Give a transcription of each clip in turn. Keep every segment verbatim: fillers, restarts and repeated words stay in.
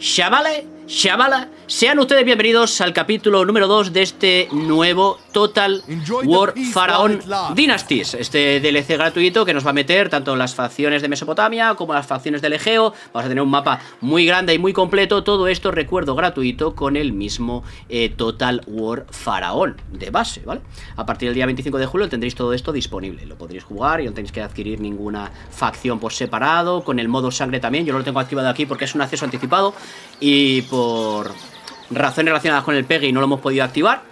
Chavales, chavalas, sean ustedes bienvenidos al capítulo número dos de este nuevo Total War Faraón Dynasties. Este D L C gratuito que nos va a meter tanto las facciones de Mesopotamia como las facciones del Egeo. Vamos a tener un mapa muy grande y muy completo. Todo esto, recuerdo, gratuito con el mismo eh, Total War Faraón de base, ¿vale? A partir del día veinticinco de julio tendréis todo esto disponible. Lo podréis jugar y no tenéis que adquirir ninguna facción por separado. Con el modo sangre también. Yo lo tengo activado aquí porque es un acceso anticipado y por razones relacionadas con el P E G I no lo hemos podido activar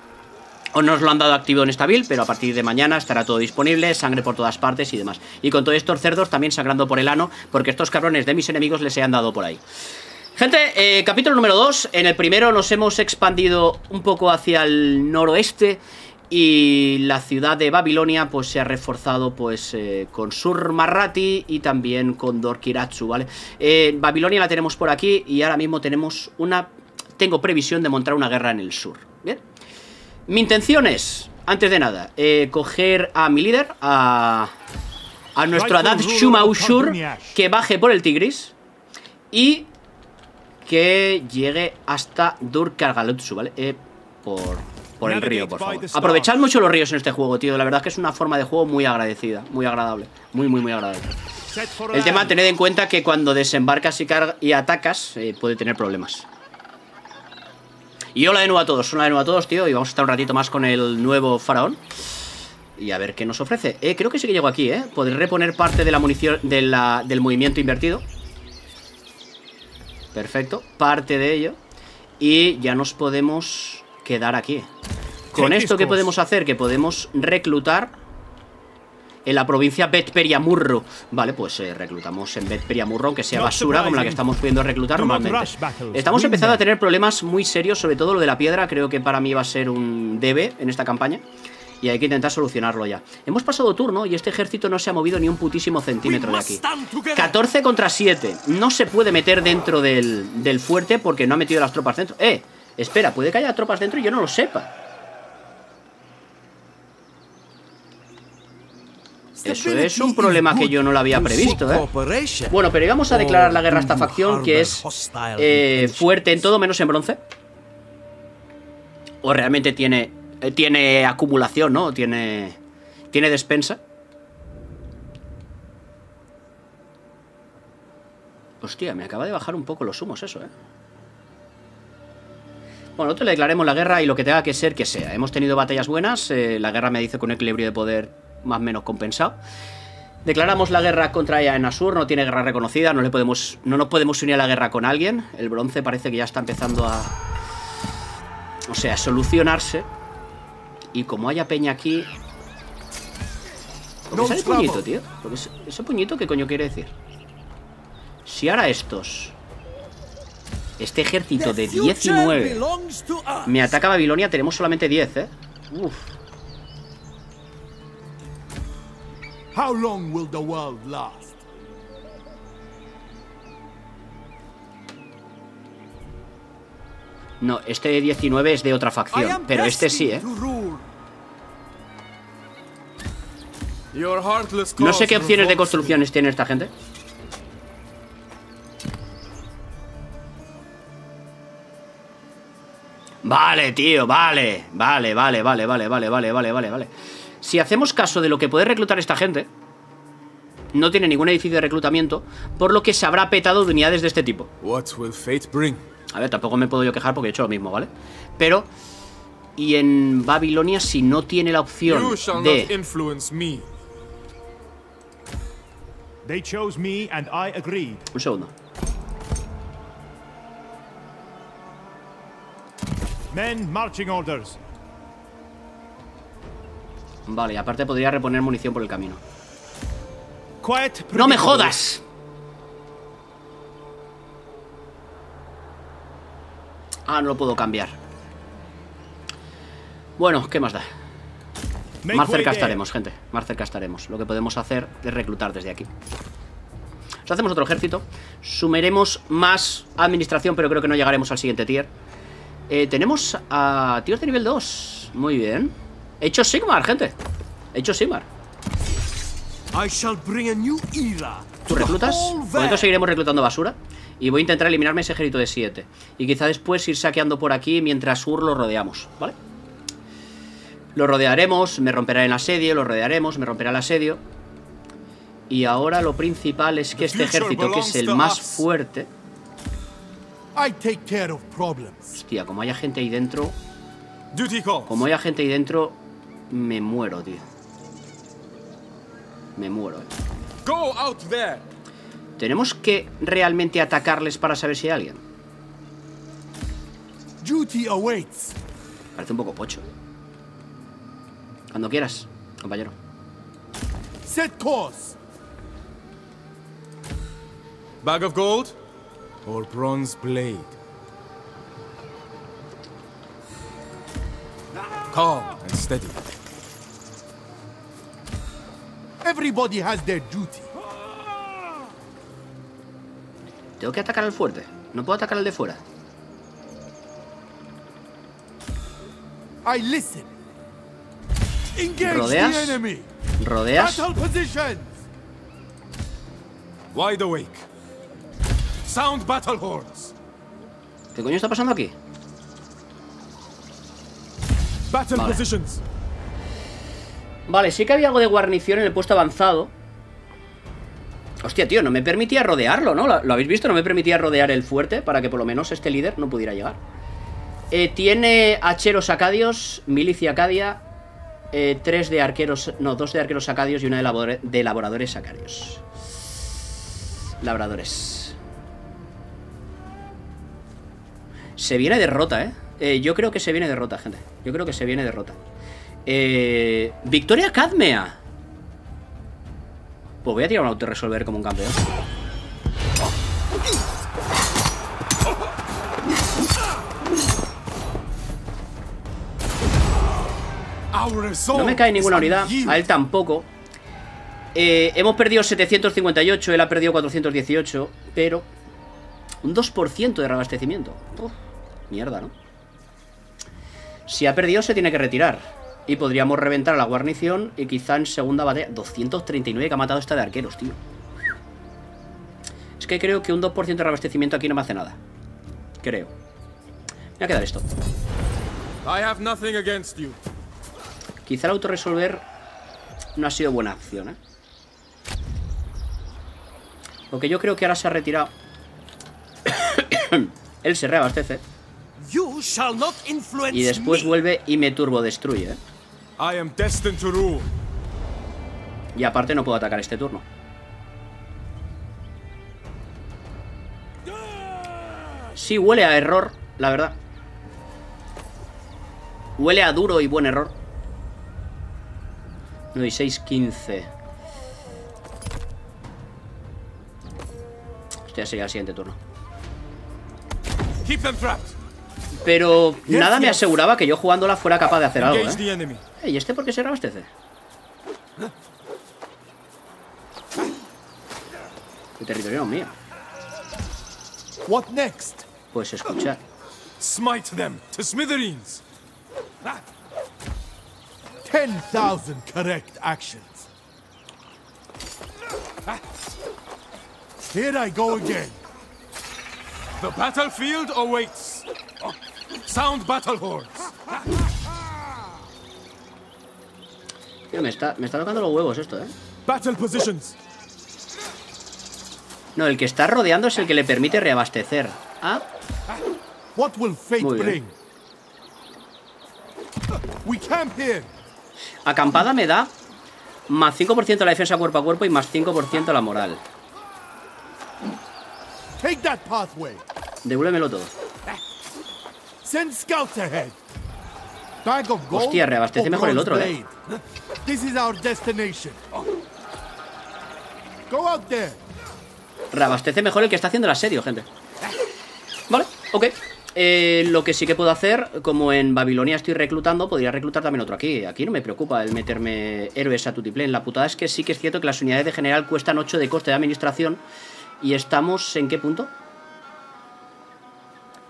o no nos lo han dado activo en esta build, pero a partir de mañana estará todo disponible, sangre por todas partes y demás. Y con todos estos cerdos también sangrando por el ano, porque estos cabrones de mis enemigos les han dado por ahí. Gente, eh, capítulo número dos. En el primero nos hemos expandido un poco hacia el noroeste y la ciudad de Babilonia pues se ha reforzado pues eh, con Surmarrati y también con Dur-Kurigalzu, ¿vale? Eh, Babilonia la tenemos por aquí y ahora mismo tenemos una... Tengo previsión de montar una guerra en el sur, ¿bien? Mi intención es, antes de nada, eh, coger a mi líder, a, a nuestro Adad-Shuma-Ushur, que baje por el Tigris y que llegue hasta Dur-Kurigalzu, ¿vale? Eh, por... Por el río, por favor. Aprovechad mucho los ríos en este juego, tío. La verdad es que es una forma de juego muy agradecida. Muy agradable. Muy, muy, muy agradable. El tema, tened en cuenta que cuando desembarcas y, y atacas, eh, puede tener problemas. Y hola de nuevo a todos. Hola de nuevo a todos, tío. Y vamos a estar un ratito más con el nuevo faraón. Y a ver qué nos ofrece. Eh, creo que sí que llego aquí, ¿eh? Podré reponer parte de la munición de la, del movimiento invertido. Perfecto. Parte de ello. Y ya nos podemos... quedar aquí. Con esto, ¿qué podemos hacer? Que podemos reclutar en la provincia Bit-Piri-Amurru. Vale, pues eh, reclutamos en Bit-Piri-Amurru, aunque sea basura como la que estamos pudiendo reclutar normalmente. Estamos empezando a tener problemas muy serios, sobre todo lo de la piedra. Creo que para mí va a ser un debe en esta campaña y hay que intentar solucionarlo ya. Hemos pasado turno y este ejército no se ha movido ni un putísimo centímetro de aquí. catorce contra siete. No se puede meter dentro del, del fuerte porque no ha metido las tropas dentro. ¡Eh! Espera, puede que haya tropas dentro y yo no lo sepa. Eso es un problema que yo no lo había previsto, ¿eh? Bueno, pero íbamos a declarar la guerra a esta facción, que es eh, fuerte en todo menos en bronce. O realmente tiene, eh, tiene acumulación, ¿no? Tiene, tiene despensa. Hostia, me acaba de bajar un poco los humos eso, ¿eh? Bueno, nosotros le declaremos la guerra y lo que tenga que ser, que sea. Hemos tenido batallas buenas, eh, la guerra me dice con un equilibrio de poder más o menos compensado. Declaramos la guerra contra ella en Asur, no tiene guerra reconocida, no, le podemos, no nos podemos unir a la guerra con alguien. El bronce parece que ya está empezando a... O sea, a solucionarse. Y como haya peña aquí... ¿Por qué sale puñito, tío? Ese, ¿Ese puñito qué coño quiere decir? Si ahora estos... Este ejército de diecinueve me ataca Babilonia, tenemos solamente diez, ¿eh? Uf. No, este de diecinueve es de otra facción, pero este sí, ¿eh? No sé qué opciones de construcciones tiene esta gente. Vale, tío, vale, vale, vale, vale, vale, vale, vale, vale, vale, vale. Si hacemos caso de lo que puede reclutar esta gente, no tiene ningún edificio de reclutamiento, por lo que se habrá petado de unidades de este tipo. A ver, tampoco me puedo yo quejar porque he hecho lo mismo, ¿vale? Pero, y en Babilonia si no tiene la opción de... Un segundo. Men, marching orders. Vale, y aparte podría reponer munición por el camino. ¡No me jodas! Ah, no lo puedo cambiar. Bueno, ¿qué más da? Más cerca estaremos, gente. Más cerca estaremos. Lo que podemos hacer es reclutar desde aquí. Entonces hacemos otro ejército. Sumeremos más administración, pero creo que no llegaremos al siguiente tier. Eh, tenemos a tíos de nivel dos. Muy bien. He hecho Sigmar, gente. He hecho Sigmar. ¿Tú reclutas? Por esto seguiremos reclutando basura. Y voy a intentar eliminarme ese ejército de siete. Y quizá después ir saqueando por aquí mientras Ur lo rodeamos, ¿vale? Lo rodearemos, me romperá el asedio, lo rodearemos, me romperá el asedio. Y ahora lo principal es que este ejército, que es el más fuerte... Hostia, como haya gente ahí dentro... Como haya gente ahí dentro... Me muero, tío. Me muero, eh. Tenemos que realmente atacarles para saber si hay alguien. Parece un poco pocho. Cuando quieras, compañero. Set course. Bag of gold or bronze blade. Calm and steady. Everybody has their duty. Tengo que atacar al fuerte. No puedo atacar al de fuera. I listen. Rodeas, rodeas. Wide awake. Sound battle horns. ¿Qué coño está pasando aquí? Battle vale. Positions. Vale, sí que había algo de guarnición en el puesto avanzado. Hostia, tío, no me permitía rodearlo, ¿no? ¿Lo habéis visto? No me permitía rodear el fuerte para que por lo menos este líder no pudiera llegar. Eh, tiene hacheros acadios, milicia acadia. Eh, tres de arqueros, no, dos de arqueros acadios y una de, labor de laboradores acadios. Labradores. Se viene derrota, ¿eh? ¿eh? Yo creo que se viene derrota, gente. Yo creo que se viene derrota. Eh, Victoria Cadmea. Pues voy a tirar un autorresolver como un campeón. No me cae ninguna unidad, a él tampoco. eh, Hemos perdido setecientos cincuenta y ocho, él ha perdido cuatrocientos dieciocho. Pero un dos por ciento de reabastecimiento. Uf, mierda, ¿no? Si ha perdido se tiene que retirar. Y podríamos reventar a la guarnición. Y quizá en segunda batalla. Doscientos treinta y nueve que ha matado esta de arqueros, tío. Es que creo que un dos por ciento de reabastecimiento aquí no me hace nada. Creo. Me va a quedar esto. I have nothing against you. Quizá el autorresolver no ha sido buena opción, ¿eh? Porque yo creo que ahora se ha retirado. Él se reabastece. Y después vuelve y me turbodestruye, ¿eh? Y aparte no puedo atacar este turno. Sí, huele a error, la verdad. Huele a duro y buen error. dieciséis, quince. Este sería el siguiente turno. Pero nada me aseguraba que yo jugándola fuera capaz de hacer algo, ¿eh? ¿Y este por qué se reabastece? El territorio no es mío. Pues escuchar. Smite them to smithereens. ten thousand correct actions. Here I go again. The battlefield awaits. Sound battle horns. Tío, me está, me está tocando los huevos esto, ¿eh? Battle positions. No, el que está rodeando es el que le permite reabastecer. ¿Ah? What will fate bring? We camp here. Acampada me da más cinco por ciento a la defensa cuerpo a cuerpo y más cinco por ciento a la moral. Devuélvemelo todo. Hostia, reabastece mejor el otro, eh. Reabastece mejor el que está haciendo el asedio, gente. Vale, ok. Eh, lo que sí que puedo hacer, como en Babilonia estoy reclutando, podría reclutar también otro aquí. Aquí no me preocupa el meterme héroes a tutiplén. La putada es que sí que es cierto que las unidades de general cuestan ocho de coste de administración. Y estamos, ¿en qué punto?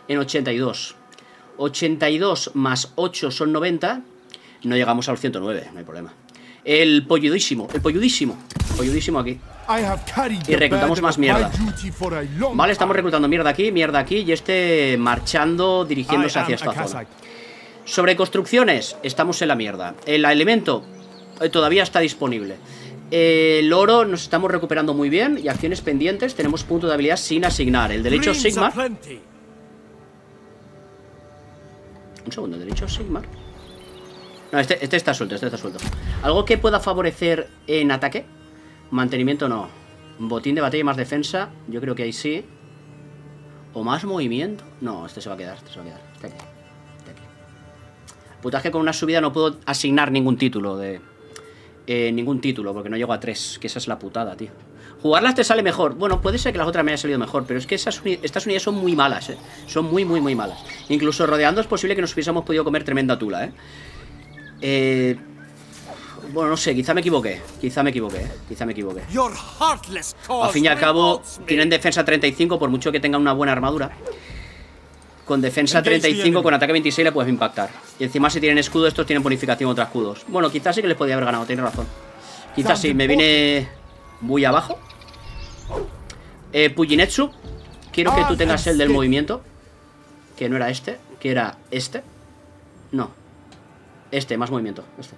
En ochenta y dos. ochenta y dos más ocho son noventa. No llegamos a los ciento nueve, no hay problema. El polludísimo, el polludísimo. folludísimo aquí. Y reclutamos más mierda. Vale, estamos reclutando mierda aquí, mierda aquí. Y este marchando, dirigiéndose hacia esta zona. Sobre construcciones, estamos en la mierda. El elemento eh, todavía está disponible. Eh, el oro nos estamos recuperando muy bien. Y acciones pendientes, tenemos punto de habilidad sin asignar. El derecho Sigma. Un segundo, el derecho Sigma. No, este, este está suelto, este está suelto. ¿Algo que pueda favorecer en ataque? Mantenimiento no. Botín de batalla y más defensa, yo creo que ahí sí. ¿O más movimiento? No, este se va a quedar, este se va a quedar. Este aquí, este aquí. Putaje con una subida no puedo asignar ningún título de... Eh, ningún título, porque no llego a tres, que esa es la putada, tío. Jugarlas te sale mejor. Bueno, puede ser que las otras me hayan salido mejor, pero es que esas uni estas unidades son muy malas, eh. Son muy, muy, muy malas. Incluso rodeando es posible que nos hubiésemos podido comer tremenda tula, eh. Eh, bueno, no sé, quizá me equivoqué. Quizá me equivoqué, quizá me equivoqué. Al fin y al cabo, tienen defensa treinta y cinco, por mucho que tengan una buena armadura. Con defensa treinta y cinco, con ataque veintiséis le puedes impactar. Y encima si tienen escudo, estos tienen bonificación contra escudos. Bueno, quizás sí que les podía haber ganado, tienes razón. Quizás sí, me vine muy abajo. Eh, Pujinetsu, quiero que tú tengas el del movimiento. Que no era este, que era este. No. Este, más movimiento, este.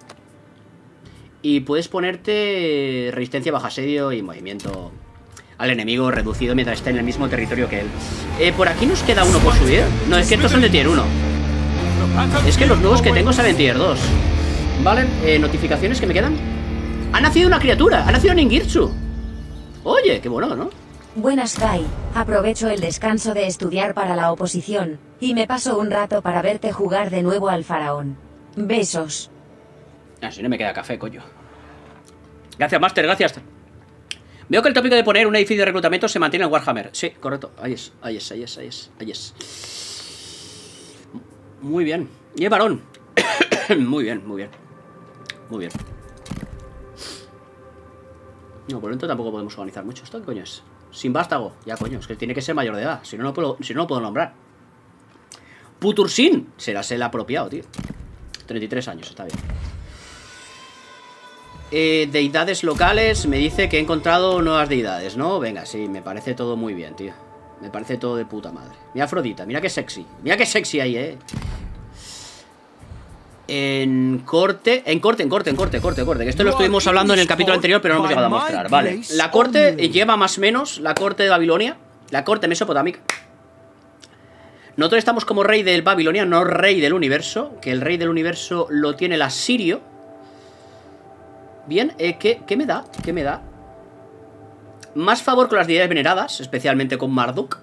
Y puedes ponerte resistencia bajo asedio y movimiento al enemigo reducido mientras esté en el mismo territorio que él. Eh, por aquí nos queda uno por subir. No, es que estos son de tier uno. Es que los nuevos que tengo salen tier dos. Vale, eh, notificaciones que me quedan. Ha nacido una criatura, ha nacido Ningirtsu. Oye, qué bueno, ¿no? Buenas, Kai. Aprovecho el descanso de estudiar para la oposición y me paso un rato para verte jugar de nuevo al faraón. Besos. Así no me queda café, coño. Gracias, Master, gracias. Veo que el tópico de poner un edificio de reclutamiento se mantiene en Warhammer. Sí, correcto. Ahí es, ahí es, ahí es, ahí es, ahí es. Muy bien. Y el varón. Muy bien, muy bien. Muy bien. No, por lo tanto tampoco podemos organizar mucho. ¿Esto qué coño es? Sin vástago. Ya, coño, es que tiene que ser mayor de edad. Si no, no puedo, si no, no puedo nombrar. Putursin. Será el apropiado, tío. treinta y tres años, está bien. eh, Deidades locales. Me dice que he encontrado nuevas deidades, ¿no? Venga, sí, me parece todo muy bien, tío. Me parece todo de puta madre. Mira Afrodita, mira qué sexy. Mira qué sexy ahí, ¿eh? En corte. En corte, en corte, en corte, corte, corte. Que esto lo estuvimos hablando en el capítulo anterior, pero no hemos llegado a mostrar. Vale, la corte lleva más o menos la corte de Babilonia. La corte mesopotámica. Nosotros estamos como rey del Babilonia, no rey del universo. Que el rey del universo lo tiene el asirio. Bien, eh, ¿qué, ¿qué me da? ¿Qué me da? Más favor con las deidades veneradas, especialmente con Marduk.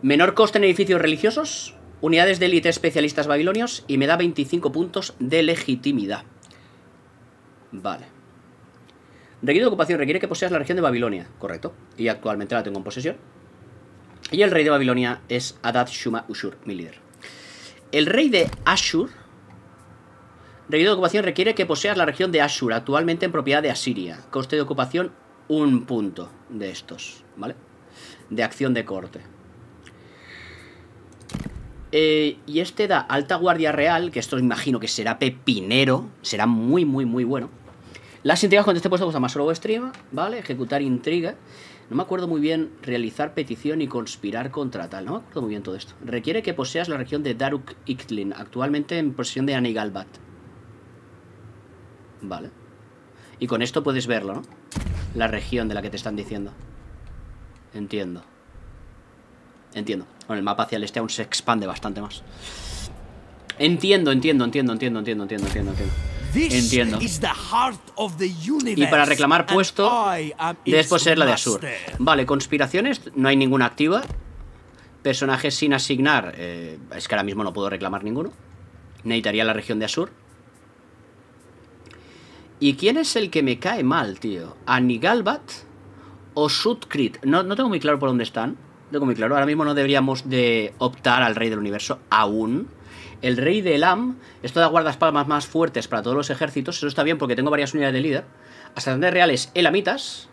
Menor coste en edificios religiosos. Unidades de élite especialistas babilonios. Y me da veinticinco puntos de legitimidad. Vale. Requerido de ocupación, requiere que poseas la región de Babilonia. Correcto, y actualmente la tengo en posesión. Y el rey de Babilonia es Adad-Shuma-Ushur, mi líder. El rey de Asur. Reino de ocupación requiere que poseas la región de Asur, actualmente en propiedad de Asiria. Coste de ocupación, un punto de estos, ¿vale? De acción de corte. Eh, y este da alta guardia real, que esto imagino que será pepinero. Será muy, muy, muy bueno. Las intrigas con este puesto gustan más solo stream, ¿vale? Ejecutar intriga. No me acuerdo muy bien realizar petición y conspirar contra tal. No me acuerdo muy bien todo esto. Requiere que poseas la región de Daruk Iktlin, actualmente en posesión de Hanigalbat. Vale. Y con esto puedes verlo, ¿no? La región de la que te están diciendo. Entiendo. Entiendo. Bueno, el mapa hacia el este aún se expande bastante más. Entiendo, entiendo, entiendo, entiendo, entiendo, entiendo, entiendo, entiendo. Entiendo. Y para reclamar puesto debes poseer la de Asur. Vale, conspiraciones, no hay ninguna activa. Personajes sin asignar, eh, es que ahora mismo no puedo reclamar ninguno. Necesitaría la región de Asur. ¿Y quién es el que me cae mal, tío? ¿Hanigalbat o Sutkrit? No, no tengo muy claro por dónde están. No tengo muy claro, ahora mismo no deberíamos de optar al rey del universo aún. El rey de Elam, esto da guardaespaldas más fuertes para todos los ejércitos. Eso está bien porque tengo varias unidades de líder. Ascendantes reales elamitas.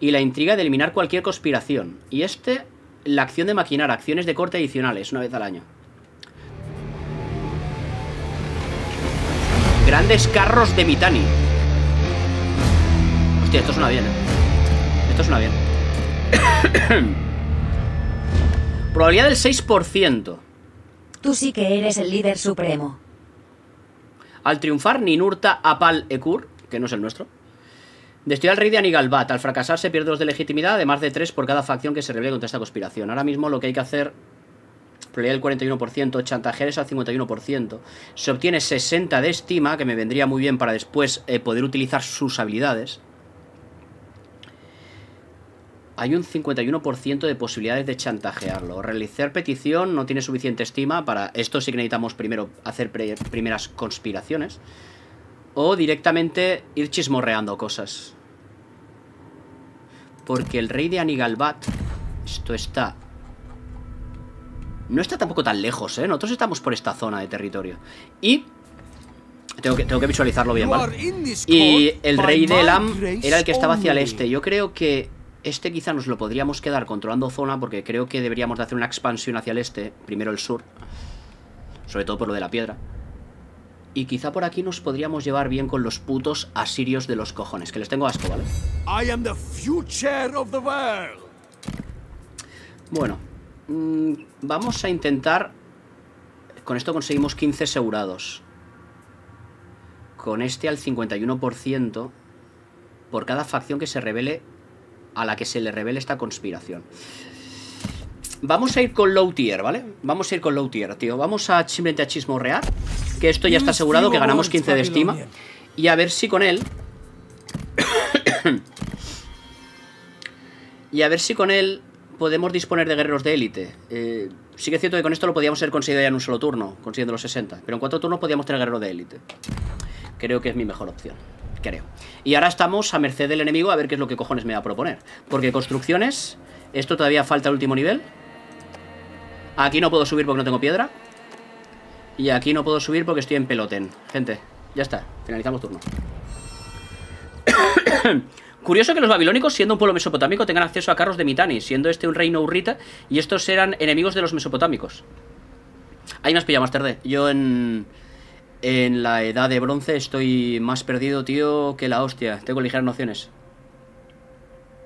Y la intriga de eliminar cualquier conspiración. Y este, la acción de maquinar acciones de corte adicionales una vez al año. Grandes carros de Mitanni. Hostia, esto suena bien, eh. Esto suena bien. Probabilidad del seis por ciento. Tú sí que eres el líder supremo. Al triunfar, Ninurta Apal Ekur, que no es el nuestro, destituye al rey de Hanigalbat. Al fracasar se pierde dos de legitimidad, además de tres por cada facción que se rebele contra esta conspiración. Ahora mismo lo que hay que hacer... Probabilidad del cuarenta y uno por ciento, chantajeres al cincuenta y uno por ciento. Se obtiene sesenta de estima, que me vendría muy bien para después eh, poder utilizar sus habilidades. Hay un cincuenta y uno por ciento de posibilidades de chantajearlo. Realizar petición no tiene suficiente estima para... Esto sí que necesitamos primero hacer pre... primeras conspiraciones. O directamente ir chismorreando cosas. Porque el rey de Hanigalbat... Esto está... No está tampoco tan lejos, ¿eh? Nosotros estamos por esta zona de territorio. Y... Tengo que, tengo que visualizarlo bien, ¿vale? Y el rey de Elam era el que estaba hacia el este. Yo creo que... Este quizá nos lo podríamos quedar controlando zona, porque creo que deberíamos de hacer una expansión hacia el este. Primero el sur. Sobre todo por lo de la piedra. Y quizá por aquí nos podríamos llevar bien con los putos asirios de los cojones. Que les tengo asco, ¿vale? I am the future of the world. Bueno. Mmm, vamos a intentar... Con esto conseguimos quince asegurados. Con este al cincuenta y uno por ciento. Por cada facción que se revele... A la que se le revele esta conspiración. Vamos a ir con low tier, ¿vale? Vamos a ir con low tier, tío. Vamos a simplemente a chismorrear. Que esto ya está asegurado, que ganamos quince de estima. Y a ver si con él... y a ver si con él podemos disponer de guerreros de élite. Eh, sí que es cierto que con esto lo podíamos haber conseguido ya en un solo turno, consiguiendo los sesenta. Pero en cuatro turnos podíamos tener guerreros de élite. Creo que es mi mejor opción. Creo. Y ahora estamos a merced del enemigo a ver qué es lo que cojones me va a proponer. Porque construcciones, esto todavía falta el último nivel. Aquí no puedo subir porque no tengo piedra. Y aquí no puedo subir porque estoy en pelotén. Gente, ya está, finalizamos turno. Curioso que los babilónicos, siendo un pueblo mesopotámico, tengan acceso a carros de Mitanni, siendo este un reino urrita, y estos eran enemigos de los mesopotámicos. Ahí me has pillado más tarde. Yo en... En la edad de bronce estoy más perdido, tío, que la hostia. Tengo ligeras nociones.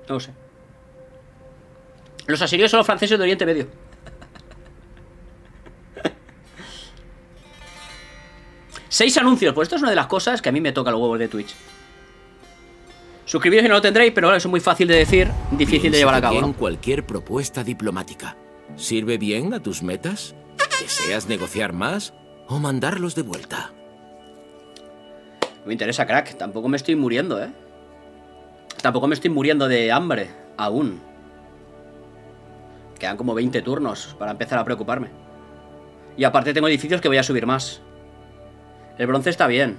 No lo sé. Los asirios son los franceses de Oriente Medio. Seis anuncios. Pues esto es una de las cosas que a mí me toca los huevos de Twitch. Suscribiros y no lo tendréis, pero es muy fácil de decir, difícil Piensa de llevar a cabo, ¿no? Cualquier propuesta diplomática. ¿Sirve bien a tus metas? ¿Deseas negociar más? O mandarlos de vuelta. No me interesa, crack. Tampoco me estoy muriendo, ¿eh? Tampoco me estoy muriendo de hambre. Aún. Quedan como veinte turnos para empezar a preocuparme. Y aparte tengo edificios que voy a subir más. El bronce está bien.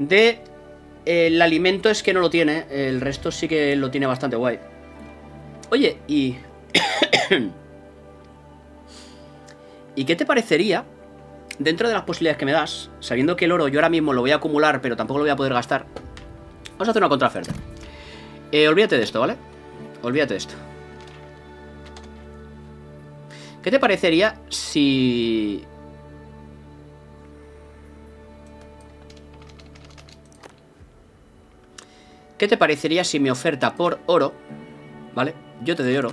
De... Eh, el alimento es que no lo tiene. El resto sí que lo tiene bastante guay. Oye, y... ¿Y qué te parecería, dentro de las posibilidades que me das, sabiendo que el oro yo ahora mismo lo voy a acumular, pero tampoco lo voy a poder gastar? Vamos a hacer una contraoferta. Eh, olvídate de esto, ¿vale? Olvídate de esto. ¿Qué te parecería si... ¿Qué te parecería si mi oferta por oro, ¿vale? Yo te doy oro.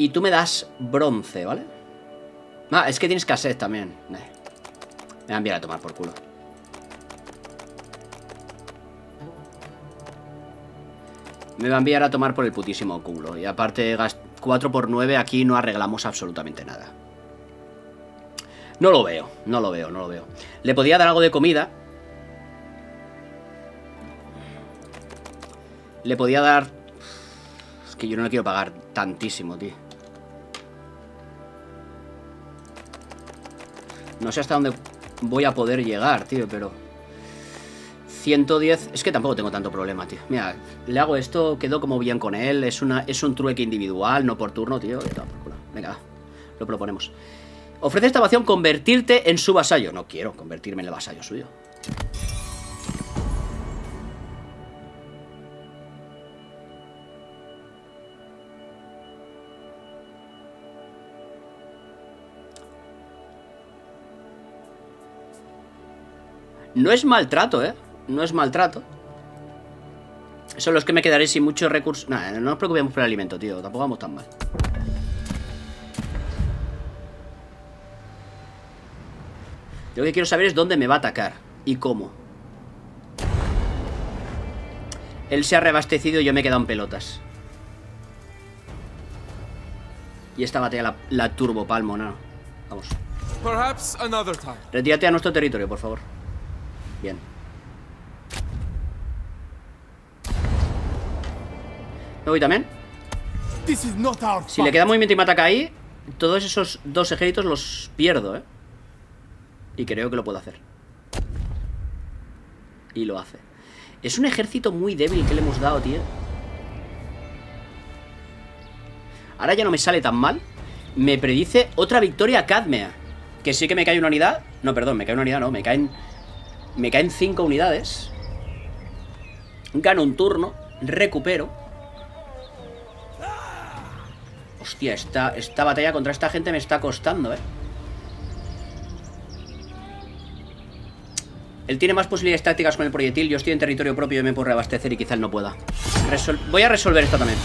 Y tú me das bronce, ¿vale? Ah, es que tienes cassette también. Me voy a enviar a tomar por culo. Me va a enviar a tomar por el putísimo culo. Y aparte, cuatro por nueve aquí no arreglamos absolutamente nada. No lo veo, no lo veo, no lo veo. Le podía dar algo de comida. Le podía dar... Es que yo no le quiero pagar tantísimo, tío. No sé hasta dónde voy a poder llegar, tío, pero... ciento diez... Es que tampoco tengo tanto problema, tío. Mira, le hago esto, quedo como bien con él. Es una es un trueque individual, no por turno, tío. Venga, lo proponemos. Ofrece esta opción convertirte en su vasallo. No quiero convertirme en el vasallo suyo. No es maltrato, ¿eh? No es maltrato. Son los que me quedaré sin muchos recursos. Nada, no nos preocupemos por el alimento, tío. Tampoco vamos tan mal. Yo lo que quiero saber es dónde me va a atacar y cómo. Él se ha reabastecido y yo me he quedado en pelotas. Y esta batalla la, la turbo palmo, no. Vamos. Retírate a nuestro territorio, por favor. Bien. ¿Me voy también? Si le queda movimiento y me ataca ahí, todos esos dos ejércitos los pierdo, ¿eh? Y creo que lo puedo hacer. Y lo hace. Es un ejército muy débil que le hemos dado, tío. Ahora ya no me sale tan mal. Me predice otra victoria Cadmea. Que sí que me cae una unidad. No, perdón, me cae una unidad, no. Me caen... Me caen cinco unidades. Gano un turno. Recupero. Hostia, esta, esta batalla contra esta gente me está costando, eh. Él tiene más posibilidades tácticas con el proyectil. Yo estoy en territorio propio y me puedo reabastecer y quizá él no pueda. Resol- Voy a resolver esta también.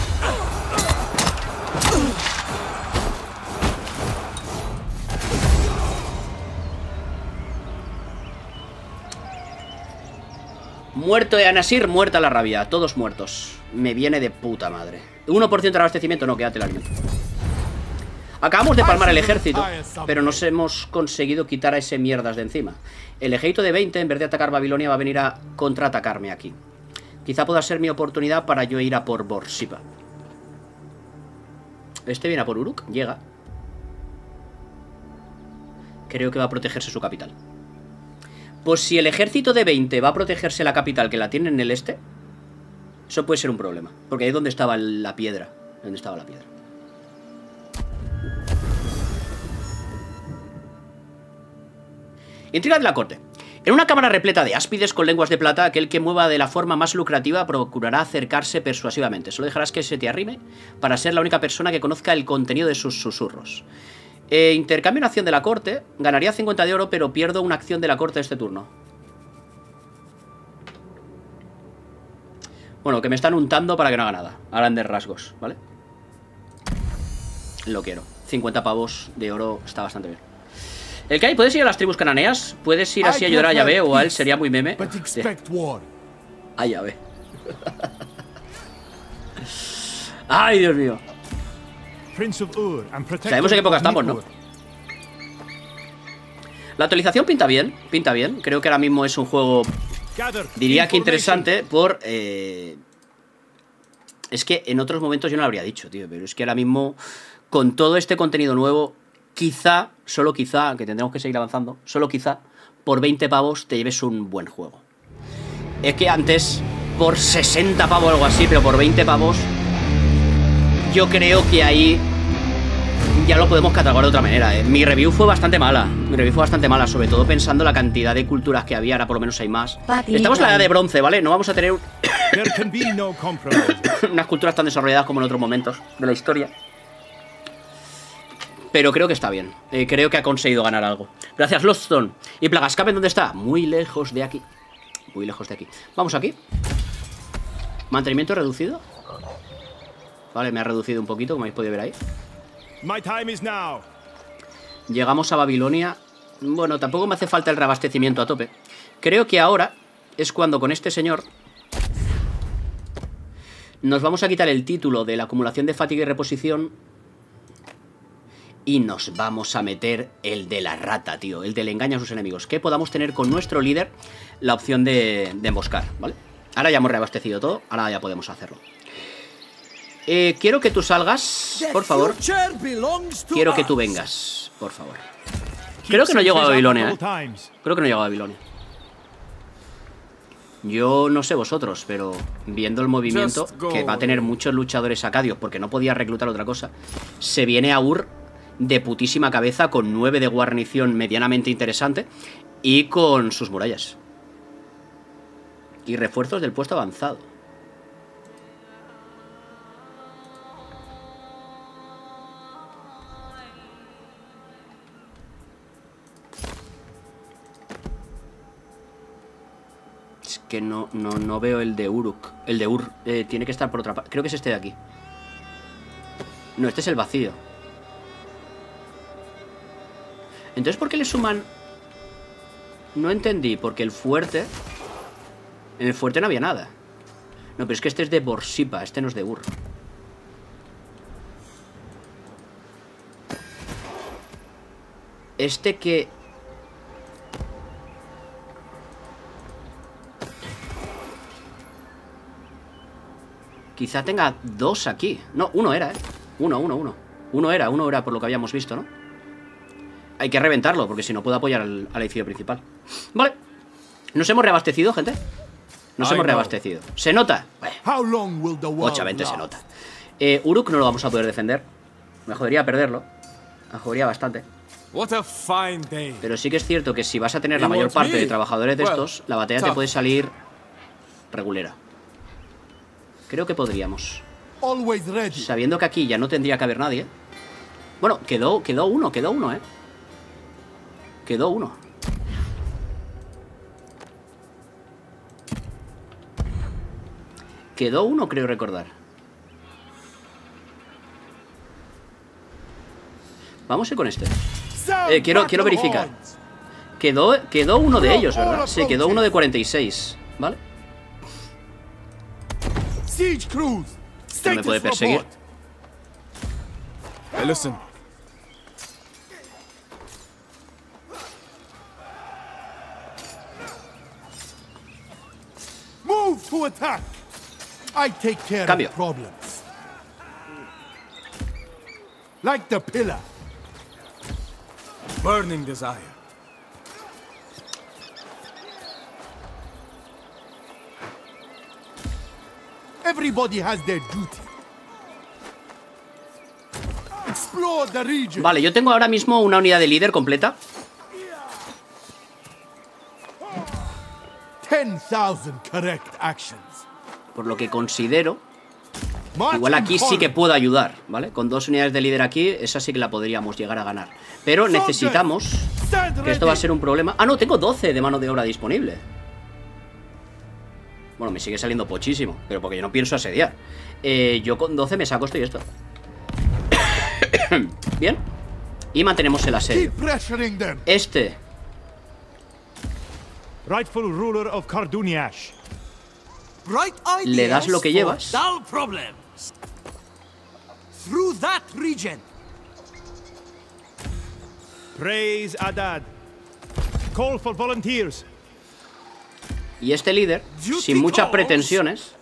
Muerto de Anasir, muerta la rabia. Todos muertos. Me viene de puta madre. uno por ciento de abastecimiento, no, quédate el alimento. Acabamos de palmar el ejército, pero nos hemos conseguido quitar a ese mierdas de encima. El ejército de veinte, en vez de atacar Babilonia, va a venir a contraatacarme aquí. Quizá pueda ser mi oportunidad para yo ir a por Borsippa. Este viene a por Uruk, llega. Creo que va a protegerse su capital. Pues si el ejército de veinte va a protegerse la capital que la tiene en el este, eso puede ser un problema. Porque ahí es donde estaba la piedra. Donde estaba la piedra. Intriga de la corte. En una cámara repleta de áspides con lenguas de plata, aquel que mueva de la forma más lucrativa procurará acercarse persuasivamente. Solo dejarás que se te arrime para ser la única persona que conozca el contenido de sus susurros. Eh, intercambio una acción de la corte. Ganaría cincuenta de oro, pero pierdo una acción de la corte este turno. Bueno, que me están untando para que no haga nada. A grandes rasgos, ¿vale? Lo quiero. cincuenta pavos de oro está bastante bien. El Kai, ¿puedes ir a las tribus cananeas? ¿Puedes ir así a ayudar a Yahvé o a él? Sería muy meme. Sí. A Yahvé. Ay, Dios mío. Sabemos en qué época estamos, ¿no? La actualización pinta bien, pinta bien. Creo que ahora mismo es un juego, diría que interesante por... Eh... Es que en otros momentos yo no lo habría dicho, tío. Pero es que ahora mismo, con todo este contenido nuevo, quizá, solo quizá, que tendremos que seguir avanzando, solo quizá, por veinte pavos te lleves un buen juego. Es que antes, por sesenta pavos o algo así, pero por veinte pavos... Yo creo que ahí ya lo podemos catalogar de otra manera, ¿eh? Mi review fue bastante mala. Mi review fue bastante mala, sobre todo pensando la cantidad de culturas que había. Ahora por lo menos hay más. Estamos en la edad de bronce, ¿vale? No vamos a tener unas culturas tan desarrolladas como en otros momentos de la historia. Pero creo que está bien. Eh, creo que ha conseguido ganar algo. Gracias, Loston. ¿Y Plagascapen dónde está? Muy lejos de aquí. Muy lejos de aquí. Vamos aquí. Mantenimiento reducido. Vale, me ha reducido un poquito, como habéis podido ver ahí. My time is now. Llegamos a Babilonia. Bueno, tampoco me hace falta el reabastecimiento a tope. Creo que ahora es cuando con este señor nos vamos a quitar el título de la acumulación de fatiga y reposición y nos vamos a meter el de la rata, tío. El del engaño a sus enemigos. Que podamos tener con nuestro líder la opción de, de emboscar, ¿vale? Ahora ya hemos reabastecido todo, ahora ya podemos hacerlo. Eh, quiero que tú salgas, por favor. Quiero que tú vengas, por favor. Creo que no llego a Babilonia, ¿eh? Creo que no llego a Babilonia. Yo no sé vosotros, pero viendo el movimiento, que va a tener muchos luchadores acadios, porque no podía reclutar otra cosa, se viene a Ur de putísima cabeza con nueve de guarnición medianamente interesante y con sus murallas. Y refuerzos del puesto avanzado. que no, no, no veo el de Uruk. El de Ur, eh, tiene que estar por otra parte. Creo que es este de aquí. No, este es el vacío. Entonces, ¿por qué le suman? No entendí, porque el fuerte... En el fuerte no había nada. No, pero es que este es de Borsippa, este no es de Ur. Este que... Quizá tenga dos aquí. No, uno era, ¿eh? Uno, uno, uno. Uno era, uno era por lo que habíamos visto, ¿no? Hay que reventarlo, porque si no puedo apoyar al, al edificio principal. Vale. Nos hemos reabastecido, gente. Nos I hemos know. reabastecido. Se nota. ocho a veinte se nota. Eh, Uruk no lo vamos a poder defender. Me jodería perderlo. Me jodería bastante. Pero sí que es cierto que si vas a tener la mayor parte de trabajadores de estos, la batalla te puede salir regulera. Creo que podríamos. Sabiendo que aquí ya no tendría que haber nadie. Bueno, quedó, quedó uno, quedó uno, ¿eh? Quedó uno. Quedó uno, creo recordar. Vamos a ir con este. Eh, quiero, quiero verificar. Quedó, quedó uno de ellos, ¿verdad? Sí, quedó uno de cuarenta y seis. ¿Vale? Este me puede perseguir. Cambio. Like the pillar. Burning desire. Everybody has their duty. Explore the region. Vale, yo tengo ahora mismo una unidad de líder completa. ten thousand correct actions. Por lo que considero, igual aquí sí que puedo ayudar, ¿vale? Con dos unidades de líder aquí, esa sí que la podríamos llegar a ganar. Pero necesitamos, que esto va a ser un problema. Ah, no, tengo doce de mano de obra disponible. Bueno, me sigue saliendo pochísimo, pero porque yo no pienso asediar. eh, Yo con doce me saco esto y esto. Bien. Y mantenemos el asedio. Este Rightful ruler of Karduniash. Le das lo que llevas. Through that region. Praise Adad. Call for volunteers. Y este líder, sin muchas pretensiones,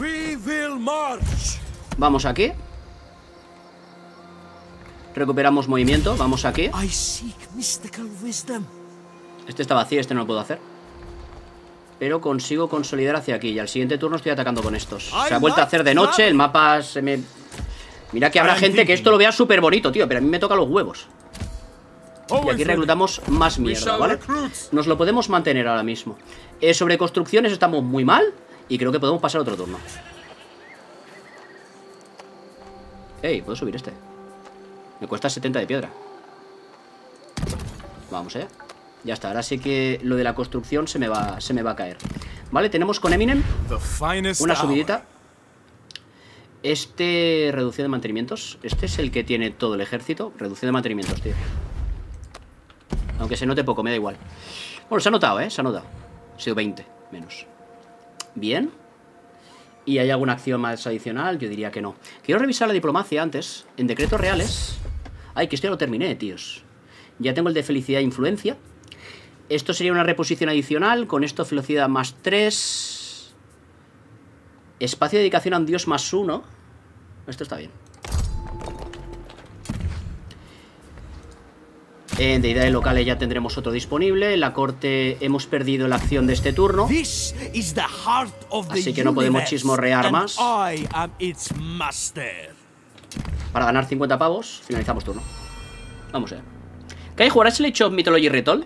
we will march. Vamos aquí. Recuperamos movimiento, vamos aquí. Este está vacío, este no lo puedo hacer. Pero consigo consolidar hacia aquí. Y al siguiente turno estoy atacando con estos. Se ha vuelto a hacer de noche, el mapa se me... Mira que habrá gente que esto lo vea súper bonito, tío, pero a mí me toca los huevos. Y aquí reclutamos más mierda, ¿vale? Nos lo podemos mantener ahora mismo. eh, Sobre construcciones estamos muy mal. Y creo que podemos pasar otro turno. Ey, ¿puedo subir este? Me cuesta setenta de piedra. Vamos, eh. Ya está, ahora sí que lo de la construcción se me va, se me va a caer. Vale, tenemos con Eminem una subidita. Este, reducción de mantenimientos. Este es el que tiene todo el ejército. Reducción de mantenimientos, tío. Aunque se note poco, me da igual. Bueno, se ha notado, eh, se ha notado. Ha sido veinte, menos. Bien. ¿Y hay alguna acción más adicional? Yo diría que no. Quiero revisar la diplomacia antes. En decretos reales. Ay, que esto ya lo terminé, tíos. Ya tengo el de felicidad e influencia. Esto sería una reposición adicional. Con esto velocidad más tres. Espacio de dedicación a un dios más uno. Esto está bien. En deidades locales ya tendremos otro disponible. En la corte hemos perdido la acción de este turno, así que no podemos chismorrear más. Para ganar cincuenta pavos finalizamos turno. Vamos a ver. ¿Qué jugarás el hecho Mythology Retold?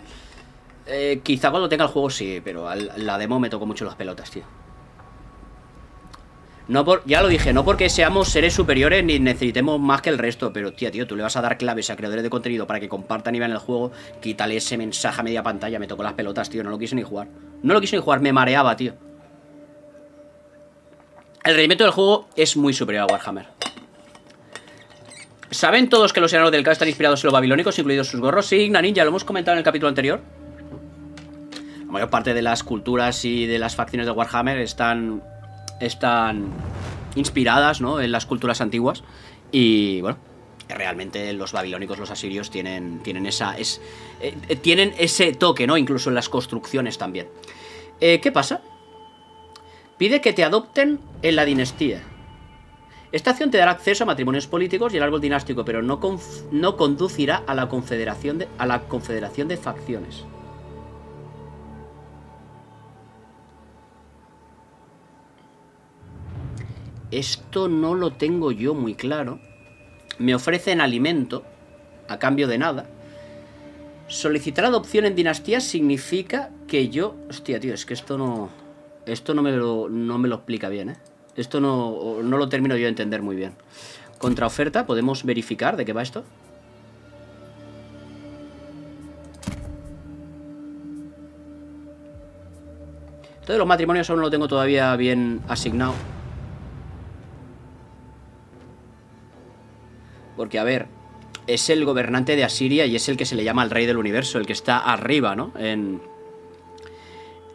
Eh, quizá cuando tenga el juego sí, pero al, la demo me tocó mucho las pelotas, tío. No por, ya lo dije, no porque seamos seres superiores ni necesitemos más que el resto, pero tía, tío, tú le vas a dar claves a creadores de contenido para que compartan y vean el juego, quítale ese mensaje a media pantalla, me tocó las pelotas, tío, no lo quise ni jugar. No lo quise ni jugar, me mareaba, tío. El rendimiento del juego es muy superior a Warhammer. ¿Saben todos que los enanos del caos están inspirados en los babilónicos, incluidos sus gorros? Sí, Igna Ninja, lo hemos comentado en el capítulo anterior. La mayor parte de las culturas y de las facciones de Warhammer están... están inspiradas, ¿no?, en las culturas antiguas. Y bueno, realmente los babilónicos, los asirios tienen, tienen esa es, eh, tienen ese toque, ¿no?, incluso en las construcciones también. eh, ¿Qué pasa? Pide que te adopten en la dinastía. Esta acción te dará acceso a matrimonios políticos y el árbol dinástico, pero no, no conducirá a la confederación de, a la confederación de facciones. Esto no lo tengo yo muy claro. Me ofrecen alimento a cambio de nada. Solicitar adopción en dinastía significa que yo... Hostia, tío, es que esto no... Esto no me lo, no me lo explica bien, ¿eh? Esto no, no lo termino yo de entender muy bien. Contraoferta, ¿podemos verificar de qué va esto? Esto de los matrimonios aún no lo tengo todavía bien asignado. Porque, a ver, es el gobernante de Asiria y es el que se le llama el rey del universo, el que está arriba, ¿no? En...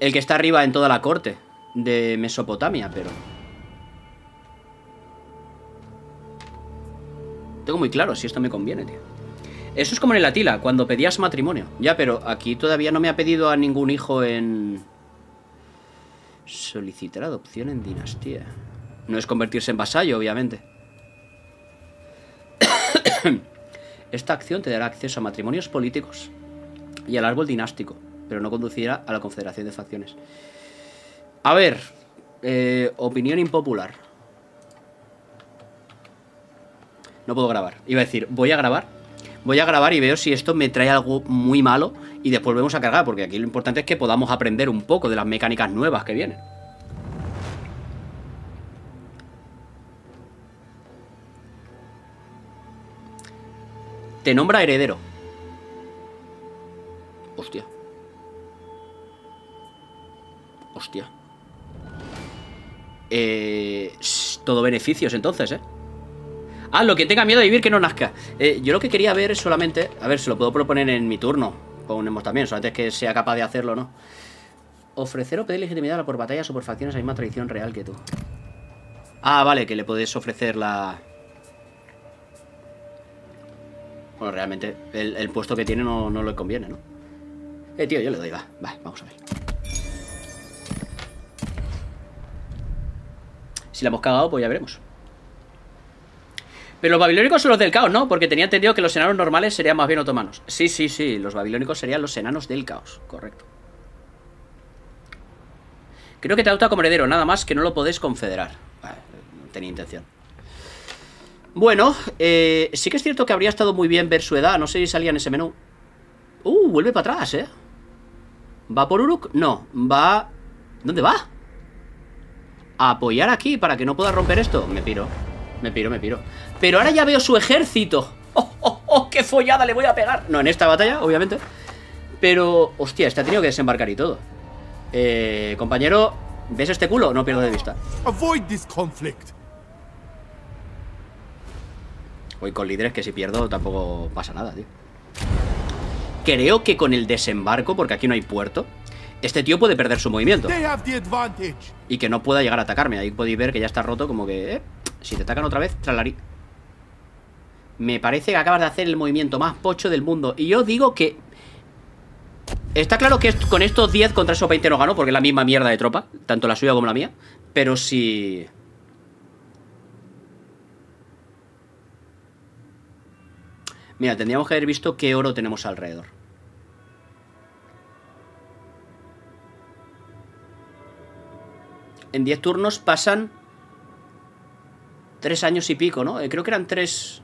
El que está arriba en toda la corte de Mesopotamia, pero... Tengo muy claro si esto me conviene, tío. Eso es como en el Atila, cuando pedías matrimonio. Ya, pero aquí todavía no me ha pedido a ningún hijo en... Solicitar adopción en dinastía. No es convertirse en vasallo, obviamente. Esta acción te dará acceso a matrimonios políticos y al árbol dinástico, pero no conducirá a la confederación de facciones. A ver, eh, opinión impopular. No puedo grabar. Iba a decir, voy a grabar. Voy a grabar y veo si esto me trae algo muy malo y después volvemos a cargar, porque aquí lo importante es que podamos aprender un poco de las mecánicas nuevas que vienen. Te nombra heredero. Hostia. Hostia. Eh, todo beneficios entonces, ¿eh? Ah, lo que tenga miedo de vivir que no nazca. Eh, yo lo que quería ver es solamente... A ver, se lo puedo proponer en mi turno. Ponemos también, solamente es que sea capaz de hacerlo o no. Ofrecer o pedir legitimidad por batallas o por facciones a la misma tradición real que tú. Ah, vale, que le puedes ofrecer la... Bueno, realmente el, el puesto que tiene no, no le conviene, ¿no? Eh, tío, yo le doy, va, va, vamos a ver. Si la hemos cagado, pues ya veremos. Pero los babilónicos son los del caos, ¿no? Porque tenía entendido que los enanos normales serían más bien otomanos. Sí, sí, sí, los babilónicos serían los enanos del caos, correcto. Creo que te adopta como heredero, nada más que no lo podés confederar. Vale, no tenía intención. Bueno, eh, sí que es cierto que habría estado muy bien ver su edad. No sé si salía en ese menú. Uh, vuelve para atrás, eh. ¿Va por Uruk? No, va... ¿Dónde va? A apoyar aquí para que no pueda romper esto. Me piro, me piro, me piro. Pero ahora ya veo su ejército. ¡Oh, oh, oh! ¡Qué follada le voy a pegar! No, en esta batalla, obviamente. Pero, hostia, este ha tenido que desembarcar y todo. Eh, compañero, ¿ves este culo? No pierdo de vista. Avoid this conflict. Voy con líderes que si pierdo tampoco pasa nada, tío. Creo que con el desembarco, porque aquí no hay puerto, este tío puede perder su movimiento y que no pueda llegar a atacarme. Ahí podéis ver que ya está roto, como que eh, si te atacan otra vez, tralarí. Me parece que acabas de hacer el movimiento más pocho del mundo. Y yo digo que está claro que con estos diez contra esos veinte no gano, porque es la misma mierda de tropa, tanto la suya como la mía. Pero si... Mira, tendríamos que haber visto qué oro tenemos alrededor. En diez turnos pasan tres años y pico, ¿no? Eh, creo que eran tres...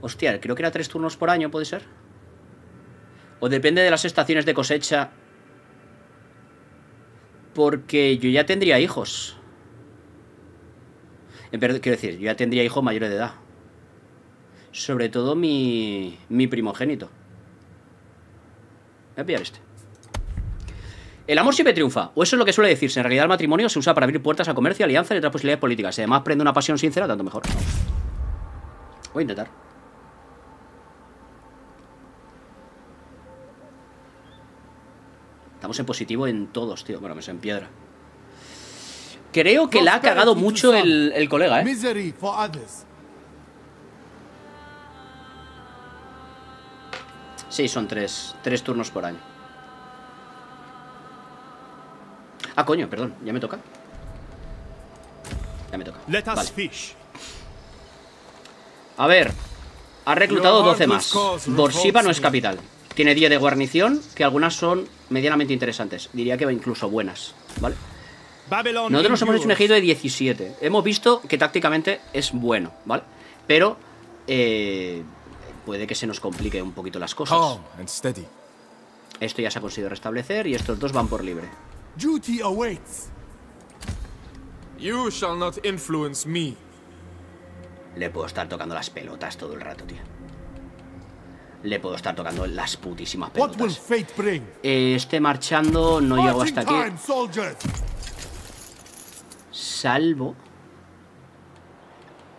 Hostia, creo que era tres turnos por año, ¿puede ser? O depende de las estaciones de cosecha. Porque yo ya tendría hijos. Pero quiero decir, yo ya tendría hijos mayores de edad. Sobre todo mi, mi primogénito. Voy a pillar este. El amor siempre triunfa, o eso es lo que suele decirse. En realidad el matrimonio se usa para abrir puertas a comercio, alianzas y otras posibilidades políticas. Si además prende una pasión sincera, tanto mejor. Voy a intentar. Estamos en positivo en todos, tío. Bueno, me sé en piedra. Creo que la ha cagado mucho el, el colega, ¿eh? Sí, son tres, tres turnos por año. Ah, coño, perdón, ya me toca. Ya me toca. Vale. A ver, ha reclutado doce más. Borsippa no es capital. Tiene diez de guarnición, que algunas son medianamente interesantes. Diría que va incluso buenas, ¿vale? Nosotros nos hemos hecho un ejército de diecisiete. Hemos visto que tácticamente es bueno, ¿vale? Pero eh, puede que se nos complique un poquito las cosas. Esto ya se ha conseguido restablecer y estos dos van por libre. Duty awaits. You shall not influence me. Le puedo estar tocando las pelotas todo el rato, tío. Le puedo estar tocando las putísimas pelotas. Eh, esté marchando, no llego hasta aquí. Salvo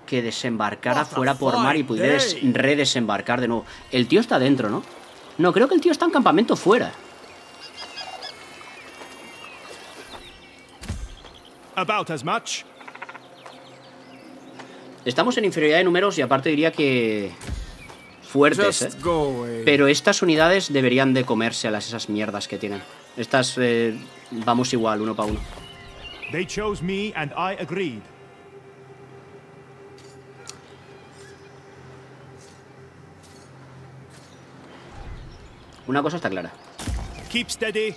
que desembarcara fuera por mar y pudiera redesembarcar de nuevo. El tío está dentro, ¿no? No, creo que el tío está en campamento fuera. About as much. Estamos en inferioridad de números y aparte diría que fuertes, ¿eh? Pero estas unidades deberían de comerse a las esas mierdas que tienen. Estas eh, vamos igual, uno para uno. They chose me and I agreed. Una cosa está clara. Keep steady.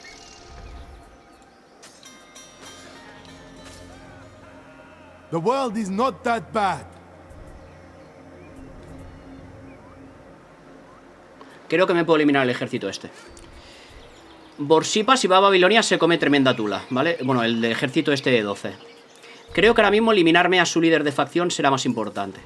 The world is not that bad. Creo que me puedo eliminar el ejército este. Borsippa, si va a Babilonia, se come tremenda tula, ¿vale? Bueno, el de ejército este de doce. Creo que ahora mismo eliminarme a su líder de facción será más importante.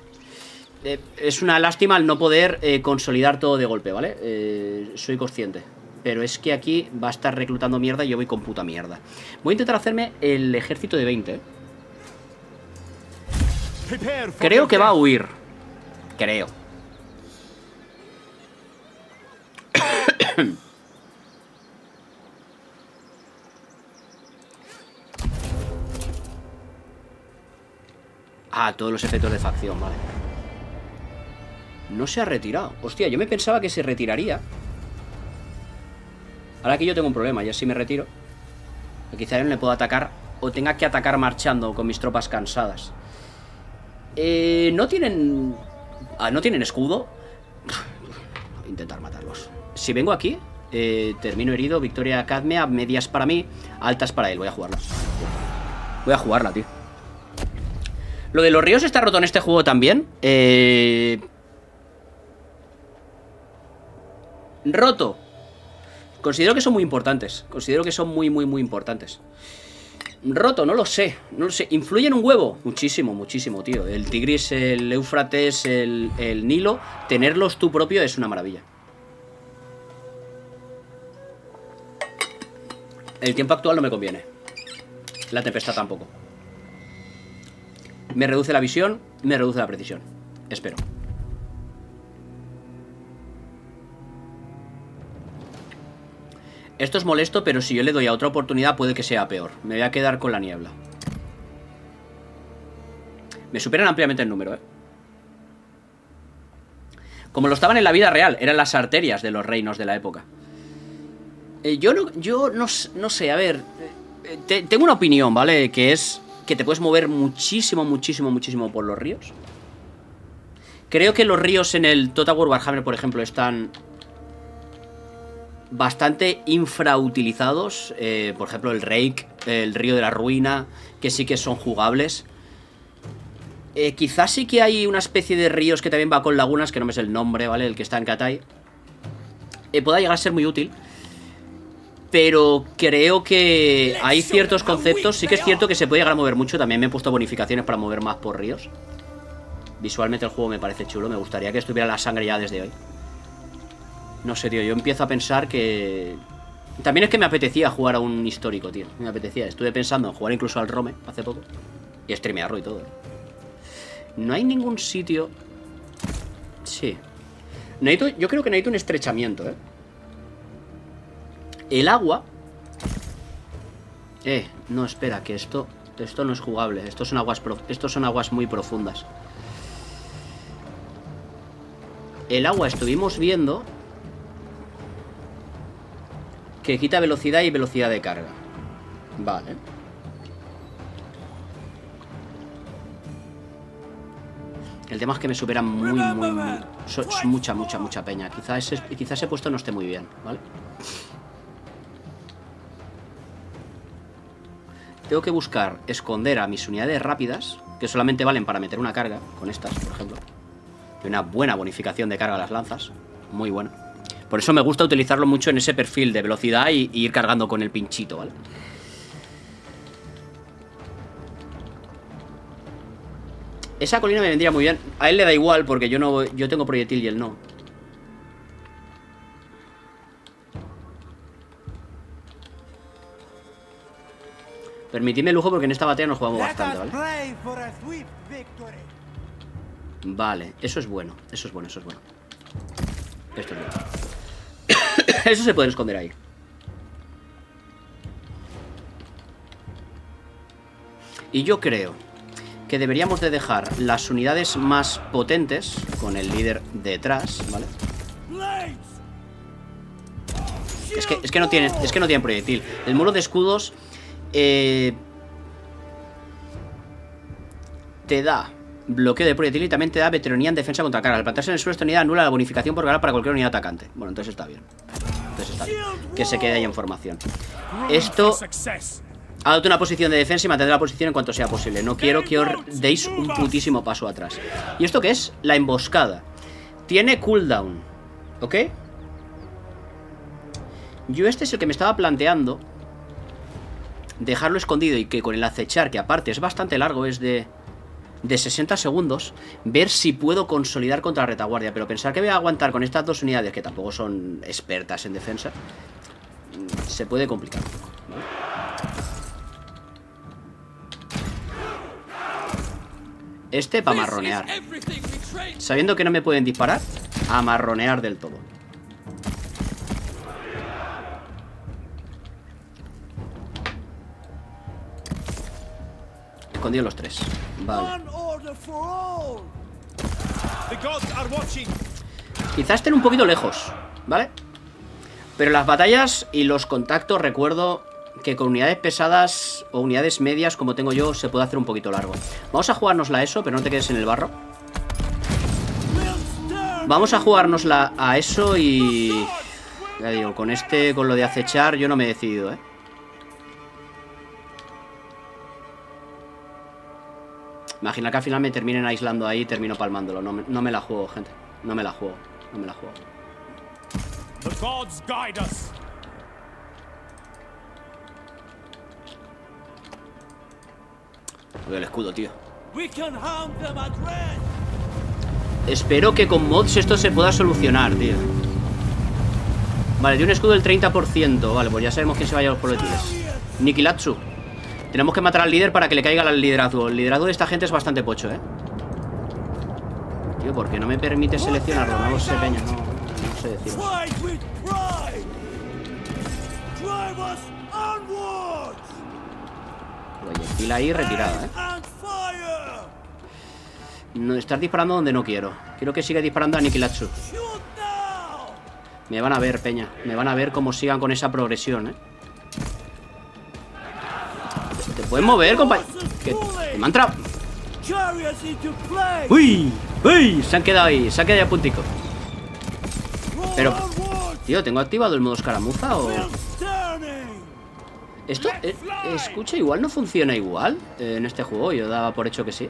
Eh, es una lástima el no poder eh, consolidar todo de golpe, ¿vale? Eh, soy consciente. Pero es que aquí va a estar reclutando mierda y yo voy con puta mierda. Voy a intentar hacerme el ejército de veinte, ¿eh? Creo que va a huir. Creo. Ah, todos los efectos de facción, vale. No se ha retirado. Hostia, yo me pensaba que se retiraría. Ahora aquí yo tengo un problema. Ya si me retiro, quizá yo no le puedo atacar o tenga que atacar marchando con mis tropas cansadas. Eh, no tienen... Ah, no tienen escudo. Intentar matarlos. Si vengo aquí, eh, termino herido. Victoria Cadmea, medias para mí, altas para él. Voy a jugarla. Voy a jugarla, tío. Lo de los ríos está roto en este juego también. Eh... Roto. Considero que son muy importantes. Considero que son muy, muy, muy importantes. Roto, no lo sé, no lo sé. ¿Influyen un huevo? Muchísimo, muchísimo, tío. El Tigris, el Éufrates, el, el Nilo. Tenerlos tú propio es una maravilla. El tiempo actual no me conviene. La tempestad tampoco. Me reduce la visión, me reduce la precisión. Espero. Esto es molesto, pero si yo le doy a otra oportunidad puede que sea peor. Me voy a quedar con la niebla. Me superan ampliamente el número, ¿eh? Como lo estaban en la vida real. Eran las arterias de los reinos de la época. Eh, yo no, yo no, no sé, a ver... Eh, te, tengo una opinión, ¿vale? Que es que te puedes mover muchísimo, muchísimo, muchísimo por los ríos. Creo que los ríos en el Total War Warhammer, por ejemplo, están... bastante infrautilizados, eh, por ejemplo el Reik, el río de la ruina, que sí que son jugables. eh, Quizás sí que hay una especie de ríos que también va con lagunas, que no me es el nombre, ¿vale? El que está en Katai, eh, pueda llegar a ser muy útil. pero creo que hay ciertos conceptos. Sí que es cierto que se puede llegar a mover mucho. También me he puesto bonificaciones para mover más por ríos. Visualmente el juego me parece chulo. Me gustaría que estuviera la sangre ya desde hoy. No sé, tío, yo empiezo a pensar que... También es que me apetecía jugar a un histórico, tío. Me apetecía, estuve pensando en jugar incluso al Rome hace poco. Y streamearlo y todo. No hay ningún sitio... Sí. Necesito... Yo creo que necesito un estrechamiento, ¿eh? El agua... Eh, no, espera, que esto... Esto no es jugable. Estos son aguas, prof... Estos son aguas muy profundas. El agua estuvimos viendo... Que quita velocidad y velocidad de carga. Vale. El tema es que me superan muy, muy, muy... So, es mucha, mucha, mucha peña. Quizás ese, quizás ese puesto no esté muy bien, ¿vale? Tengo que buscar esconder a mis unidades rápidas, que solamente valen para meter una carga, con estas, por ejemplo. Y una buena bonificación de carga a las lanzas. Muy buena. Por eso me gusta utilizarlo mucho en ese perfil de velocidad y, y ir cargando con el pinchito, ¿vale? Esa colina me vendría muy bien. A él le da igual porque yo no, yo tengo proyectil y él no. Permitidme el lujo porque en esta batalla nos jugamos bastante, ¿vale? Vale, eso es bueno, eso es bueno, eso es bueno. Esto es bueno. Eso se puede esconder ahí. Y yo creo que deberíamos de dejar las unidades más potentes con el líder detrás, ¿vale? Es que, es que no tienen, es que no tienen proyectil. El muro de escudos eh, te da bloqueo de proyectil y también te da veteranía en defensa contra carga. Al plantarse en el suelo, esta unidad anula la bonificación por ganar para cualquier unidad atacante. Bueno, entonces está bien. Entonces está bien. Que se quede ahí en formación. Esto... Adopta una posición de defensa y mantendrá la posición en cuanto sea posible. No quiero que os deis un putísimo paso atrás. ¿Y esto qué es? La emboscada. Tiene cooldown, ¿ok? Yo este es el que me estaba planteando. Dejarlo escondido y que con el acechar, que aparte es bastante largo, es de... de sesenta segundos, ver si puedo consolidar contra la retaguardia, pero pensar que voy a aguantar con estas dos unidades, que tampoco son expertas en defensa, se puede complicar un poco, ¿vale? Este para marronear, sabiendo que no me pueden disparar, a marronear del todo. Escondido los tres. Vale. Quizás estén un poquito lejos, ¿vale? Pero las batallas y los contactos, recuerdo que con unidades pesadas o unidades medias, como tengo yo, se puede hacer un poquito largo. Vamos a jugárnosla a eso, pero no te quedes en el barro. Vamos a jugárnosla a eso y... Ya digo, con este, con lo de acechar, yo no me he decidido, ¿eh? Imagina que al final me terminen aislando ahí y termino palmándolo. No me, no me la juego, gente. No me la juego. No me la juego. Voy al escudo, tío. Espero que con mods esto se pueda solucionar, tío. Vale, de un escudo del treinta por ciento. Vale, pues ya sabemos quién se vaya a los proyectiles. Nikilatsu. Tenemos que matar al líder para que le caiga al liderazgo. El liderazgo de esta gente es bastante pocho, ¿eh? Tío, ¿por qué no me permite seleccionarlo? No lo sé, peña. No, no sé decirlo. Proyectil ahí retirada, ¿eh? No, estás disparando donde no quiero. Quiero que siga disparando a Nikilatsu. Me van a ver, peña. Me van a ver cómo sigan con esa progresión, ¿eh? ¿Te puedes mover, compañero? Que, que me han trao. ¡Uy! ¡Uy! Se han quedado ahí. Se han quedado ahí a puntico. Pero... Tío, ¿tengo activado el modo escaramuza o...? Esto... Eh, escucha, igual no funciona igual eh, en este juego. Yo daba por hecho que sí.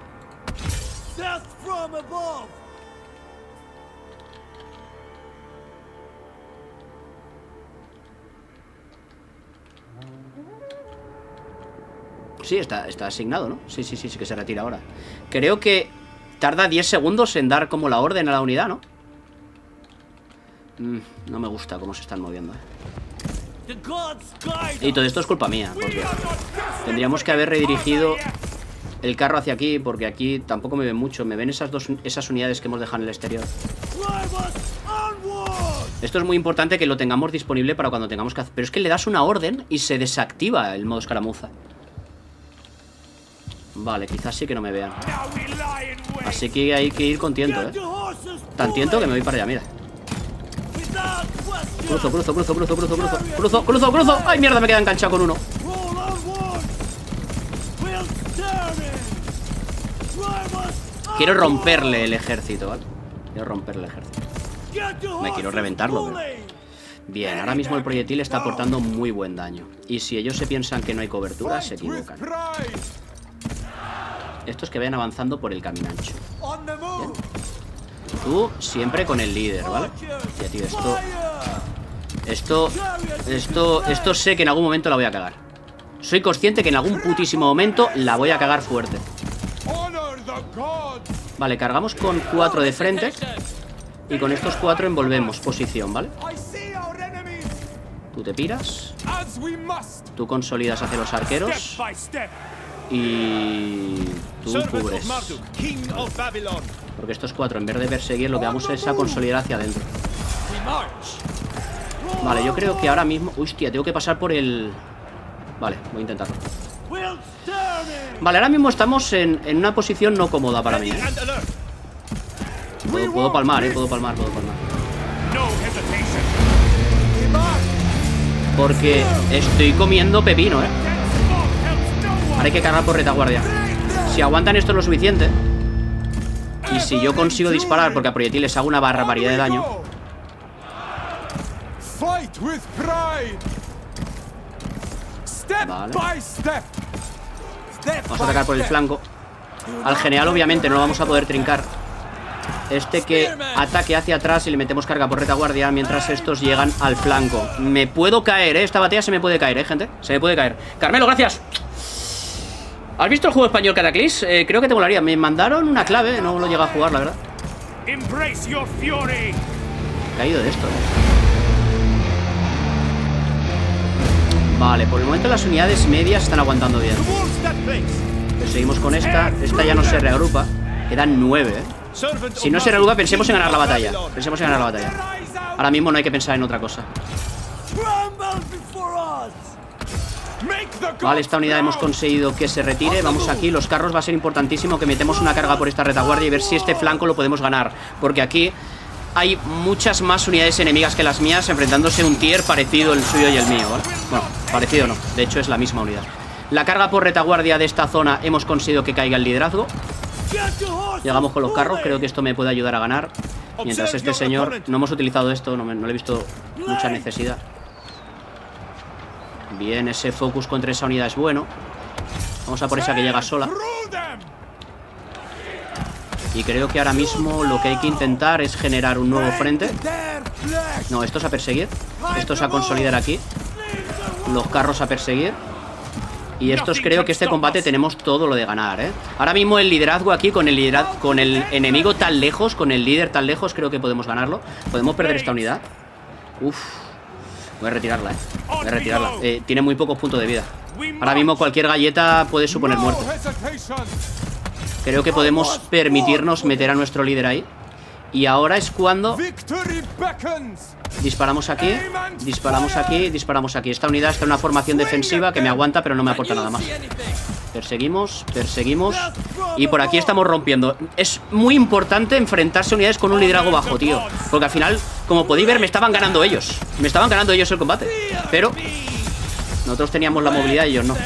Sí, está, está asignado, ¿no? Sí, sí, sí, sí que se retira ahora. Creo que tarda diez segundos en dar como la orden a la unidad, ¿no? Mm, no me gusta cómo se están moviendo, ¿eh? Y todo esto es culpa mía, porque tendríamos que haber redirigido el carro hacia aquí, porque aquí tampoco me ven mucho. Me ven esas dos esas unidades que hemos dejado en el exterior. Esto es muy importante que lo tengamos disponible para cuando tengamos que hacer. Pero es que le das una orden y se desactiva el modo escaramuza. Vale, quizás sí que no me vean. Así que hay que ir con tiento, ¿eh? Tan tiento que me voy para allá, mira. Cruzo, cruzo, cruzo, cruzo, cruzo, cruzo. Cruzo, cruzo, cruzo. ¡Ay, mierda! Me queda enganchado con uno. Quiero romperle el ejército, ¿vale? Quiero romperle el ejército. Me quiero reventarlo, pero... Bien, ahora mismo el proyectil está aportando muy buen daño. Y si ellos se piensan que no hay cobertura, se equivocan. Estos que vayan avanzando por el camino ancho. Bien. Tú siempre con el líder, ¿vale? Ya, tío, esto... Esto... Esto... Esto sé que en algún momento la voy a cagar. Soy consciente que en algún putísimo momento la voy a cagar fuerte. Vale, cargamos con cuatro de frente. Y con estos cuatro envolvemos posición, ¿vale? Tú te piras. Tú consolidas hacia los arqueros. Y... tú cubres. Vale. Porque estos cuatro, en vez de perseguir, lo que vamos es a consolidar hacia adentro. Vale, yo creo que ahora mismo... Hostia, tengo que pasar por el... Vale, voy a intentarlo. Vale, ahora mismo estamos en, en una posición no cómoda para mí, ¿eh? Puedo, puedo palmar, ¿eh? Puedo palmar, puedo palmar. Porque estoy comiendo pepino, ¿eh? Ahora hay que cargar por retaguardia. Si aguantan esto lo suficiente... Y si yo consigo disparar, porque a proyectiles hago una barbaridad de daño. Vale. Vamos a atacar por el flanco. Al general obviamente no lo vamos a poder trincar. Este que ataque hacia atrás y le metemos carga por retaguardia mientras estos llegan al flanco. Me puedo caer, ¿eh? Esta batalla se me puede caer, ¿eh, gente? Se me puede caer. Carmelo, gracias. ¿Has visto el juego español Cataclys? Eh, creo que te molaría. Me mandaron una clave, no lo llegué a jugar, la verdad. Caído de esto, ¿no? Vale, por el momento las unidades medias están aguantando bien. Pero seguimos con esta. Esta ya no se reagrupa. Quedan nueve, ¿eh? Si no se reagrupa, pensemos en ganar la batalla. Pensemos en ganar la batalla. Ahora mismo no hay que pensar en otra cosa. Vale, esta unidad hemos conseguido que se retire. Vamos aquí, los carros va a ser importantísimo que metemos una carga por esta retaguardia y ver si este flanco lo podemos ganar. Porque aquí hay muchas más unidades enemigas que las mías, enfrentándose un tier parecido el suyo y el mío, ¿vale? Bueno, parecido no, de hecho es la misma unidad. La carga por retaguardia de esta zona hemos conseguido que caiga el liderazgo. Llegamos con los carros, creo que esto me puede ayudar a ganar. Mientras este señor, no hemos utilizado esto, no, me, no le he visto mucha necesidad. Bien, ese focus contra esa unidad es bueno. Vamos a por esa que llega sola. Y creo que ahora mismo lo que hay que intentar es generar un nuevo frente. No, estos a perseguir. Estos a consolidar aquí. Los carros a perseguir. Y estos creo que este combate tenemos todo lo de ganar, ¿eh? Ahora mismo el liderazgo aquí con el, liderazgo, con el enemigo tan lejos, con el líder tan lejos, creo que podemos ganarlo. Podemos perder esta unidad. Uf. Voy a retirarla, eh. Voy a retirarla. Eh, tiene muy pocos puntos de vida. Ahora mismo cualquier galleta puede suponer muerte. Creo que podemos permitirnos meter a nuestro líder ahí. Y ahora es cuando... Disparamos aquí, disparamos aquí, disparamos aquí. Esta unidad está en una formación defensiva que me aguanta, pero no me aporta nada más. Perseguimos, perseguimos. Y por aquí estamos rompiendo. Es muy importante enfrentarse a unidades con un liderazgo bajo, tío. Porque al final, como podéis ver, me estaban ganando ellos. Me estaban ganando ellos el combate. Pero nosotros teníamos la movilidad y ellos no.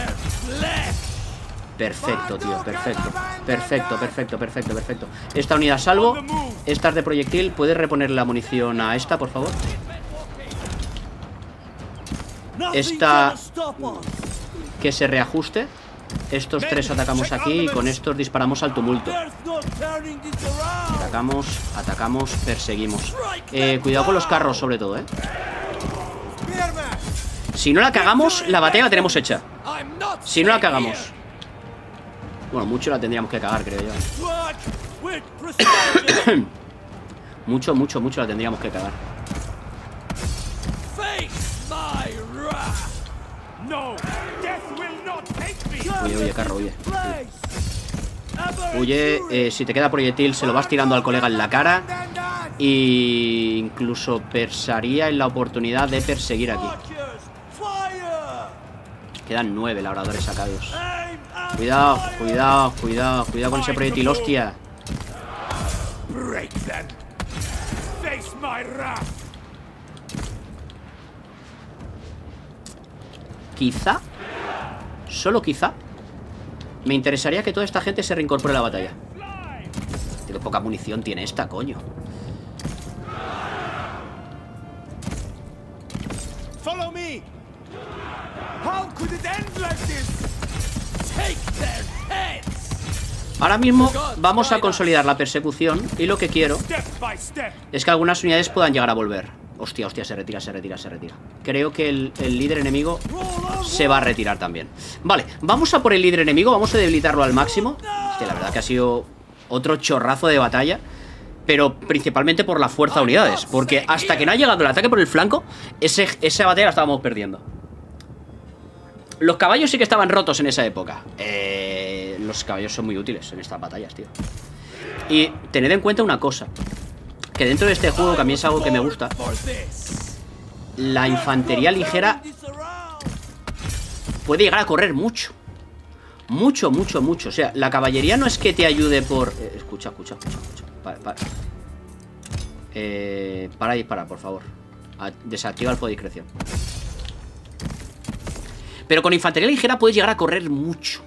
Perfecto, tío, perfecto. Perfecto, perfecto, perfecto, perfecto. Esta unidad salvo. Estas de proyectil. ¿Puedes reponer la munición a esta, por favor? Esta... que se reajuste. Estos tres atacamos aquí y con estos disparamos al tumulto. Atacamos, atacamos, perseguimos. Eh, cuidado con los carros sobre todo, ¿eh? Si no la cagamos, la batalla la tenemos hecha. Si no la cagamos. Bueno, mucho la tendríamos que cagar, creo yo. Mucho, mucho, mucho la tendríamos que cagar. Oye, oye, carro, oye. Oye, eh, si te queda proyectil, se lo vas tirando al colega en la cara. Y incluso persaría en la oportunidad de perseguir aquí. Quedan nueve labradores sacados. Cuidado, cuidado, cuidado, cuidado con ese proyectil, hostia. Quizá, solo quizá, me interesaría que toda esta gente se reincorpore a la batalla. Qué poca munición tiene esta, coño. Follow me. Ahora mismo vamos a consolidar la persecución. Y lo que quiero es que algunas unidades puedan llegar a volver. Hostia, hostia, se retira, se retira, se retira. Creo que el, el líder enemigo se va a retirar también. Vale, vamos a por el líder enemigo. Vamos a debilitarlo al máximo. Hostia, la verdad que ha sido otro chorrazo de batalla. Pero principalmente por la fuerza de unidades, porque hasta que no ha llegado el ataque por el flanco, ese, esa batalla la estábamos perdiendo. Los caballos sí que estaban rotos en esa época. Eh, los caballos son muy útiles en estas batallas, tío. Y tened en cuenta una cosa, que dentro de este juego, que a mí es algo que me gusta, la infantería ligera puede llegar a correr mucho. Mucho, mucho, mucho. O sea, la caballería no es que te ayude por... Eh, escucha, escucha, escucha, escucha. Para, para. Eh, para disparar, por favor. Desactiva el fuego de discreción. Pero con infantería ligera puedes llegar a correr mucho.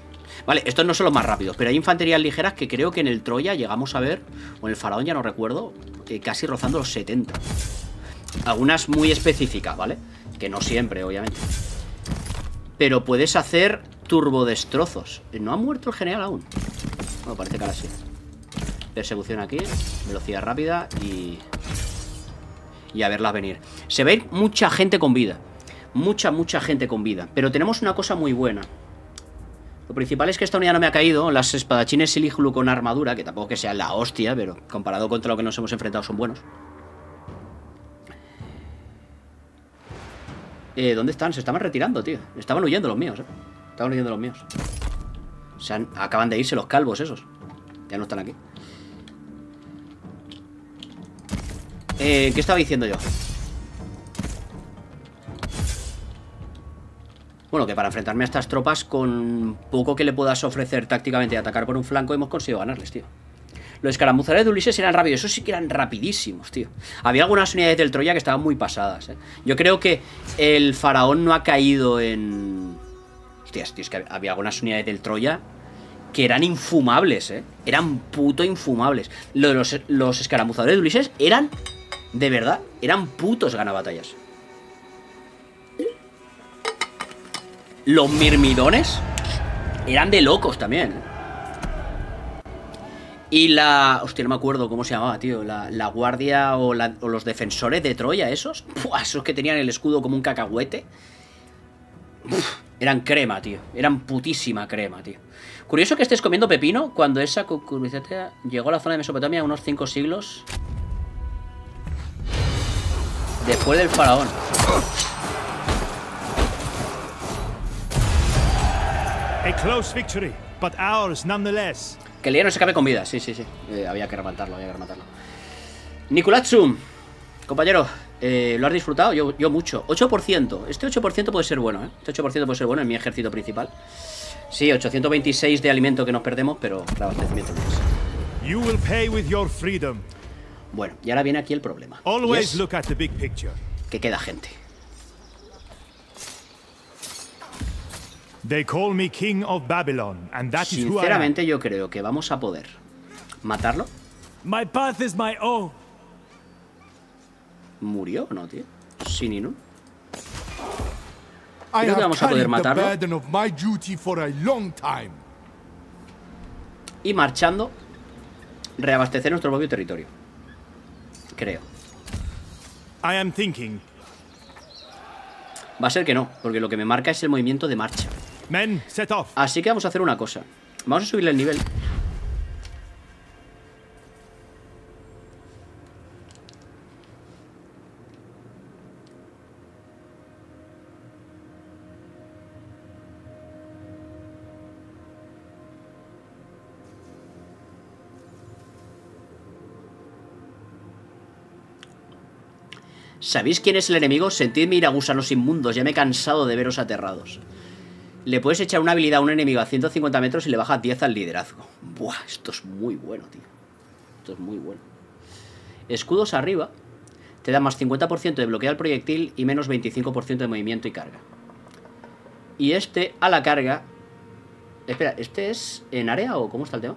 Vale, estos no son los más rápidos, pero hay infanterías ligeras que creo que en el Troya llegamos a ver, o en el Faraón, ya no recuerdo, eh, casi rozando los setenta. Algunas muy específicas, ¿vale? Que no siempre, obviamente. Pero puedes hacer turbodestrozos. ¿No ha muerto el general aún? Bueno, parece que ahora sí. Persecución aquí, velocidad rápida y... y a verlas venir. Se va a ir mucha gente con vida. Mucha, mucha gente con vida. Pero tenemos una cosa muy buena. Lo principal es que esta unidad no me ha caído. Las espadachines Silihulu con armadura, que tampoco que sea la hostia, pero comparado contra lo que nos hemos enfrentado son buenos. Eh, ¿Dónde están? Se estaban retirando, tío. Estaban huyendo los míos, eh. Estaban huyendo los míos. Se han, acaban de irse los calvos esos. Ya no están aquí. Eh, ¿qué estaba diciendo yo? Bueno, que para enfrentarme a estas tropas, con poco que le puedas ofrecer tácticamente y atacar por un flanco, hemos conseguido ganarles, tío. Los escaramuzadores de Ulises eran rápidos. Esos sí que eran rapidísimos, tío. Había algunas unidades del Troya que estaban muy pasadas, ¿eh? Yo creo que el faraón no ha caído en... Hostias, tío, es que había algunas unidades del Troya que eran infumables, ¿eh? Eran puto infumables. Lo de los, los escaramuzadores de Ulises eran... De verdad, eran putos ganabatallas. Los mirmidones eran de locos también. Y la... Hostia, no me acuerdo cómo se llamaba, tío. La, la guardia o, la, o los defensores de Troya, esos. Pua, esos que tenían el escudo como un cacahuete. Uf, eran crema, tío. Eran putísima crema, tío. Curioso que estés comiendo pepino cuando esa cucurbitacea llegó a la zona de Mesopotamia unos cinco siglos después del faraón. A close victory, but ours nonetheless. Que el día no se acabe con vida, sí, sí, sí. Eh, había que rematarlo, había que rematarlo. Nikulatsu, compañero, eh, ¿lo has disfrutado? Yo, yo mucho. ocho por ciento. Este ocho por ciento puede ser bueno, ¿eh? Este ocho por ciento puede ser bueno en mi ejército principal. Sí, ochocientos veintiséis de alimento que nos perdemos, pero el abastecimiento no es. You will pay with your freedom. Bueno, y ahora viene aquí el problema. Always look at the big picture. Que queda gente. They call me king of Babylon, and that is who I am. Sinceramente, yo creo que vamos a poder matarlo. My path is my own. ¿Murió o no, tío? Sí, ni no. Creo que vamos a poder matarlo. Y marchando, reabastecer nuestro propio territorio. Creo. I am thinking. Va a ser que no, porque lo que me marca es el movimiento de marcha. Men, set off. Así que vamos a hacer una cosa. Vamos a subirle el nivel. ¿Sabéis quién es el enemigo? Sentidme ir a gusanos inmundos, ya me he cansado de veros aterrados. Le puedes echar una habilidad a un enemigo a ciento cincuenta metros y le bajas diez al liderazgo. Buah, esto es muy bueno, tío. Esto es muy bueno. Escudos arriba. Te da más cincuenta por ciento de bloqueo al proyectil y menos veinticinco por ciento de movimiento y carga. Y este a la carga... Espera, ¿este es en área o cómo está el tema?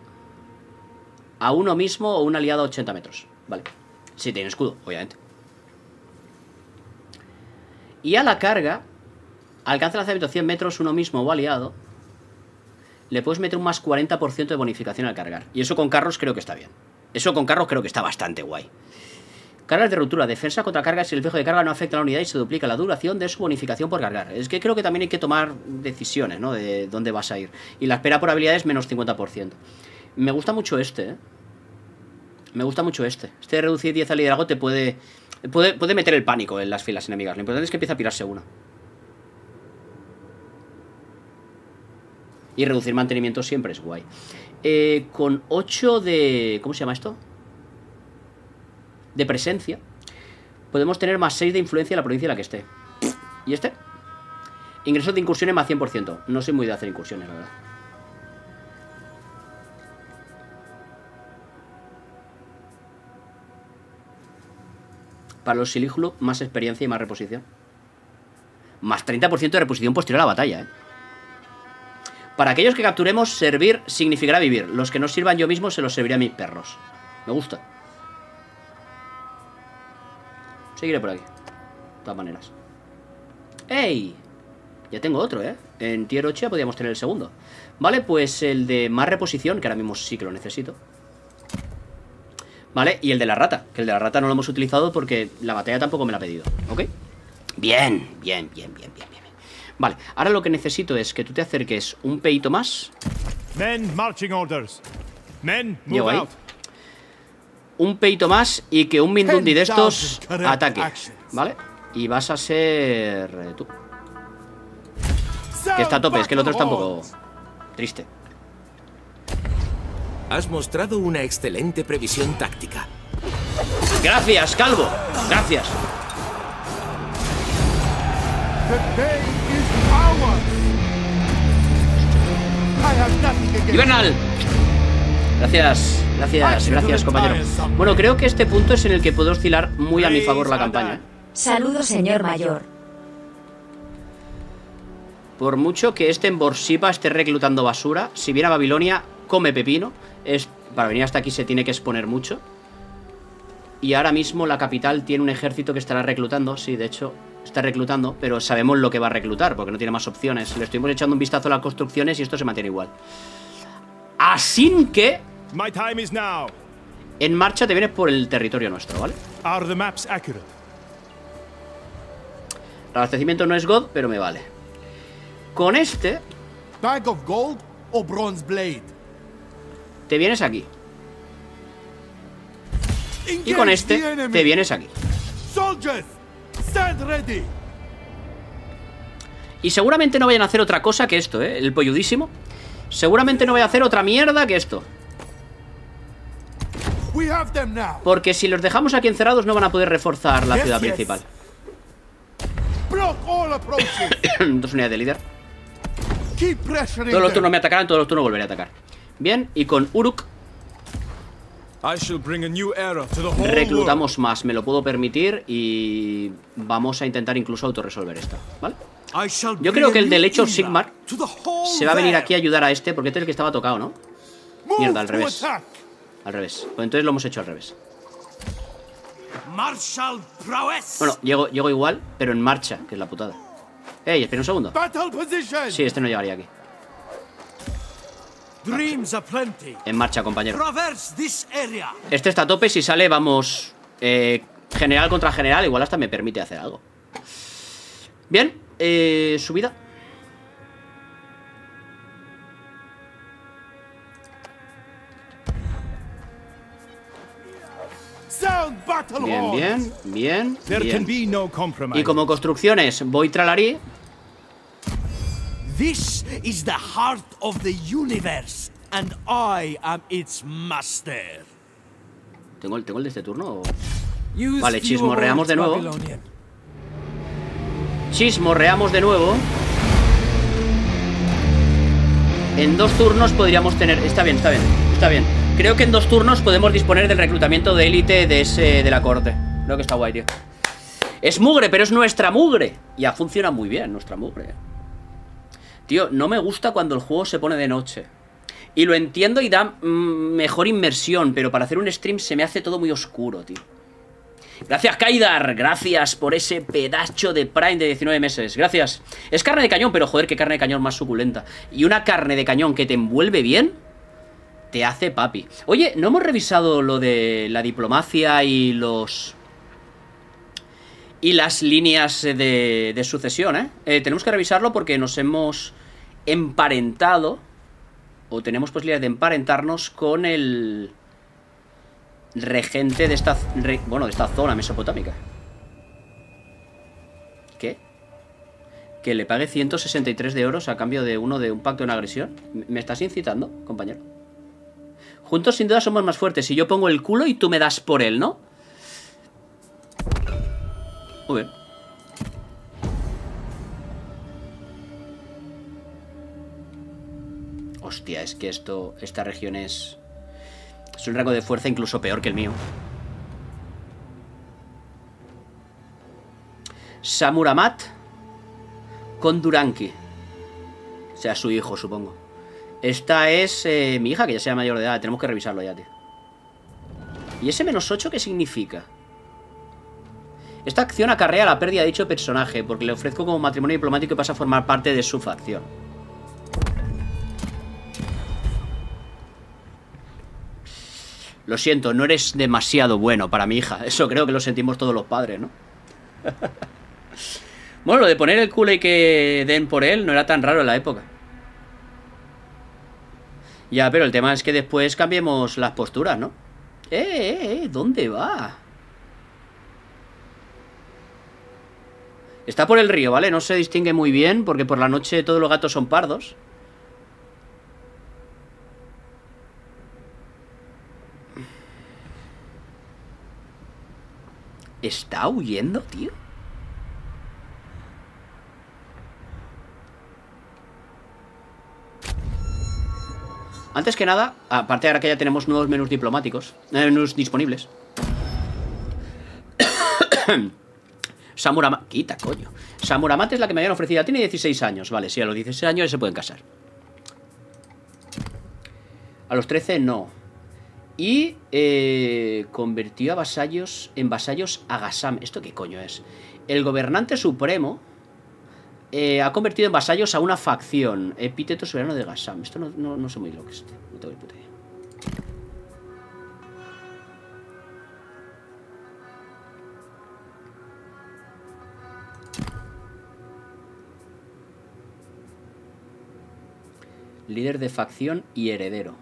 A uno mismo o un aliado a ochenta metros. Vale. Sí, tiene escudo, obviamente. Y a la carga, alcanza el lanzamiento cien metros, uno mismo o aliado, le puedes meter un más cuarenta por ciento de bonificación al cargar. Y eso con carros creo que está bien. Eso con carros creo que está bastante guay. Cargas de ruptura, defensa contra cargas y el flejo de carga no afecta a la unidad y se duplica la duración de su bonificación por cargar. Es que creo que también hay que tomar decisiones, ¿no? De dónde vas a ir. Y la espera por habilidades menos cincuenta por ciento. Me gusta mucho este, ¿eh? Me gusta mucho este. Este de reducir diez al liderazgo te puede... Puede, puede meter el pánico en las filas enemigas. Lo importante es que empiece a pirarse uno. Y reducir mantenimiento siempre es guay. Eh, con ocho de... ¿Cómo se llama esto? De presencia. Podemos tener más seis de influencia en la provincia en la que esté. ¿Y este? Ingresos de incursiones más cien por ciento. No soy muy de hacer incursiones, la verdad. Para los silículos, más experiencia y más reposición. Más treinta por ciento de reposición posterior a la batalla, ¿eh? Para aquellos que capturemos, servir significará vivir. Los que no sirvan yo mismo, se los serviré a mis perros. Me gusta. Seguiré por aquí. De todas maneras. ¡Ey! Ya tengo otro, ¿eh? En tier ocho ya podíamos tener el segundo. Vale, pues el de más reposición, que ahora mismo sí que lo necesito. Vale, y el de la rata, que el de la rata no lo hemos utilizado porque la batalla tampoco me la ha pedido, ¿ok? Bien, bien, bien, bien, bien, bien. Vale, ahora lo que necesito es que tú te acerques un peito más. Men, marching orders. Men, move. Llego ahí. Out. Un peito más y que un Mindundi de estos ataque, ¿vale? Y vas a ser tú. Que está a tope, es que el otro está un poco triste. Has mostrado una excelente previsión táctica. Gracias, Calvo. Gracias. Ibernal. Gracias, gracias, gracias, compañero. Bueno, creo que este punto es en el que puedo oscilar muy a mi favor la campaña. Saludos, señor mayor. Por mucho que este en Borsippa esté reclutando basura, si viene a Babilonia, come pepino. Es, para venir hasta aquí se tiene que exponer mucho. Y ahora mismo la capital tiene un ejército que estará reclutando. Sí, de hecho, está reclutando. Pero sabemos lo que va a reclutar, porque no tiene más opciones. Le estuvimos echando un vistazo a las construcciones y esto se mantiene igual. Así que en marcha te vienes por el territorio nuestro, ¿vale? El abastecimiento no es God, pero me vale. Con este Bank of Gold o Bronze Blade. Te vienes aquí. Y con este te vienes aquí. Y seguramente no vayan a hacer otra cosa que esto, ¿eh? El polludísimo. Seguramente no voy a hacer otra mierda que esto. Porque si los dejamos aquí encerrados no van a poder reforzar la ciudad principal. Dos unidades de líder. Todos los turnos me atacarán, todos los turnos volveré a atacar. Bien, y con Uruk reclutamos más, me lo puedo permitir. Y vamos a intentar incluso autorresolver esta, ¿vale? Yo creo que el del hecho Sigmar se va a venir aquí a ayudar a este, porque este es el que estaba tocado, ¿no? Mierda, al revés. Al revés, pues entonces lo hemos hecho al revés. Bueno, llego, llego igual, pero en marcha, que es la putada. Ey, espera un segundo. Sí, este no llegaría aquí. En marcha, compañero. Este está a tope. Si sale, vamos eh, general contra general. Igual hasta me permite hacer algo. Bien, eh, subida. Bien, bien, bien, bien. Y como construcciones, voy tralarí. This is the heart of the universe, and I am its master. ¿Tengo el, tengo el de este turno? O... Vale, chismorreamos de nuevo. Chismorreamos de nuevo. En dos turnos podríamos tener... Está bien, está bien, está bien. Creo que en dos turnos podemos disponer del reclutamiento de élite de, ese, de la corte. Creo que está guay, tío. Es mugre, pero es nuestra mugre. Ya funciona muy bien nuestra mugre. Tío, no me gusta cuando el juego se pone de noche. Y lo entiendo y da mmm, mejor inmersión, pero para hacer un stream se me hace todo muy oscuro, tío. Gracias, Kaidar. Gracias por ese pedacho de Prime de diecinueve meses. Gracias. Es carne de cañón, pero joder, qué carne de cañón más suculenta. Y una carne de cañón que te envuelve bien, te hace papi. Oye, ¿no hemos revisado lo de la diplomacia y los... y las líneas de, de sucesión, ¿eh? ¿eh? Tenemos que revisarlo porque nos hemos emparentado, o tenemos posibilidad de emparentarnos con el regente de esta, re, bueno, de esta zona mesopotámica. ¿Qué? ¿Que le pague ciento sesenta y tres de euros a cambio de uno de un pacto de una agresión? ¿Me estás incitando, compañero? Juntos sin duda somos más fuertes. Si yo pongo el culo y tú me das por él, ¿no? Muy bien. Hostia, es que esto... esta región es... es un rango de fuerza incluso peor que el mío. Samuramat con Duranki. O sea, su hijo, supongo. Esta es eh, mi hija, que ya sea mayor de edad. Tenemos que revisarlo ya, tío. ¿Y ese menos ocho qué significa? Esta acción acarrea la pérdida de dicho personaje, porque le ofrezco como matrimonio diplomático y pasa a formar parte de su facción. Lo siento, no eres demasiado bueno para mi hija. Eso creo que lo sentimos todos los padres, ¿no? Bueno, lo de poner el culo y que den por él no era tan raro en la época. Ya, pero el tema es que después cambiemos las posturas, ¿no? Eh, eh, eh, ¿dónde va? Está por el río, ¿vale? No se distingue muy bien porque por la noche todos los gatos son pardos. ¿Está huyendo, tío? Antes que nada, aparte ahora que ya tenemos nuevos menús diplomáticos, menús disponibles. Samuramat... Quita, coño. Samuramat es la que me habían ofrecido. Tiene dieciséis años. Vale, sí, a los dieciséis años se pueden casar. A los trece no. Y eh, convirtió a vasallos en vasallos a Gasam. ¿Esto qué coño es? El gobernante supremo eh, ha convertido en vasallos a una facción. Epíteto soberano de Gasam. Esto no, no, no sé muy lo que es. Este. No tengo ni puta idea. Líder de facción y heredero.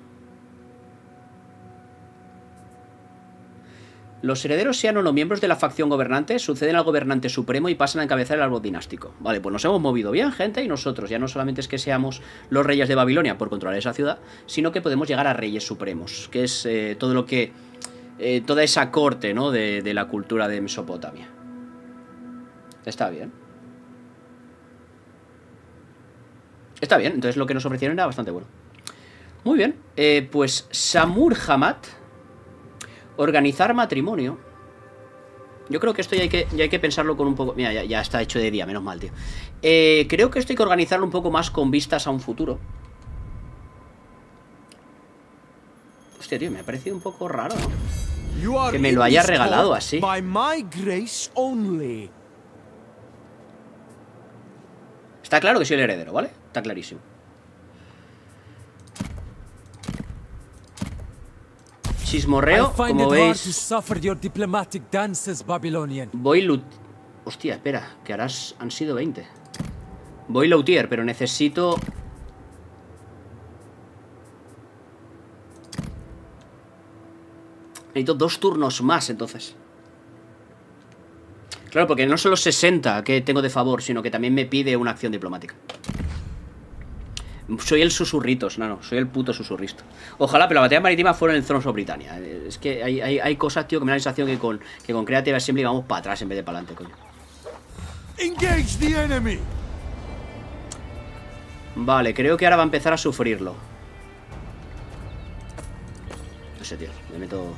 Los herederos, sean o no miembros de la facción gobernante, suceden al gobernante supremo y pasan a encabezar el árbol dinástico. Vale, pues nos hemos movido bien, gente, y nosotros ya no solamente es que seamos los reyes de Babilonia por controlar esa ciudad, sino que podemos llegar a reyes supremos, que es eh, todo lo que... Eh, toda esa corte, ¿no?, de, de la cultura de Mesopotamia. Está bien. Está bien, entonces lo que nos ofrecieron era bastante bueno. Muy bien, eh, pues Samuramat. Organizar matrimonio. Yo creo que esto ya hay que, ya hay que pensarlo con un poco... Mira, ya, ya está hecho de día, menos mal, tío. eh, Creo que esto hay que organizarlo un poco más con vistas a un futuro. Hostia, tío, me ha parecido un poco raro, ¿no?, que me lo haya regalado así. Está claro que soy el heredero, ¿vale? Está clarísimo. Chismorreo, como veis. Voy lut... Hostia, espera, que ahora han sido veinte. Voy luthier, pero necesito... Necesito dos turnos más, entonces. Claro, porque no son los sesenta que tengo de favor, sino que también me pide una acción diplomática. Soy el susurritos, no, no, soy el puto susurrista. Ojalá, pero la batalla marítima fuera en el Thrones of Britannia. Es que hay, hay, hay cosas, tío, que me da la sensación que con, que con Creative Assembly vamos para atrás en vez de para adelante, coño. Engage the enemy. Vale, creo que ahora va a empezar a sufrirlo. No sé, tío, le meto...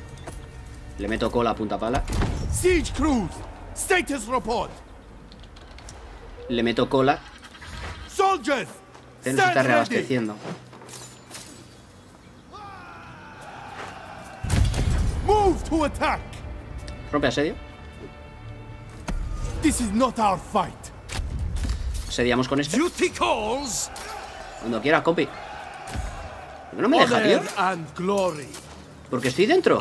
Le meto cola a punta pala. Siege Cruise, status report. Le meto cola. Soldiers. Se nos está reabasteciendo. Rompe asedio. Asediamos con este. Cuando quieras, compi. No me deja, tío. Porque estoy dentro.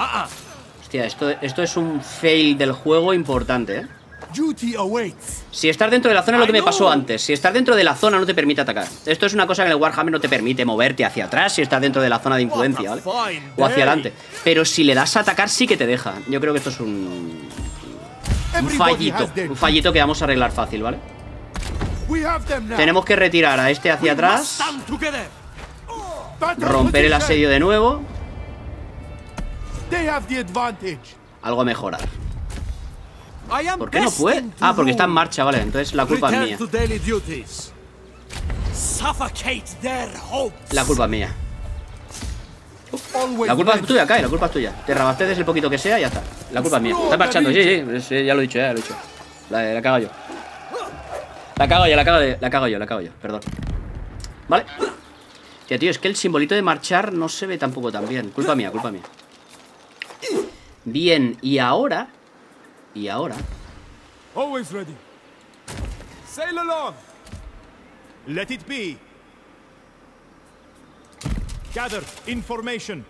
Hostia, esto, esto es un fail del juego importante, ¿eh? Si estás dentro de la zona es lo que me pasó antes. Si estás dentro de la zona no te permite atacar. Esto es una cosa que en el Warhammer no te permite moverte hacia atrás si estás dentro de la zona de influencia, ¿vale? O hacia adelante. Pero si le das a atacar sí que te deja. Yo creo que esto es un... Un fallito. Un fallito que vamos a arreglar fácil, ¿vale? Tenemos que retirar a este hacia atrás. Romper el asedio de nuevo. Algo a mejorar. ¿Por qué no puede? Ah, porque está en marcha, vale. Entonces la culpa es mía. La culpa es mía. La culpa es tuya, Kai, la culpa es tuya. Te reabasteces el poquito que sea y ya está. La culpa es mía. Está marchando, sí, sí, sí, ya lo he dicho, ya lo he dicho. La, la cago yo. La cago yo, la cago yo, la cago yo, la cago yo, perdón. Vale. Tío, tío, es que el simbolito de marchar no se ve tampoco tan bien. Culpa mía, culpa mía. Bien, y ahora... Y ahora always ready. Sail along. Let it be. Gather information.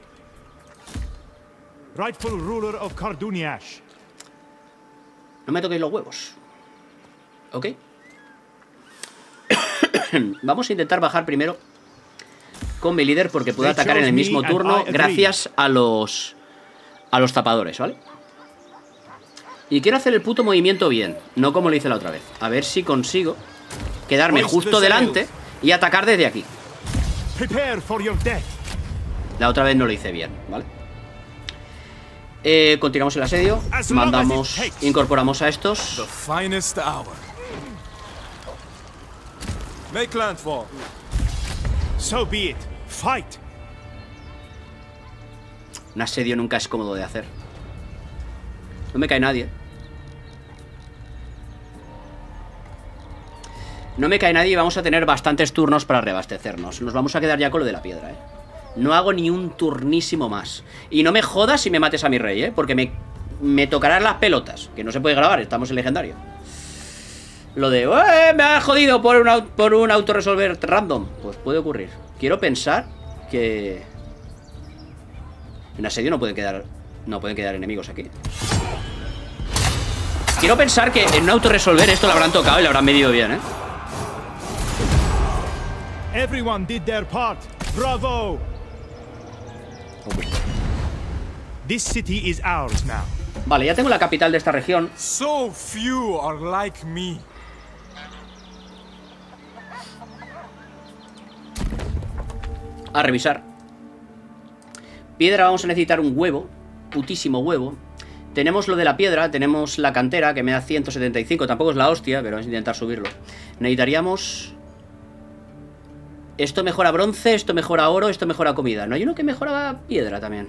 Rightful ruler of Karduniash. No me toquéis los huevos. Ok. Vamos a intentar bajar primero con mi líder porque puedo atacar en el mismo turno gracias a los a los tapadores, ¿vale? Y quiero hacer el puto movimiento bien, no como lo hice la otra vez. A ver si consigo quedarme justo delante y atacar desde aquí. La otra vez no lo hice bien, ¿vale? Eh, continuamos el asedio. Mandamos, incorporamos a estos. Un asedio nunca es cómodo de hacer. No me cae nadie. No me cae nadie y vamos a tener bastantes turnos para reabastecernos. Nos vamos a quedar ya con lo de la piedra, ¿eh? No hago ni un turnísimo más. Y no me jodas si me mates a mi rey, ¿eh? Porque me, me tocarán las pelotas. Que no se puede grabar, estamos en legendario. Lo de... ¡Eh, me ha jodido por un, por un autorresolver random! Pues puede ocurrir. Quiero pensar que... En asedio no pueden quedar... No pueden quedar enemigos aquí. Quiero pensar que en un autorresolver esto lo habrán tocado y lo habrán medido bien, ¿eh? Everyone did their part. Bravo. Okay. This city is ours now. Vale, ya tengo la capital de esta región. So few are like me. A revisar. Piedra, vamos a necesitar un huevo, putísimo huevo. Tenemos lo de la piedra, tenemos la cantera, que me da ciento setenta y cinco. Tampoco es la hostia, pero vamos a intentar subirlo. Necesitaríamos... Esto mejora bronce, esto mejora oro, esto mejora comida. ¿No hay uno que mejora piedra también?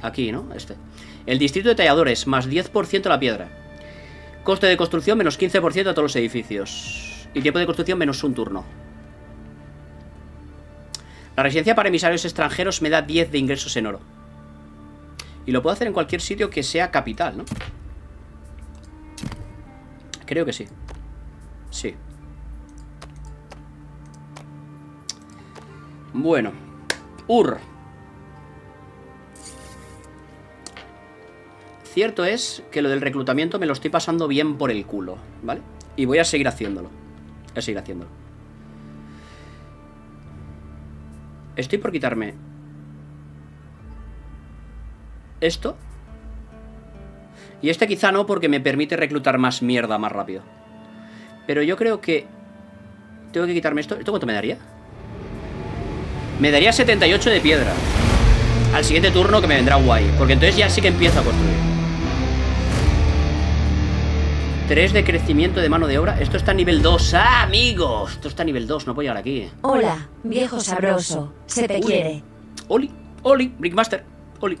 Aquí, ¿no? Este. El distrito de talladores, más diez por ciento la piedra. Coste de construcción, menos quince por ciento a todos los edificios. Y tiempo de construcción, menos un turno. La residencia para emisarios extranjeros me da diez de ingresos en oro. Y lo puedo hacer en cualquier sitio que sea capital, ¿no? Creo que sí. Sí. Bueno. Ur. Cierto es que lo del reclutamiento me lo estoy pasando bien por el culo, ¿vale? Y voy a seguir haciéndolo. Voy a seguir haciéndolo. Estoy por quitarme... Esto Y este quizá no, porque me permite reclutar más mierda más rápido. Pero yo creo que... tengo que quitarme esto. ¿Esto cuánto me daría? Me daría setenta y ocho de piedra. Al siguiente turno, que me vendrá guay, porque entonces ya sí que empiezo a construir. tres de crecimiento de mano de obra. Esto está a nivel dos. ¡Ah, amigos! Esto está a nivel dos, no puedo llegar aquí. Hola, viejo sabroso. Se te quiere. Oli, oli, Brickmaster, oli.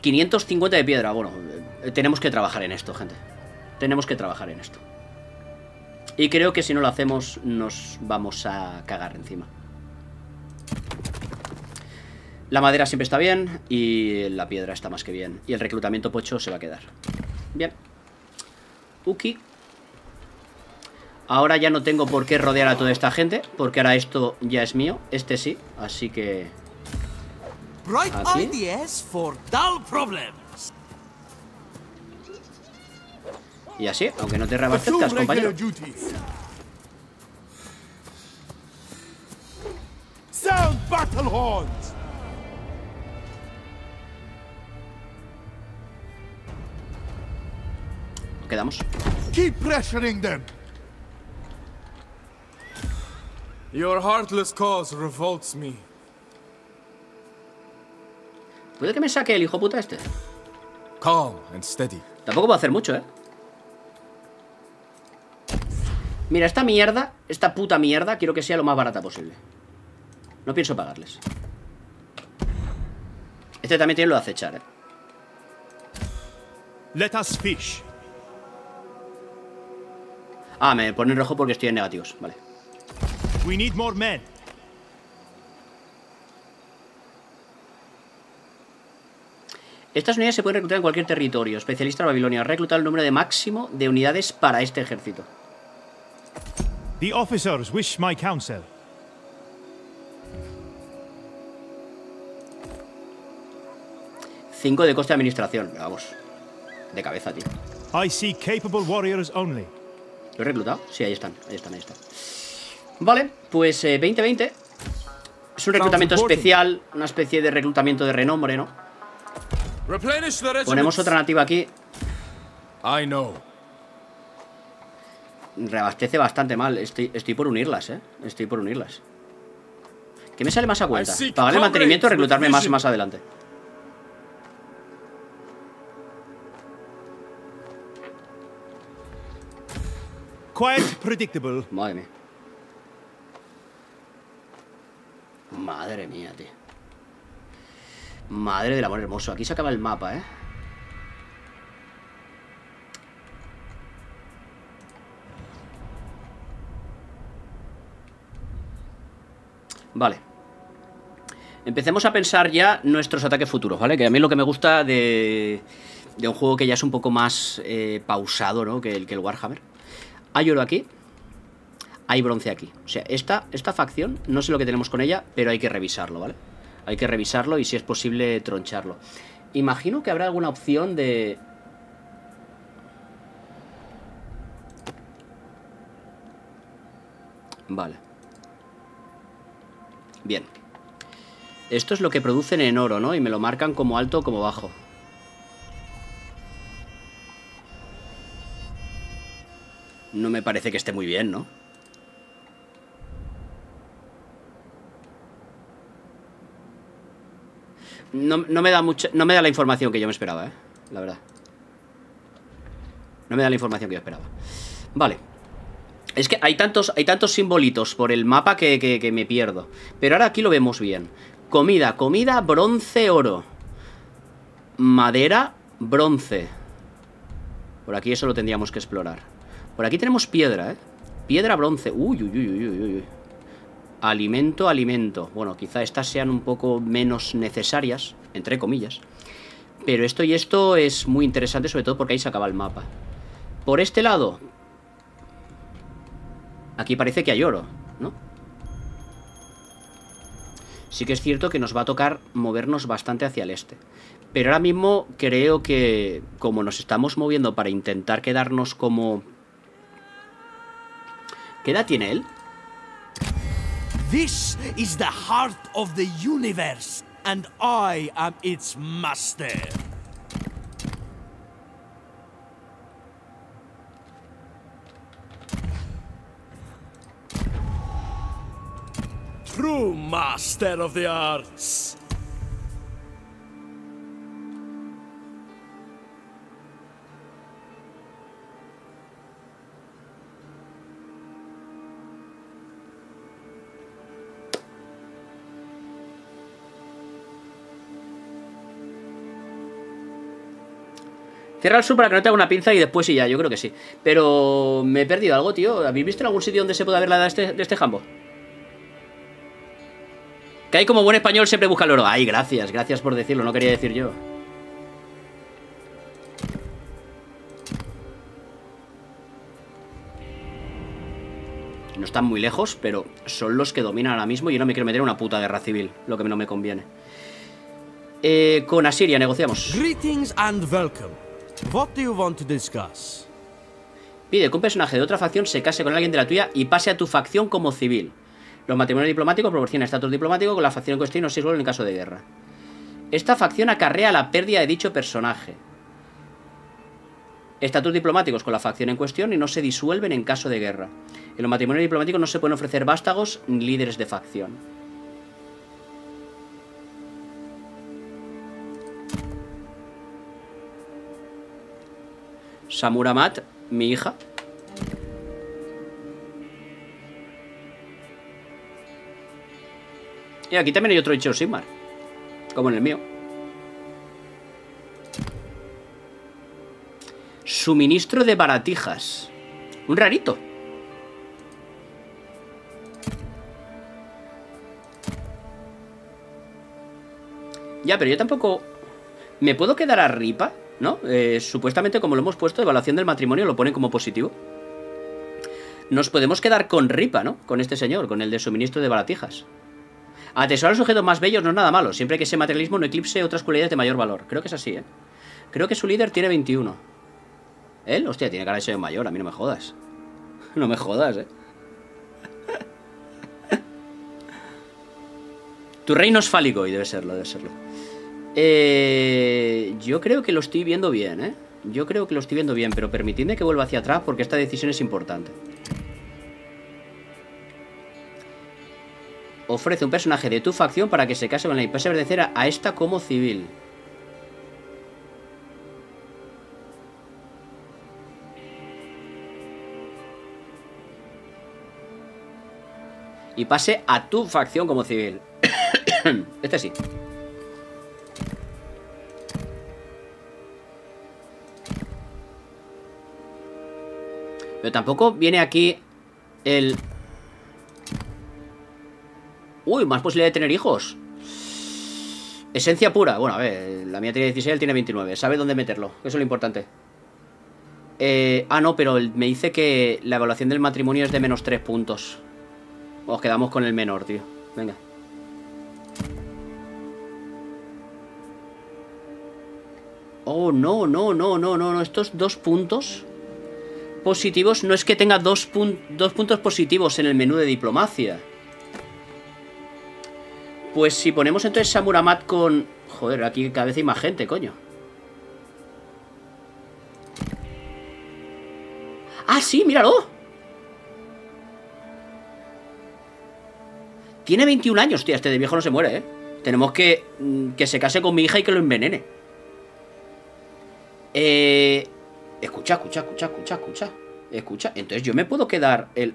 quinientos cincuenta de piedra. Bueno, tenemos que trabajar en esto, gente. Tenemos que trabajar en esto. Y creo que si no lo hacemos, nos vamos a cagar encima. La madera siempre está bien. Y la piedra está más que bien. Y el reclutamiento pocho se va a quedar. Bien. Uki. Ahora ya no tengo por qué rodear a toda esta gente, porque ahora esto ya es mío. Este sí, así que... aquí. Y así, aunque no te reabastezcas, compañero. Quedamos. Keep pressuring them. Your heartless cause revolts me. Puede que me saque el hijo puta este. Calm and steady. Tampoco puedo hacer mucho, eh. Mira, esta mierda, esta puta mierda, quiero que sea lo más barata posible. No pienso pagarles. Este también tiene lo de acechar, eh. Let us fish. Ah, me ponen rojo porque estoy en negativos. Vale. We need more men. Estas unidades se pueden reclutar en cualquier territorio. Especialista en Babilonia. Reclutar el número de máximo de unidades para este ejército. The officers wish my counsel. cinco de coste de administración. Vamos. De cabeza, tío. I see capable warriors only. ¿Lo he reclutado? Sí, ahí están, ahí están, ahí están. Vale, pues eh, veinte veinte. Es un reclutamiento especial. Una especie de reclutamiento de renombre, ¿no? Ponemos otra nativa aquí. I know. Reabastece bastante mal. Estoy, estoy por unirlas, ¿eh? Estoy por unirlas. ¿Qué me sale más a cuenta? Pagar el mantenimiento o reclutarme más más adelante. Quite predictable. Madre mía. Madre mía, tío. Madre del amor hermoso. Aquí se acaba el mapa, ¿eh? Vale. Empecemos a pensar ya nuestros ataques futuros, ¿vale? Que a mí es lo que me gusta de, de un juego que ya es un poco más eh, pausado, ¿no? Que el, que el Warhammer. Hay oro aquí. Hay bronce aquí. O sea, esta, esta facción, no sé lo que tenemos con ella, pero hay que revisarlo, ¿vale? Hay que revisarlo y si es posible troncharlo. Imagino que habrá alguna opción de... Vale. Bien. Esto es lo que producen en oro, ¿no? Y me lo marcan como alto o como bajo. No me parece que esté muy bien, ¿no? No, no me da mucha, no me da la información que yo me esperaba, ¿eh? La verdad. No me da la información que yo esperaba. Vale. Es que hay tantos, hay tantos simbolitos por el mapa que, que, que me pierdo. Pero ahora aquí lo vemos bien. Comida, comida, bronce, oro. Madera, bronce. Por aquí eso lo tendríamos que explorar. Por aquí tenemos piedra, ¿eh? Piedra, bronce. Uy, uy, uy, uy, uy, uy. Alimento, alimento. Bueno, quizá estas sean un poco menos necesarias, entre comillas. Pero esto y esto es muy interesante, sobre todo porque ahí se acaba el mapa. Por este lado. Aquí parece que hay oro, ¿no? Sí que es cierto que nos va a tocar movernos bastante hacia el este. Pero ahora mismo creo que, como nos estamos moviendo para intentar quedarnos como... ¿Qué edad tiene él? This is the heart of the universe and I am its master. true master of the arts. Cierra el sur para que no te haga una pinza y después y ya, yo creo que sí. Pero me he perdido algo, tío. ¿Habéis visto en algún sitio donde se pueda ver la edad de este, de este jambo? Que hay como buen español siempre busca el oro. Ay, gracias, gracias por decirlo, no quería decir yo. No están muy lejos, pero son los que dominan ahora mismo y yo no me quiero meter en una puta guerra civil, lo que no me conviene. Eh, con Asiria negociamos. Greetings and welcome. What do you want to discuss? Pide que un personaje de otra facción se case con alguien de la tuya y pase a tu facción como civil. Los matrimonios diplomáticos proporcionan estatus diplomático con la facción en cuestión y no se vuelven en caso de guerra. Esta facción acarrea la pérdida de dicho personaje. Estatus diplomáticos con la facción en cuestión y no se disuelven en caso de guerra. En los matrimonios diplomáticos no se pueden ofrecer vástagos ni líderes de facción. Samuramat, mi hija. Y aquí también hay otro hecho Sigmar, como en el mío. Suministro de baratijas. Un rarito. Ya, pero yo tampoco... ¿Me puedo quedar a Ripa? ¿No? Eh, supuestamente, como lo hemos puesto, evaluación del matrimonio lo ponen como positivo. Nos podemos quedar con Ripa, ¿no? Con este señor, con el de suministro de baratijas. Atesorar los objetos más bellos no es nada malo, siempre que ese materialismo no eclipse otras cualidades de mayor valor. Creo que es así, ¿eh? Creo que su líder tiene veintiuno. ¿Él? Hostia, tiene cara de ser mayor, a mí no me jodas. No me jodas, ¿eh? Tu reino es fálico, y debe serlo, debe serlo. Eh, yo creo que lo estoy viendo bien, ¿eh? Yo creo que lo estoy viendo bien, pero permitidme que vuelva hacia atrás porque esta decisión es importante. Ofrece un personaje de tu facción para que se case con la y pase a pertenecer a esta como civil. Y pase a tu facción como civil. Este sí. Pero tampoco viene aquí el... Uy, más posibilidad de tener hijos. Esencia pura. Bueno, a ver, la mía tiene dieciséis, él tiene veintinueve. Sabe dónde meterlo, eso es lo importante. eh, Ah, no, pero me dice que la evaluación del matrimonio es de menos tres puntos. Nos quedamos con el menor, tío. Venga. Oh, no, no, no, no, no, no. Estos dos puntos positivos no es que tenga dos, pun dos puntos positivos en el menú de diplomacia. Pues si ponemos entonces Samuramat con... Joder, aquí cada vez hay más gente, coño. ¡Ah, sí! ¡Míralo! Tiene veintiún años, tía. Este de viejo no se muere, ¿eh? Tenemos que... que se case con mi hija y que lo envenene. Eh... Escucha, escucha, escucha, escucha, escucha. Escucha, entonces yo me puedo quedar el...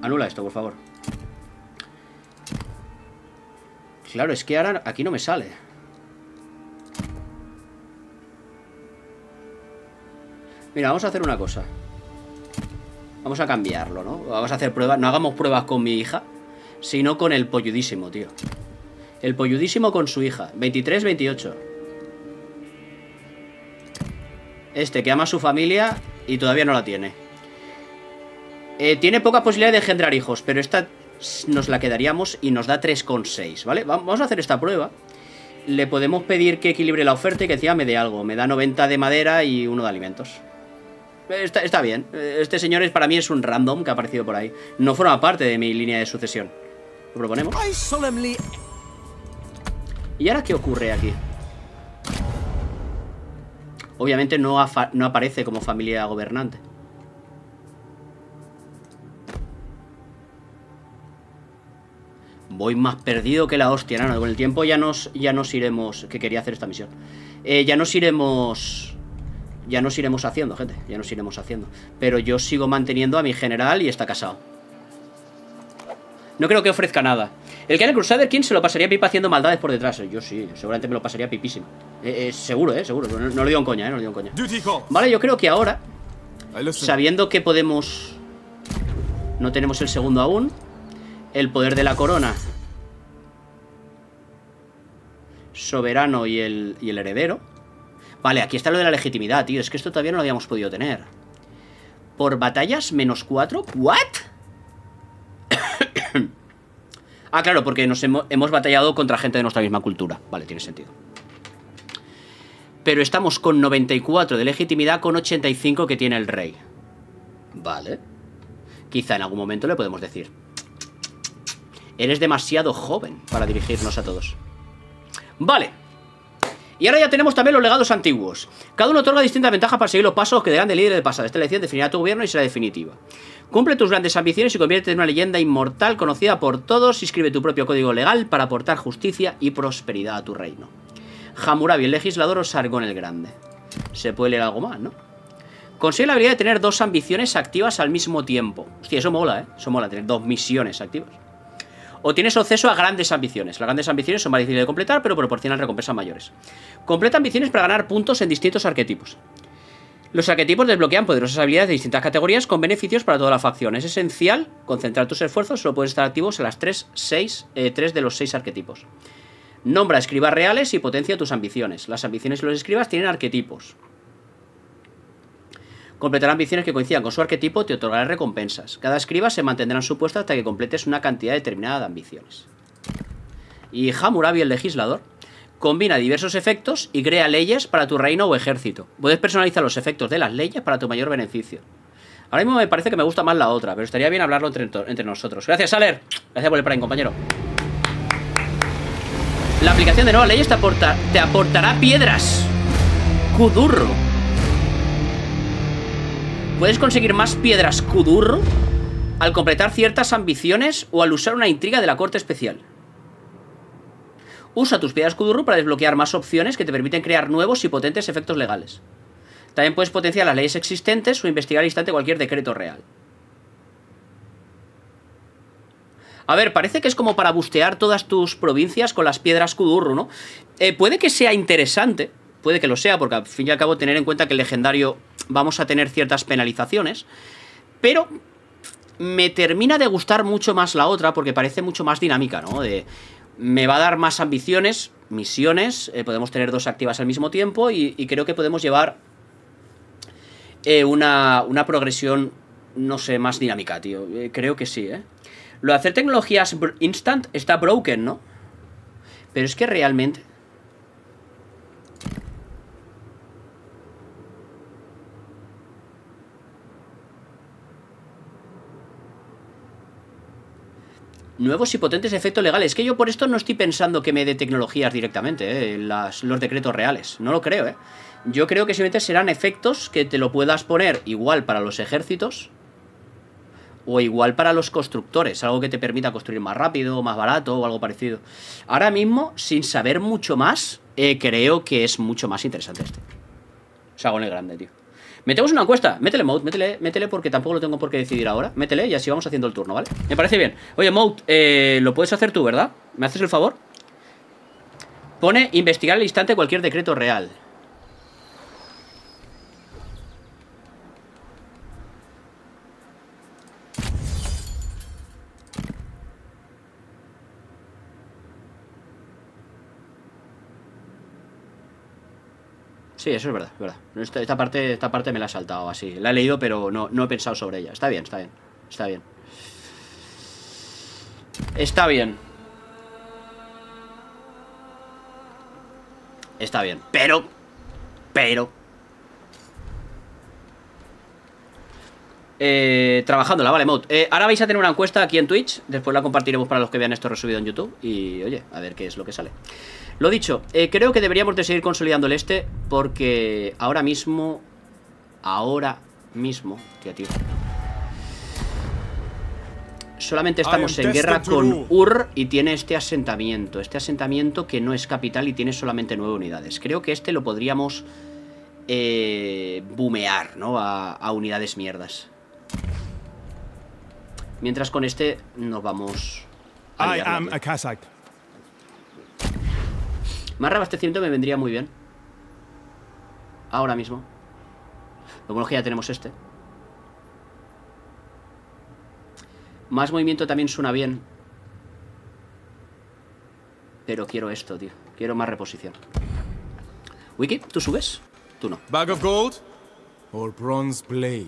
Anula esto, por favor. Claro, es que ahora aquí no me sale. Mira, vamos a hacer una cosa. Vamos a cambiarlo, ¿no? Vamos a hacer pruebas, no hagamos pruebas con mi hija, sino con el polludísimo, tío. El polludísimo con su hija. veintitrés, veintiocho. Este que ama a su familia y todavía no la tiene. Eh, tiene poca posibilidad de engendrar hijos, pero esta nos la quedaríamos y nos da tres coma seis, ¿vale? Vamos a hacer esta prueba. Le podemos pedir que equilibre la oferta y que encima me dé algo. Me da noventa de madera y uno de alimentos. Está, está bien. Este señor es, para mí es un random que ha aparecido por ahí. No forma parte de mi línea de sucesión. Lo proponemos. ¿Y ahora qué ocurre aquí? Obviamente no, no aparece como familia gobernante. voy más perdido que la hostia, nada, con el tiempo ya nos, ya nos iremos, que quería hacer esta misión, eh, ya nos iremos, ya nos iremos haciendo, gente, ya nos iremos haciendo, pero yo sigo manteniendo a mi general y está casado. No creo que ofrezca nada. El Canal Crusader, ¿quién se lo pasaría pipa haciendo maldades por detrás? Yo sí, seguramente me lo pasaría pipísimo. Eh, eh, seguro, eh, seguro. No, no lo digo en coña, eh, no lo digo en coña. Vale, yo creo que ahora, sabiendo que podemos... No tenemos el segundo aún. El poder de la corona. Soberano y el, y el heredero. Vale, aquí está lo de la legitimidad, tío. Es que esto todavía no lo habíamos podido tener. Por batallas, menos cuatro. ¿What? Ah, claro, porque nos hemos, hemos batallado contra gente de nuestra misma cultura. Vale, tiene sentido. Pero estamos con noventa y cuatro de legitimidad, con ochenta y cinco que tiene el rey. Vale. Quizá en algún momento le podemos decir: eres demasiado joven para dirigirnos a todos. Vale. Y ahora ya tenemos también los legados antiguos. Cada uno otorga distintas ventajas para seguir los pasos que darán de líder del pasado. Esta elección definirá tu gobierno y será definitiva. Cumple tus grandes ambiciones y conviértete en una leyenda inmortal conocida por todos. Inscribe tu propio código legal para aportar justicia y prosperidad a tu reino. Hammurabi, el legislador, o Sargón el Grande. Se puede leer algo más, ¿no? Consigue la habilidad de tener dos ambiciones activas al mismo tiempo. Hostia, eso mola, ¿eh? Eso mola, tener dos misiones activas. O tienes acceso a grandes ambiciones. Las grandes ambiciones son más difíciles de completar, pero proporcionan recompensas mayores. Completa ambiciones para ganar puntos en distintos arquetipos. Los arquetipos desbloquean poderosas habilidades de distintas categorías con beneficios para toda la facción. Es esencial concentrar tus esfuerzos. Solo pueden estar activos en las tres, seis, eh, tres de los seis arquetipos. Nombra escribas reales y potencia tus ambiciones. Las ambiciones y los escribas tienen arquetipos. Completar ambiciones que coincidan con su arquetipo te otorgará recompensas. Cada escriba se mantendrá en su puesto hasta que completes una cantidad determinada de ambiciones. Y Hammurabi, el legislador, combina diversos efectos y crea leyes para tu reino o ejército. Puedes personalizar los efectos de las leyes para tu mayor beneficio. Ahora mismo me parece que me gusta más la otra, pero estaría bien hablarlo entre, entre nosotros. Gracias, Saler. Gracias por el Prime, compañero. La aplicación de nuevas leyes te, aporta, te aportará piedras. ¡Cudurro! Puedes conseguir más piedras Kudurro al completar ciertas ambiciones o al usar una intriga de la corte especial. Usa tus piedras Kudurro para desbloquear más opciones que te permiten crear nuevos y potentes efectos legales. También puedes potenciar las leyes existentes o investigar al instante cualquier decreto real. A ver, parece que es como para bustear todas tus provincias con las piedras Kudurro, ¿no? Eh, puede que sea interesante, puede que lo sea, porque al fin y al cabo tener en cuenta que el legendario... vamos a tener ciertas penalizaciones, pero me termina de gustar mucho más la otra porque parece mucho más dinámica, ¿no? De, me va a dar más ambiciones, misiones, eh, podemos tener dos activas al mismo tiempo y, y creo que podemos llevar eh, una, una progresión, no sé, más dinámica, tío. Eh, creo que sí, ¿eh? Lo de hacer tecnologías instant está broken, ¿no? Pero es que realmente... Nuevos y potentes efectos legales. Que yo por esto no estoy pensando que me dé tecnologías directamente, eh, las, los decretos reales. No lo creo, ¿eh? Yo creo que simplemente serán efectos que te lo puedas poner igual para los ejércitos o igual para los constructores. Algo que te permita construir más rápido, más barato o algo parecido. Ahora mismo, sin saber mucho más, eh, creo que es mucho más interesante este. Sagón el Grande, tío. Metemos una encuesta, métele Mout, métele, métele porque tampoco lo tengo por qué decidir ahora. Métele y así vamos haciendo el turno, ¿vale? Me parece bien. Oye, Mout, eh, lo puedes hacer tú, ¿verdad? ¿Me haces el favor? Pone investigar al instante cualquier decreto real. Sí, eso es verdad, es verdad. Esta, esta, parte, esta parte me la he saltado así. La he leído, pero no, no he pensado sobre ella. Está bien, está bien, está bien. Está bien. Está bien, pero... Pero... Eh, trabajándola, vale, Mod. Eh, ahora vais a tener una encuesta aquí en Twitch. Después la compartiremos para los que vean esto resubido en YouTube. Y, oye, a ver qué es lo que sale. Lo dicho, eh, creo que deberíamos de seguir consolidando el este porque ahora mismo... Ahora mismo... Tía, tío. solamente estamos en guerra con Ur y tiene este asentamiento. Este asentamiento que no es capital y tiene solamente nueve unidades. Creo que este lo podríamos eh, boomear, ¿no? A, a unidades mierdas. Mientras con este nos vamos a I am a Kassite. Más reabastecimiento me vendría muy bien. Ahora mismo. Lo bueno es que ya tenemos este. Más movimiento también suena bien. Pero quiero esto, tío. Quiero más reposición. Wiki, ¿tú subes? Tú no. Bag of gold or bronze blade.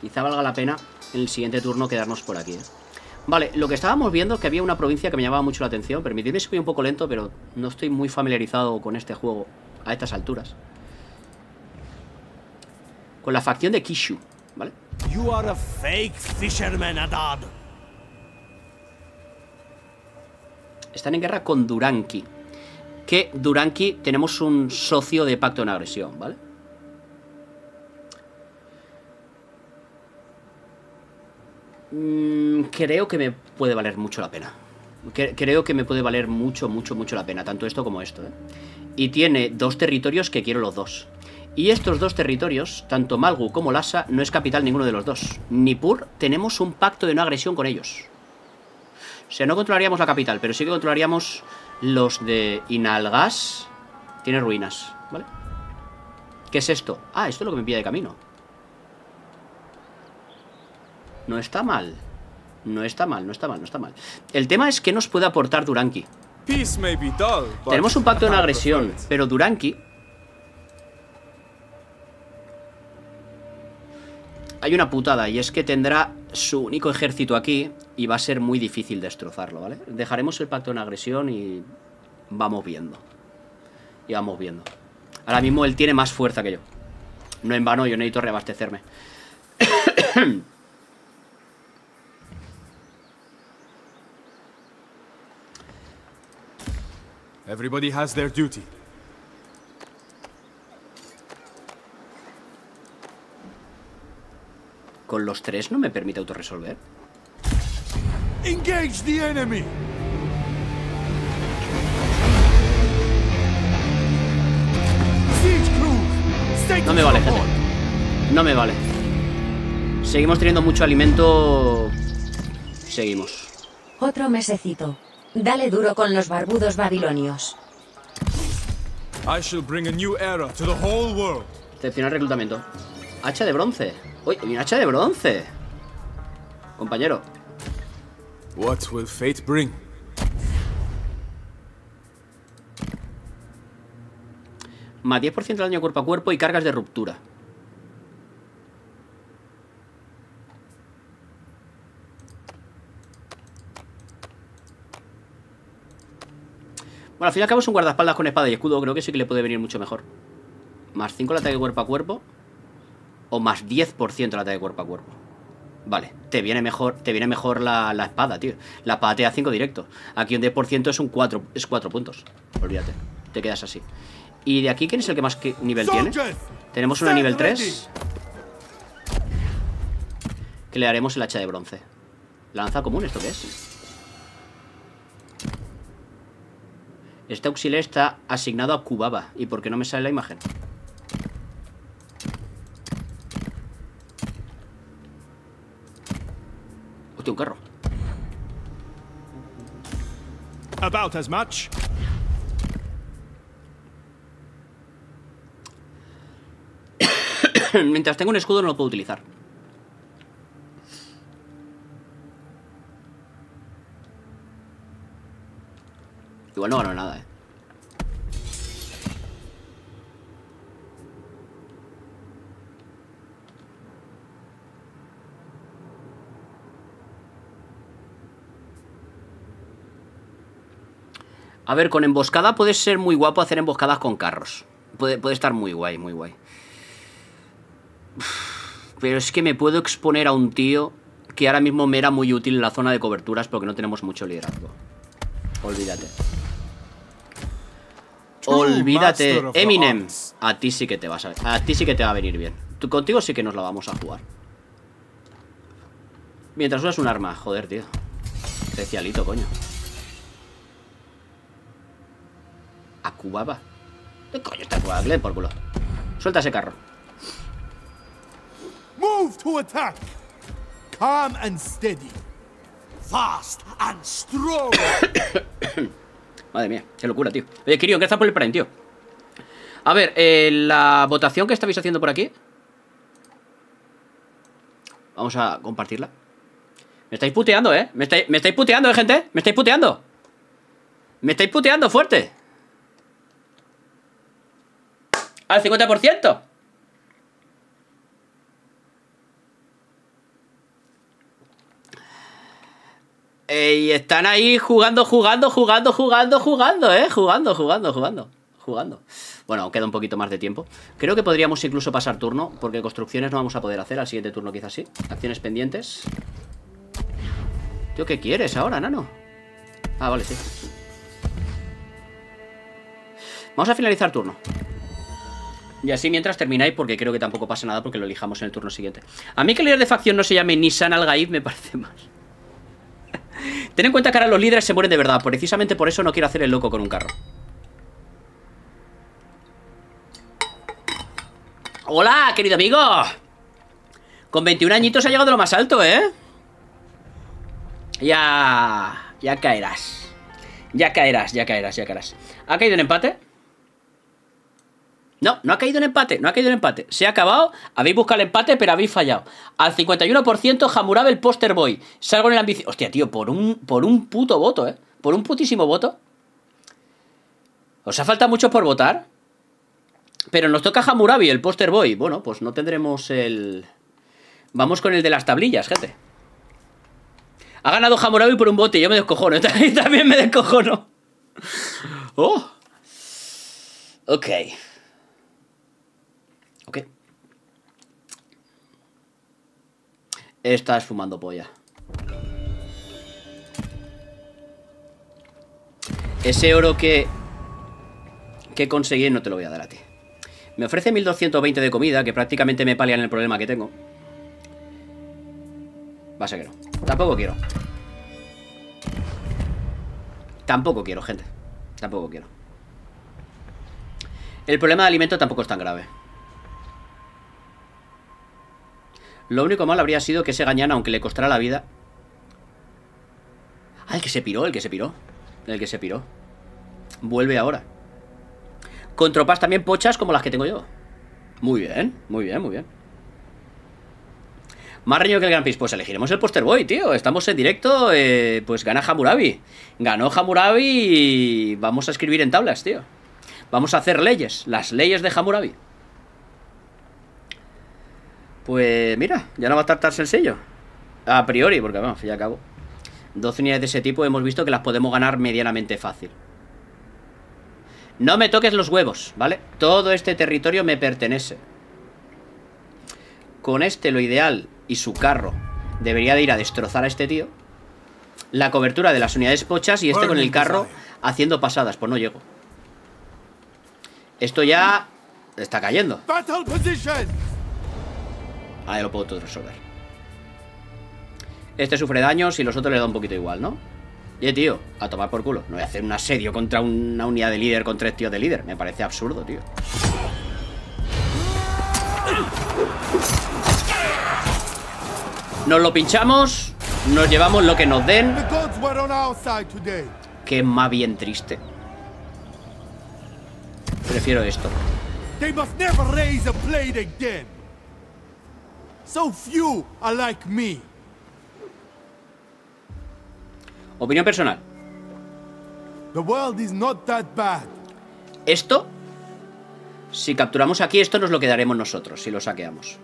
Quizá valga la pena en el siguiente turno quedarnos por aquí, ¿eh? Vale, lo que estábamos viendo es que había una provincia que me llamaba mucho la atención. Permitidme si voy un poco lento, pero no estoy muy familiarizado con este juego a estas alturas. Con la facción de Kishu, ¿vale? You are a fake fisherman, Adad. Están en guerra con Duranki. Que Duranki tenemos un socio de pacto en agresión, ¿vale? Mm, creo que me puede valer mucho la pena. Creo que me puede valer mucho, mucho, mucho la pena. Tanto esto como esto, ¿eh? Y tiene dos territorios que quiero los dos. Y estos dos territorios, tanto Malgu como Lhasa, no es capital ninguno de los dos. Ni Pur, tenemos un pacto de no agresión con ellos. O sea, no controlaríamos la capital, pero sí que controlaríamos los de Inalgas. Tiene ruinas, ¿vale? ¿Qué es esto? Ah, esto es lo que me pilla de camino. No está mal. No está mal, no está mal, no está mal. El tema es que nos puede aportar Duranki. Tenemos un pacto de no agresión, pero Duranki... Hay una putada, y es que tendrá su único ejército aquí y va a ser muy difícil destrozarlo, ¿vale? Dejaremos el pacto en agresión y vamos viendo. Y vamos viendo. Ahora mismo él tiene más fuerza que yo. No en vano, yo necesito reabastecerme. Everybody has their duty. Con los tres no me permite autorresolver. Engage the enemy. No me vale, gente. No me vale. Seguimos teniendo mucho alimento. Seguimos. Otro mesecito. Dale duro con los barbudos babilonios. I shall bring a new era to the whole world. Excepcional reclutamiento. Hacha de bronce. Uy, hay un hacha de bronce. Compañero. What will fate bring? Más diez por ciento de daño cuerpo a cuerpo y cargas de ruptura. Bueno, al fin y al cabo es un guardaespaldas con espada y escudo. Creo que sí que le puede venir mucho mejor. Más cinco el ataque cuerpo a cuerpo. O más diez por ciento el ataque cuerpo a cuerpo. Vale, te viene mejor, te viene mejor la, la espada, tío. La espada te da cinco directos. Aquí un diez por ciento es un cuatro, es cuatro puntos. Olvídate, te quedas así. ¿Y de aquí quién es el que más que nivel tiene? Tenemos una nivel tres. Que le haremos el hacha de bronce. Lanza común, ¿esto qué es? Este auxiliar está asignado a Kubaba. ¿Y por qué no me sale la imagen? Un carro. About as much. Mientras tengo un escudo no lo puedo utilizar. Igual no gano nada, eh. A ver, con emboscada puede ser muy guapo hacer emboscadas con carros. Puede, puede estar muy guay, muy guay. Pero es que me puedo exponer a un tío que ahora mismo me era muy útil en la zona de coberturas porque no tenemos mucho liderazgo. Olvídate. Olvídate. Eminem, a ti sí que te vas a, a ti sí que te va a venir bien. Tú, contigo sí que nos la vamos a jugar. Mientras usas un arma. Joder, tío. Especialito, coño. Akubaba. ¿Qué coño está Akubaba? Le por culo. Suelta ese carro. Move to attack. Calm and steady. Fast and strong. Madre mía, qué locura, tío. Oye, Kirion, gracias por el prime, tío. A ver, eh, la votación que estabais haciendo por aquí. Vamos a compartirla. Me estáis puteando, ¿eh? Me estáis, me estáis puteando, ¿eh, gente? Me estáis puteando. Me estáis puteando fuerte. Al cincuenta por ciento. Eh, y están ahí jugando, jugando, jugando, jugando, jugando, ¿eh? Jugando, jugando, jugando. Jugando. Bueno, queda un poquito más de tiempo. Creo que podríamos incluso pasar turno, porque construcciones no vamos a poder hacer. Al siguiente turno quizás sí. Acciones pendientes. Tío, ¿qué quieres ahora, nano? Ah, vale, sí. Vamos a finalizar turno. Y así mientras termináis, porque creo que tampoco pasa nada, porque lo elijamos en el turno siguiente. A mí que el líder de facción no se llame Nisan Al-Gaib me parece mal. Ten en cuenta que ahora los líderes se mueren de verdad. Precisamente por eso no quiero hacer el loco con un carro. ¡Hola, querido amigo! Con veintiún añitos ha llegado de lo más alto, ¿eh? Ya... Ya caerás. Ya caerás, ya caerás, ya caerás. ¿Ha caído un empate? No, no ha caído un empate, no ha caído un empate. Se ha acabado, habéis buscado el empate, pero habéis fallado. Al cincuenta y uno por ciento Hammurabi el poster boy. Salgo en el ambición. Hostia, tío, por un, por un puto voto, ¿eh? Por un putísimo voto. ¿Os ha faltado mucho por votar? Pero nos toca Hammurabi, el poster boy. Bueno, pues no tendremos el... Vamos con el de las tablillas, gente. Ha ganado Hammurabi por un bote, yo me descojono. También me descojono. Oh. Ok. Ok. Estás fumando polla. Ese oro que... que conseguí no te lo voy a dar a ti. Me ofrece mil doscientos veinte de comida, que prácticamente me palian el problema que tengo. Va a ser que no. Tampoco quiero. Tampoco quiero, gente. Tampoco quiero. El problema de alimento tampoco es tan grave. Lo único malo habría sido que ese gañana, aunque le costara la vida... Ah, el que se piró, el que se piró. El que se piró. Vuelve ahora. Con tropas también pochas como las que tengo yo. Muy bien, muy bien, muy bien. Más reñido que el Gran Prix. Pues elegiremos el poster boy, tío. Estamos en directo, eh, pues gana Hammurabi. Ganó Hammurabi y vamos a escribir en tablas, tío. Vamos a hacer leyes, las leyes de Hammurabi. Pues mira, ya no va a estar tan sencillo. A priori, porque vamos, bueno, ya acabo. doce unidades de ese tipo hemos visto que las podemos ganar medianamente fácil. No me toques los huevos, ¿vale? Todo este territorio me pertenece. Con este lo ideal y su carro debería de ir a destrozar a este tío. La cobertura de las unidades pochas y este con el carro haciendo pasadas. Pues no llego. Esto ya está cayendo. Ah, ya lo puedo todo resolver. Este sufre daños y los otros le da un poquito igual, ¿no? Oye, tío, a tomar por culo. No voy a hacer un asedio contra una unidad de líder, con tres tíos de líder. Me parece absurdo, tío. Nos lo pinchamos. Nos llevamos lo que nos den. Que es más bien triste. Prefiero esto. So few are like me. Opinión personal. The world is not that bad. Esto, si capturamos aquí, esto nos lo quedaremos nosotros, si lo saqueamos.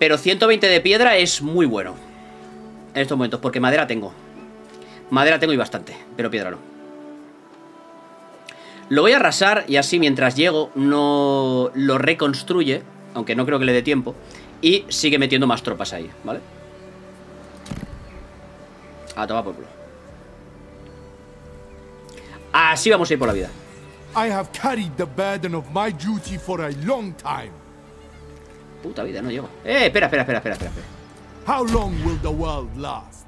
Pero ciento veinte de piedra es muy bueno en estos momentos, porque madera tengo. Madera tengo y bastante, pero piedra no. Lo voy a arrasar y así mientras llego no lo reconstruye, aunque no creo que le dé tiempo, y sigue metiendo más tropas ahí, ¿vale? A tomar por culo. Así vamos a ir por la vida. puta vida, no llego. Eh, espera, espera, espera, espera, espera. How long will the world last?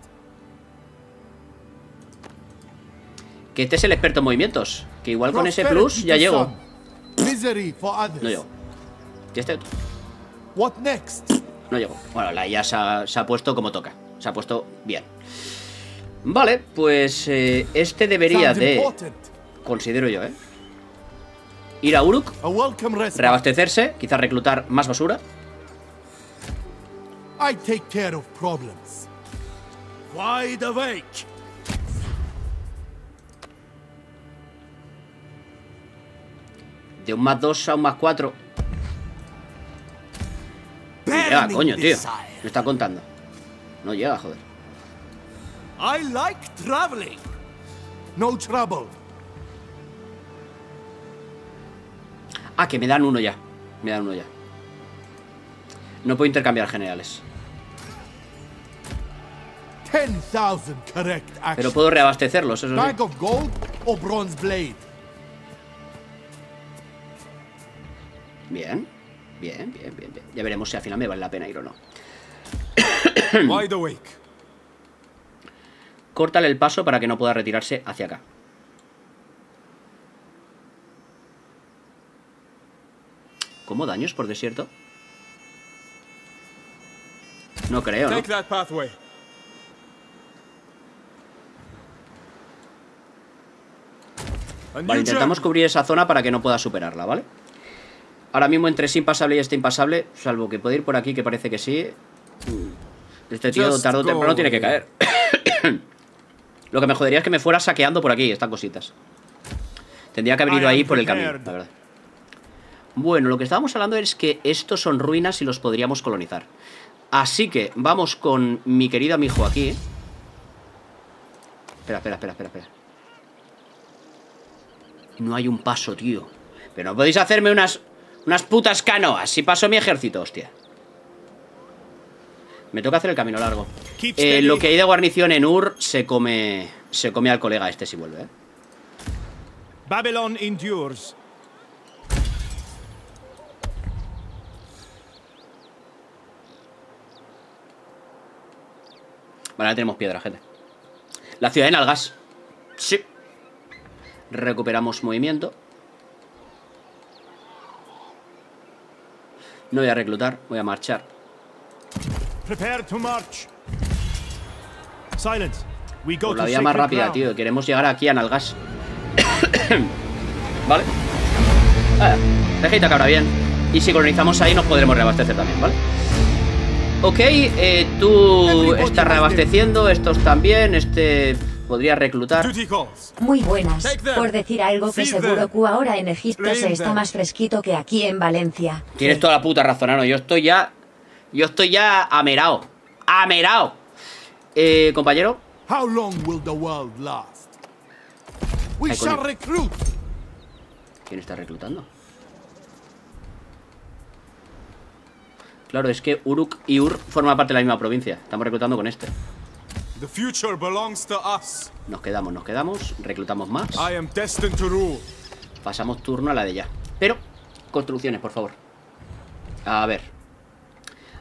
Que este es el experto en movimientos. Que igual con ese plus ya llego. No llego. Ya está otro. What next? No llego. Bueno, la I A se ha, se ha puesto como toca. Se ha puesto bien. Vale, pues eh, este debería de... Considero yo, ¿eh? Ir a Uruk, reabastecerse, quizás reclutar más basura. I take care of problems. Wide awake. De un más dos a un más cuatro. No llega, coño, tío. Me está contando. No llega, joder. I like traveling. No trouble. Ah, que me dan uno ya. Me dan uno ya. No puedo intercambiar generales. Pero puedo reabastecerlos, eso sí. Bien. Bien, bien, bien, bien. Ya veremos si al final me vale la pena ir o no. Córtale el paso para que no pueda retirarse hacia acá. ¿Cómo daños por desierto? No creo, ¿no? Vale, intentamos cubrir esa zona para que no pueda superarla, ¿vale? Ahora mismo entre sí impasable y este impasable, salvo que puede ir por aquí, que parece que sí. Este tío tarde o temprano tiene que caer. Lo que me jodería es que me fuera saqueando por aquí, estas cositas. Tendría que haber ido ahí por el camino, la verdad. Bueno, lo que estábamos hablando es que estos son ruinas y los podríamos colonizar. Así que vamos con mi querido amigo aquí. Espera, espera, espera, espera, espera. No hay un paso, tío. Pero no podéis hacerme unas, unas putas canoas. Si paso mi ejército, hostia. Me toca hacer el camino largo. Eh, lo que hay de guarnición en Ur se come, se come al colega este si vuelve, ¿eh? Babylon endures. Vale, ahora tenemos piedra, gente. La ciudad de Inalgas. Sí. Recuperamos movimiento. No voy a reclutar, voy a marchar. Prepare to march. Silence. We go por la vía más rápida, tío. Queremos llegar aquí a Inalgas. Vale. Ah, dejita que habrá bien. Y si colonizamos ahí nos podremos reabastecer también, ¿vale? Ok, eh, tú estás reabasteciendo, estos también, este podría reclutar. Muy buenas, por decir algo que seguro que ahora en Egipto se está más fresquito que aquí en Valencia. Tienes toda la puta razón, Ano, yo estoy ya, yo estoy ya amerao, amerao. Eh, compañero. How long will the world last? We shall recruit. ¿Quién está reclutando? Claro, es que Uruk y Ur forman parte de la misma provincia. Estamos reclutando con este. Nos quedamos, nos quedamos. Reclutamos más. Pasamos turno a la de ya. Pero, construcciones, por favor. A ver.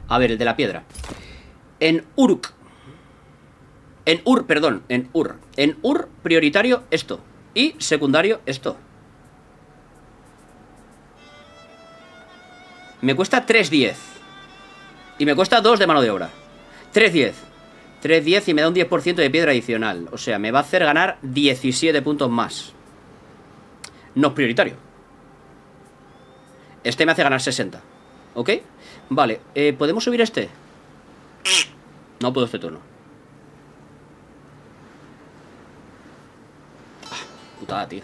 A ver, el de la piedra. En Uruk. En Ur, perdón, en Ur. En Ur, prioritario esto. Y secundario esto. Me cuesta tres diez. Y me cuesta dos de mano de obra. tres diez. tres diez y me da un diez por ciento de piedra adicional. O sea, me va a hacer ganar diecisiete puntos más. No es prioritario. Este me hace ganar sesenta. ¿Ok? Vale. Eh, ¿podemos subir este? No puedo este turno. Ah, putada, tío.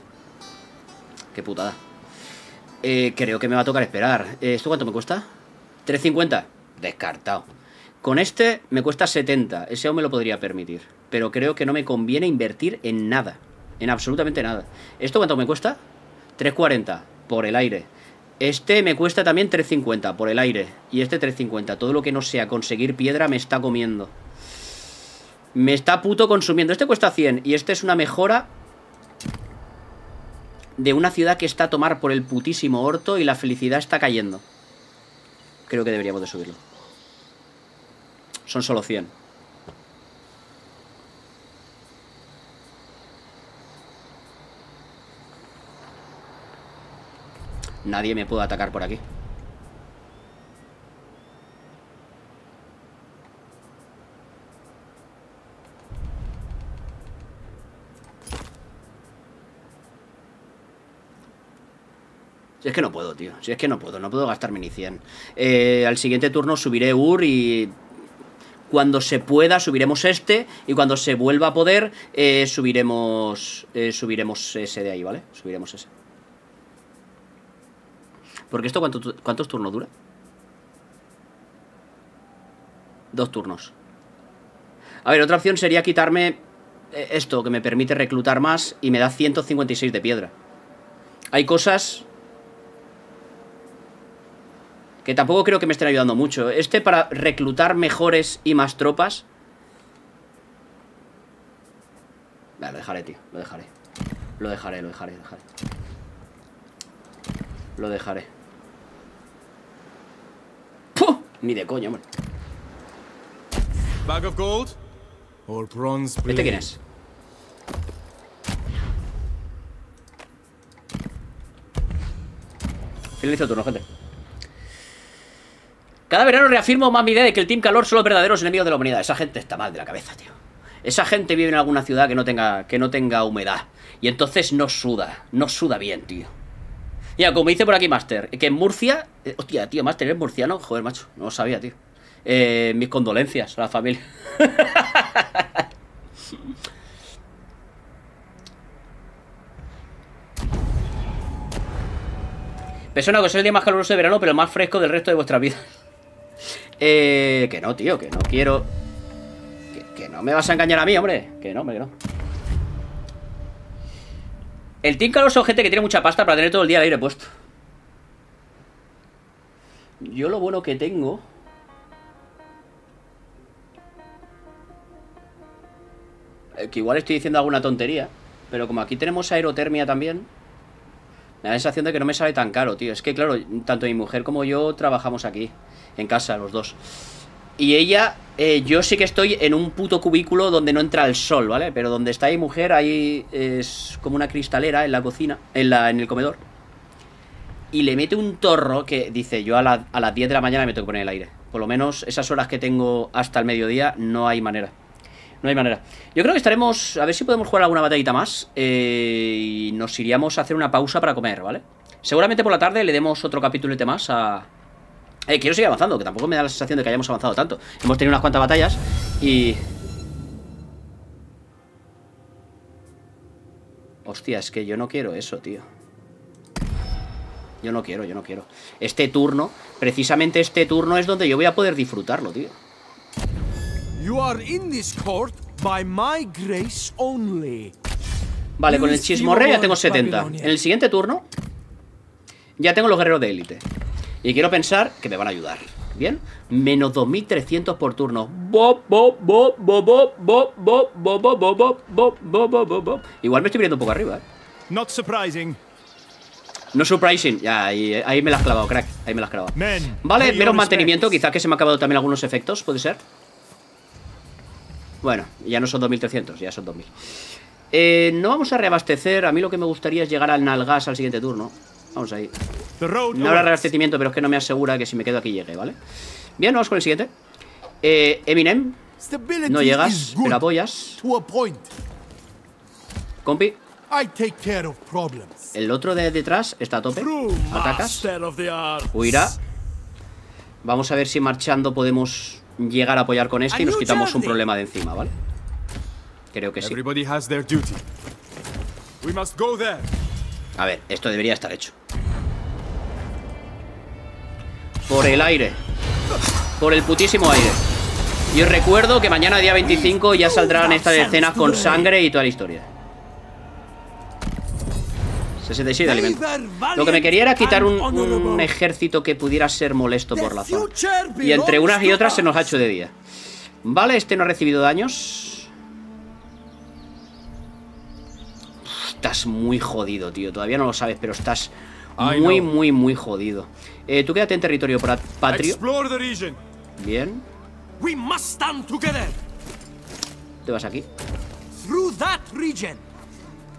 Qué putada. Eh, creo que me va a tocar esperar. Eh, ¿Esto cuánto me cuesta? tres cincuenta. Descartado. Con este me cuesta setenta. Ese aún me lo podría permitir. Pero creo que no me conviene invertir en nada. En absolutamente nada. ¿Esto cuánto me cuesta? tres cuarenta. Por el aire. Este me cuesta también tres cincuenta. Por el aire. Y este tres cincuenta. Todo lo que no sea conseguir piedra me está comiendo. Me está puto consumiendo. Este cuesta cien. Y este es una mejora de una ciudad que está a tomar por el putísimo orto. Y la felicidad está cayendo. creo que deberíamos de subirlo. Son solo cien. Nadie me puede atacar por aquí. Si es que no puedo, tío. Si es que no puedo. No puedo gastarme ni cien. Eh, al siguiente turno subiré Ur y... cuando se pueda subiremos este. Y cuando se vuelva a poder eh, subiremos... Eh, subiremos ese de ahí, ¿vale? Subiremos ese. Porque esto cuánto, ¿cuántos turnos dura? Dos turnos. A ver, otra opción sería quitarme esto, que me permite reclutar más y me da ciento cincuenta y seis de piedra. Hay cosas... que tampoco creo que me estén ayudando mucho. Este para reclutar mejores y más tropas. Vale, lo dejaré, tío. Lo dejaré. Lo dejaré, lo dejaré, lo dejaré. Lo dejaré. ¡Puh! Ni de coño, hombre. ¿Este quién es? Finalizo turno, gente. Cada verano reafirmo más mi idea de que el Team Calor son los verdaderos enemigos de la humanidad. Esa gente está mal de la cabeza, tío. Esa gente vive en alguna ciudad que no tenga, que no tenga humedad. Y entonces no suda. No suda bien, tío. Ya, como dice por aquí Master, que en Murcia... Eh, hostia, tío, Master, ¿es murciano? Joder, macho, no lo sabía, tío. Eh, mis condolencias a la familia. Persona que soy el día más caluroso de verano, pero el más fresco del resto de vuestra vida. Eh, que no, tío, que no quiero. Que, que no me vas a engañar a mí, hombre. Que no, hombre, que no. El Team Calor son gente que tiene mucha pasta para tener todo el día el aire puesto. Yo lo bueno que tengo. Eh, que igual estoy diciendo alguna tontería. Pero como aquí tenemos aerotermia también. Me da la sensación de que no me sale tan caro, tío. Es que, claro, tanto mi mujer como yo trabajamos aquí. En casa, los dos. Y ella, eh, yo sí que estoy en un puto cubículo donde no entra el sol, ¿vale? Pero donde está mi mujer, ahí es como una cristalera en la cocina, en, la, en el comedor. Y le mete un torro que dice, yo a, la, a las diez de la mañana me tengo que poner el aire. Por lo menos esas horas que tengo hasta el mediodía, no hay manera. No hay manera. Yo creo que estaremos, a ver si podemos jugar alguna batallita más. Eh, y nos iríamos a hacer una pausa para comer, ¿vale? Seguramente por la tarde le demos otro capítulete más a... Eh, quiero seguir avanzando, que tampoco me da la sensación de que hayamos avanzado tanto. Hemos tenido unas cuantas batallas y... Hostia, es que yo no quiero eso, tío. Yo no quiero, yo no quiero. Este turno, precisamente este turno es donde yo voy a poder disfrutarlo, tío. Vale, con el chismorreo ya tengo setenta. En el siguiente turno ya tengo los guerreros de élite. Y quiero pensar que me van a ayudar. ¿Bien? Menos dos mil trescientos por turno. Igual me estoy viendo un poco arriba, ¿eh? Not surprising. No surprising. Ya, ahí, ahí me la has clavado, crack. Ahí me la has clavado. Vale, menos mantenimiento. Quizás que se me han acabado también algunos efectos, ¿puede ser? Bueno, ya no son dos mil trescientos, ya son dos mil. Eh, no vamos a reabastecer. A mí lo que me gustaría es llegar al Nalgas al siguiente turno. Vamos ahí. No habrá reabastecimiento, pero es que no me asegura que si me quedo aquí llegue, ¿vale? Bien, vamos con el siguiente. Eh, Eminem. No llegas, pero apoyas. Compi. El otro de detrás está a tope. Atacas. Huirá. Vamos a ver si marchando podemos llegar a apoyar con este y nos quitamos un problema de encima, ¿vale? Creo que sí. A ver, esto debería estar hecho. Por el aire. Por el putísimo aire. Y os recuerdo que mañana día veinticinco ya saldrán estas escenas con sangre y toda la historia. sesenta y seis de alimento. Lo que me quería era quitar un, un ejército que pudiera ser molesto por la zona. Y entre unas y otras se nos ha hecho de día. Vale, este no ha recibido daños. Estás muy jodido, tío. Todavía no lo sabes, pero estás Muy, muy, muy jodido. Eh, tú quédate en territorio patrio. Bien. Te vas aquí.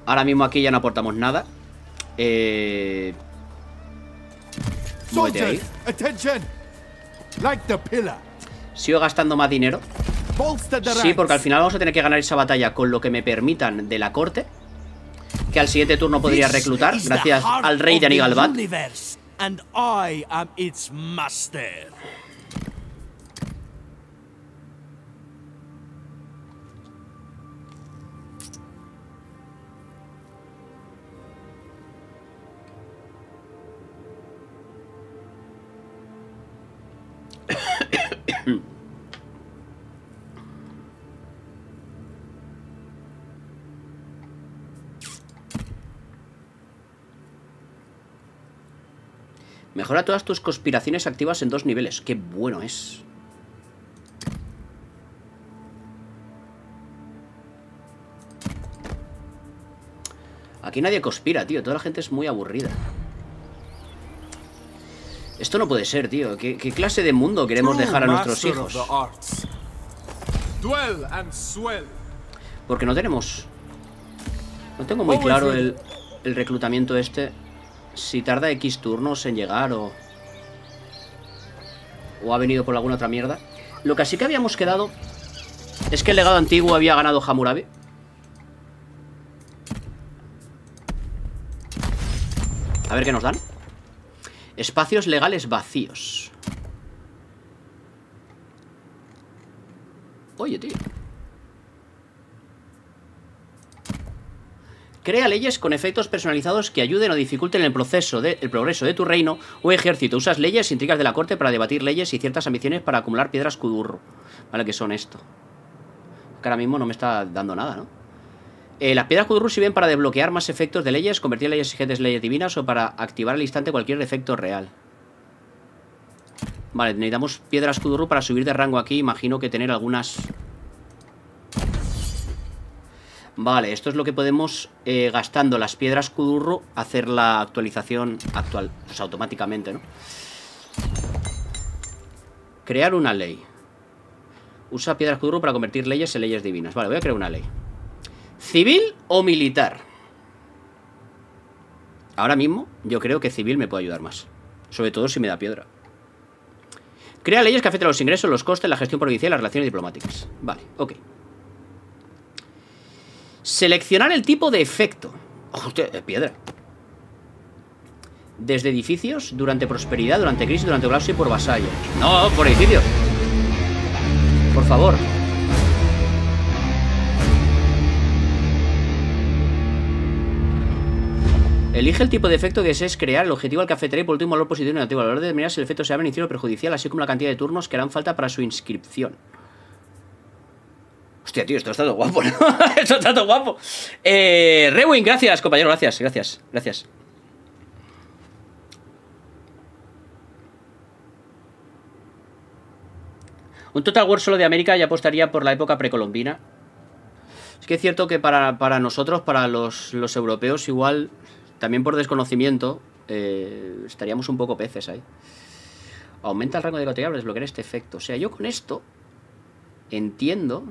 Ahora mismo aquí ya no aportamos nada. Eh... Muévete ahí. Sigo gastando más dinero. Sí, porque al final vamos a tener que ganar esa batalla con lo que me permitan de la corte, que al siguiente turno podría reclutar gracias al rey de Hanigalbat. Mejora todas tus conspiraciones activas en dos niveles. ¡Qué bueno es! Aquí nadie conspira, tío. Toda la gente es muy aburrida. Esto no puede ser, tío. ¿Qué, qué clase de mundo queremos dejar a nuestros hijos? Porque no tenemos... No tengo muy claro el, el reclutamiento este... Si tarda X turnos en llegar o... O ha venido por alguna otra mierda. Lo que sí que habíamos quedado es que el legado antiguo había ganado Hammurabi. A ver qué nos dan. Espacios legales vacíos. Oye, tío. Crea leyes con efectos personalizados que ayuden o dificulten el proceso de, el progreso de tu reino o ejército. Usas leyes, intrigas de la corte para debatir leyes y ciertas ambiciones para acumular piedras Kudur. Vale, que son esto. Que ahora mismo no me está dando nada, ¿no? Eh, las piedras Kudur sirven para desbloquear más efectos de leyes, convertir leyes exigentes en leyes divinas o para activar al instante cualquier efecto real. Vale, necesitamos piedras Kudur para subir de rango aquí. Imagino que tener algunas... Vale, esto es lo que podemos, eh, gastando las piedras Kudurru, hacer la actualización actual, pues automáticamente, ¿no? Crear una ley. Usa piedras Kudurru para convertir leyes en leyes divinas. Vale, voy a crear una ley. ¿Civil o militar? Ahora mismo yo creo que civil me puede ayudar más. Sobre todo si me da piedra. Crea leyes que afecten los ingresos, los costes, la gestión provincial y las relaciones diplomáticas. Vale, ok. Seleccionar el tipo de efecto. Hostia, es piedra. Desde edificios, durante prosperidad, durante crisis, durante colapso y por vasallo. No, por edificios. Por favor. Elige el tipo de efecto que desees crear, el objetivo al que afectará y por último valor positivo y negativo. A la hora de determinar si el efecto sea beneficioso o perjudicial, así como la cantidad de turnos que harán falta para su inscripción. Hostia, tío, esto está todo guapo, ¿no? Esto está todo guapo. Eh, Rewin, gracias, compañero, gracias, gracias, gracias. Un Total War solo de América ya apostaría por la época precolombina. Es que es cierto que para, para nosotros, para los, los europeos, igual, también por desconocimiento, eh, estaríamos un poco peces ahí. Aumenta el rango de categoría para desbloquear este efecto. O sea, yo con esto entiendo...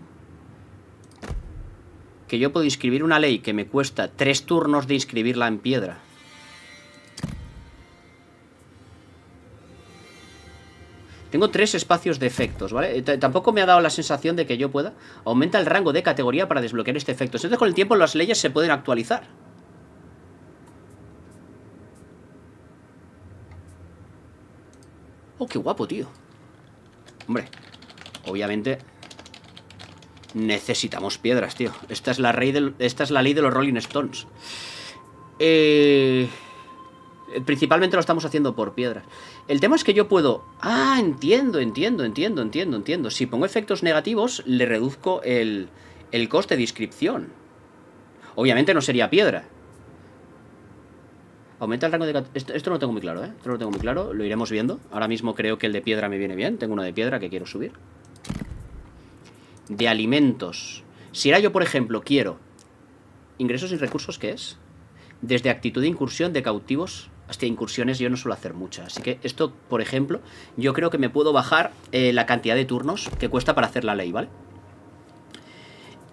Que yo puedo inscribir una ley que me cuesta tres turnos de inscribirla en piedra. Tengo tres espacios de efectos, ¿vale? T- tampoco me ha dado la sensación de que yo pueda. Aumenta el rango de categoría para desbloquear este efecto. Entonces con el tiempo las leyes se pueden actualizar. Oh, qué guapo, tío. Hombre, obviamente... Necesitamos piedras, tío. Esta es la, rey del, esta es la ley de los Rolling Stones. Eh, principalmente lo estamos haciendo por piedras. El tema es que yo puedo... Ah, entiendo, entiendo, entiendo, entiendo, entiendo. Si pongo efectos negativos, le reduzco el, el coste de inscripción. Obviamente no sería piedra. Aumenta el rango de... Esto, esto no lo tengo muy claro, ¿eh? Esto no lo tengo muy claro. Lo iremos viendo. Ahora mismo creo que el de piedra me viene bien. Tengo uno de piedra que quiero subir. De alimentos. Si era yo, por ejemplo, quiero ingresos y recursos, ¿qué es? Desde actitud de incursión de cautivos Hostia, incursiones yo no suelo hacer muchas. Así que esto, por ejemplo, yo creo que me puedo bajar eh, la cantidad de turnos que cuesta para hacer la ley, ¿vale?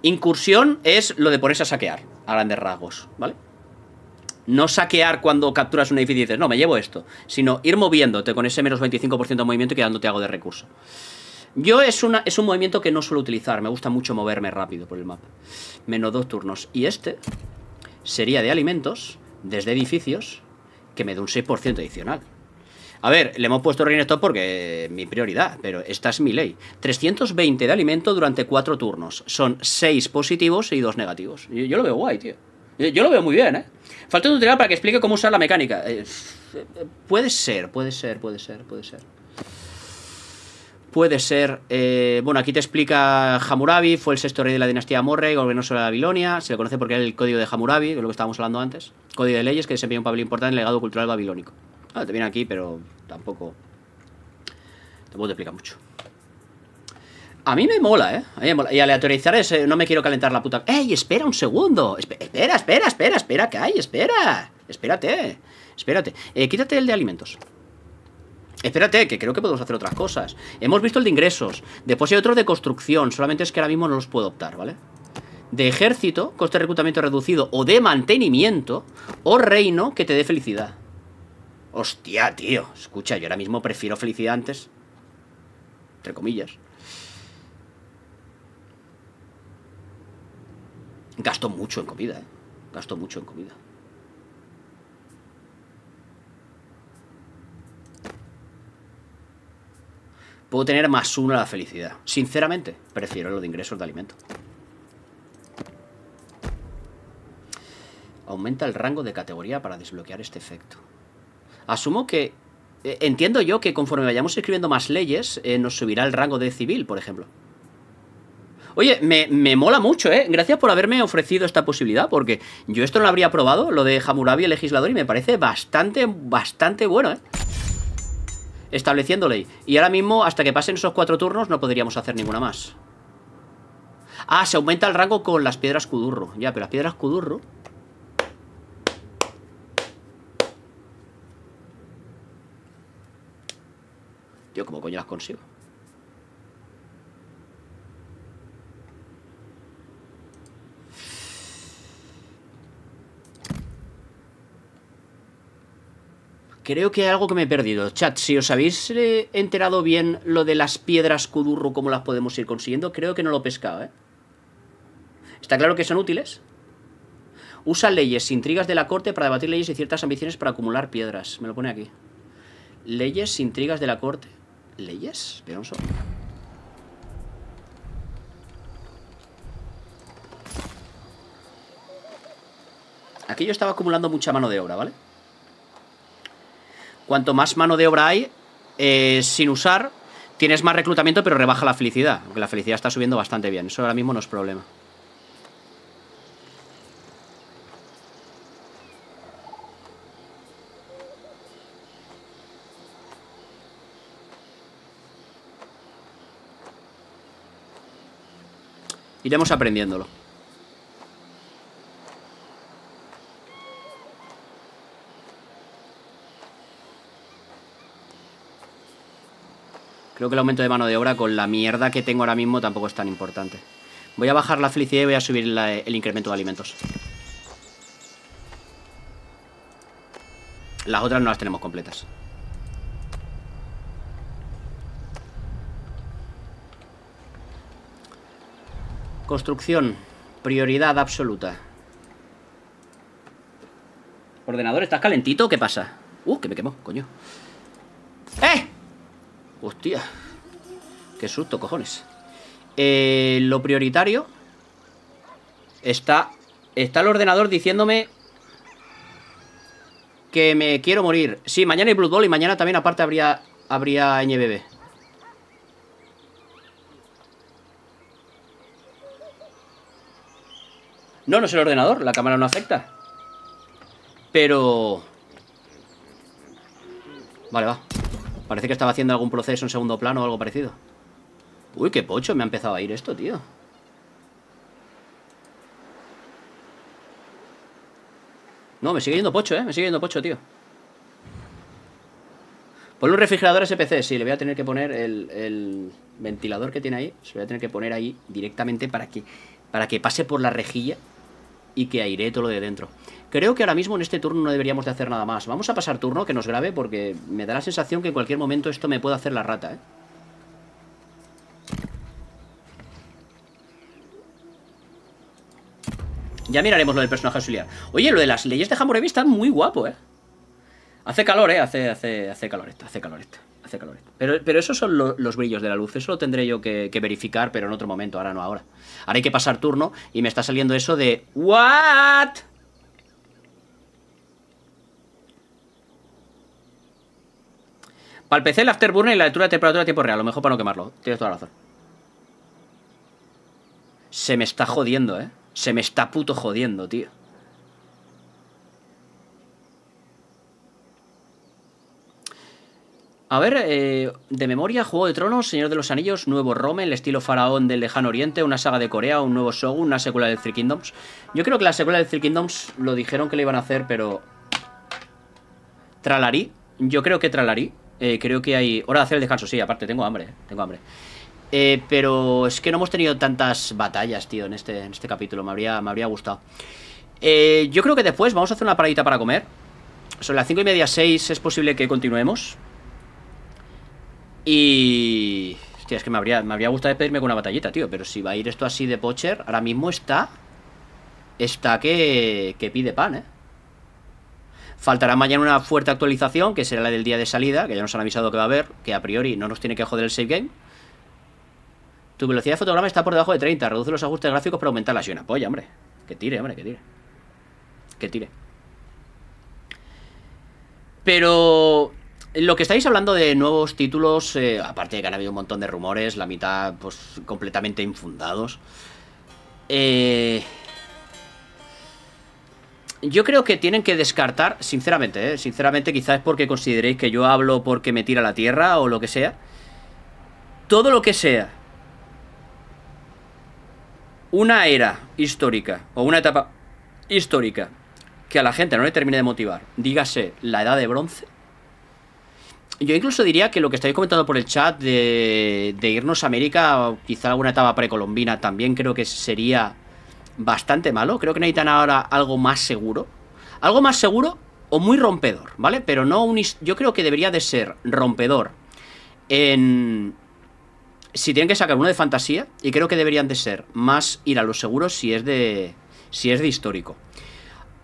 Incursión es lo de ponerse a saquear, a grandes rasgos, ¿vale? No saquear cuando capturas un edificio y dices, no, me llevo esto, sino ir moviéndote con ese menos veinticinco por ciento de movimiento y quedándote algo de recurso. Yo es, una, es un movimiento que no suelo utilizar, me gusta mucho moverme rápido por el mapa. Menos dos turnos. Y este sería de alimentos, desde edificios, que me da un seis por ciento adicional. A ver, le hemos puesto Reign Stop porque eh, mi prioridad, pero esta es mi ley. trescientos veinte de alimento durante cuatro turnos. Son seis positivos y dos negativos. Yo, yo lo veo guay, tío. Yo, yo lo veo muy bien, ¿eh? Falta un tutorial para que explique cómo usar la mecánica. Eh, puede ser, puede ser, puede ser, puede ser. Puede ser. Eh, bueno, aquí te explica Hammurabi, fue el sexto rey de la dinastía Amorre, gobernó sobre Babilonia. Se le conoce porque era el código de Hammurabi, que es lo que estábamos hablando antes. Código de leyes que desempeñó un papel importante en el legado cultural babilónico. Ah, te viene aquí, pero tampoco. Tampoco te explica mucho. A mí me mola, ¿eh? A mí me mola. Y aleatorizar es. Eh, no me quiero calentar la puta. ¡Ey, espera un segundo! Espe espera, espera, espera, espera, que hay, espera. Espérate, espérate. Eh, quítate el de alimentos. Espérate, que creo que podemos hacer otras cosas. Hemos visto el de ingresos. Después hay otro de construcción. Solamente es que ahora mismo no los puedo optar, ¿vale? De ejército, coste de reclutamiento reducido. O de mantenimiento. O reino que te dé felicidad. Hostia, tío. Escucha, yo ahora mismo prefiero felicidad antes. Entre comillas. Gasto mucho en comida, ¿eh? Gasto mucho en comida. Puedo tener más uno a la felicidad. Sinceramente, prefiero lo de ingresos de alimento. Aumenta el rango de categoría para desbloquear este efecto. Asumo que... Eh, entiendo yo que conforme vayamos escribiendo más leyes, eh, nos subirá el rango de civil, por ejemplo. Oye, me, me mola mucho, ¿eh? Gracias por haberme ofrecido esta posibilidad, porque yo esto no lo habría probado, lo de Hammurabi el legislador, y me parece bastante, bastante bueno, ¿eh? Estableciendo ley. Y ahora mismo, hasta que pasen esos cuatro turnos, no podríamos hacer ninguna más. Ah, se aumenta el rango con las piedras Kudurro. Ya, pero las piedras Kudurro... Yo, ¿cómo coño las consigo? Creo que hay algo que me he perdido. Chat, si os habéis eh, enterado bien lo de las piedras Kudurru, cómo las podemos ir consiguiendo, creo que no lo he pescado, ¿eh? Está claro que son útiles. Usa leyes, intrigas de la corte para debatir leyes y ciertas ambiciones para acumular piedras. Me lo pone aquí. Leyes, intrigas de la corte. ¿Leyes? Espera un segundo. Aquí yo estaba acumulando mucha mano de obra, ¿vale? Cuanto más mano de obra hay, eh, sin usar, tienes más reclutamiento, pero rebaja la felicidad. Aunque la felicidad está subiendo bastante bien. Eso ahora mismo no es problema. Iremos aprendiéndolo. Creo que el aumento de mano de obra con la mierda que tengo ahora mismo tampoco es tan importante. Voy a bajar la felicidad y voy a subir la, el incremento de alimentos. Las otras no las tenemos completas. Construcción. Prioridad absoluta. Ordenador, ¿estás calentito? ¿Qué pasa? Uh, que me quemó, coño. ¡Eh! Hostia, qué susto, cojones. eh, Lo prioritario está, está el ordenador diciéndome que me quiero morir. Sí, mañana hay Blood Bowl y mañana también aparte habría, habría N B B. No, no es el ordenador, la cámara no afecta. Pero... Vale, va. Parece que estaba haciendo algún proceso en segundo plano o algo parecido. Uy, qué pocho, me ha empezado a ir esto, tío. No, me sigue yendo pocho, eh. Me sigue yendo pocho, tío. Ponle un refrigerador a ese P C, sí, le voy a tener que poner el, el ventilador que tiene ahí. Se lo voy a tener que poner ahí directamente para que, para que pase por la rejilla y que airee todo lo de dentro. Creo que ahora mismo en este turno no deberíamos de hacer nada más. Vamos a pasar turno, que nos grabe, porque me da la sensación que en cualquier momento esto me puede hacer la rata, ¿eh? Ya miraremos lo del personaje auxiliar. Oye, lo de las leyes de Hammurabi está muy guapo, ¿eh? Hace calor, ¿eh? Hace, hace, hace calor esto, hace calor esto, hace calor esto. Pero, pero esos son lo, los brillos de la luz. Eso lo tendré yo que, que verificar, pero en otro momento, ahora no ahora. Ahora hay que pasar turno y me está saliendo eso de... ¿What? Para el P C, el afterburner y la lectura de temperatura a tiempo real. Lo mejor para no quemarlo. Tienes toda la razón. Se me está jodiendo, ¿eh? Se me está puto jodiendo, tío. A ver, eh, de memoria, Juego de Tronos, Señor de los Anillos, Nuevo Rome, el estilo faraón del lejano oriente, una saga de Corea, un nuevo shogun, una secuela del Three Kingdoms. Yo creo que la secuela del Three Kingdoms lo dijeron que le iban a hacer, pero... Tralarí, yo creo que tralarí. Eh, creo que hay... Hora de hacer el descanso, sí, aparte, tengo hambre, tengo hambre. Eh, pero es que no hemos tenido tantas batallas, tío, en este, en este capítulo, me habría, me habría gustado. Eh, yo creo que después vamos a hacer una paradita para comer. Sobre las cinco y media, seis es posible que continuemos. Y... Hostia, es que me habría, me habría gustado despedirme con una batallita, tío. Pero si va a ir esto así de pocher, ahora mismo está... Está que... que pide pan, eh. Faltará mañana una fuerte actualización, que será la del día de salida, que ya nos han avisado que va a haber, que a priori no nos tiene que joder el save game. Tu velocidad de fotograma está por debajo de treinta. Reduce los ajustes gráficos para aumentar la y una polla, hombre. Que tire, hombre, que tire. Que tire. Pero... Lo que estáis hablando de nuevos títulos, eh, aparte de que han habido un montón de rumores, la mitad pues completamente infundados. Eh, yo creo que tienen que descartar, sinceramente, eh, sinceramente quizás es porque consideréis que yo hablo porque me tira la tierra o lo que sea. Todo lo que sea una era histórica o una etapa histórica que a la gente no le termine de motivar, dígase la edad de bronce. Yo incluso diría que lo que estáis comentando por el chat de, de irnos a América, o quizá alguna etapa precolombina también, creo que sería bastante malo. Creo que necesitan ahora algo más seguro. Algo más seguro o muy rompedor, ¿vale? Pero no un... Yo creo que debería de ser rompedor en... Si tienen que sacar uno de fantasía, y creo que deberían de ser más ir a los seguros si es de, si es de histórico.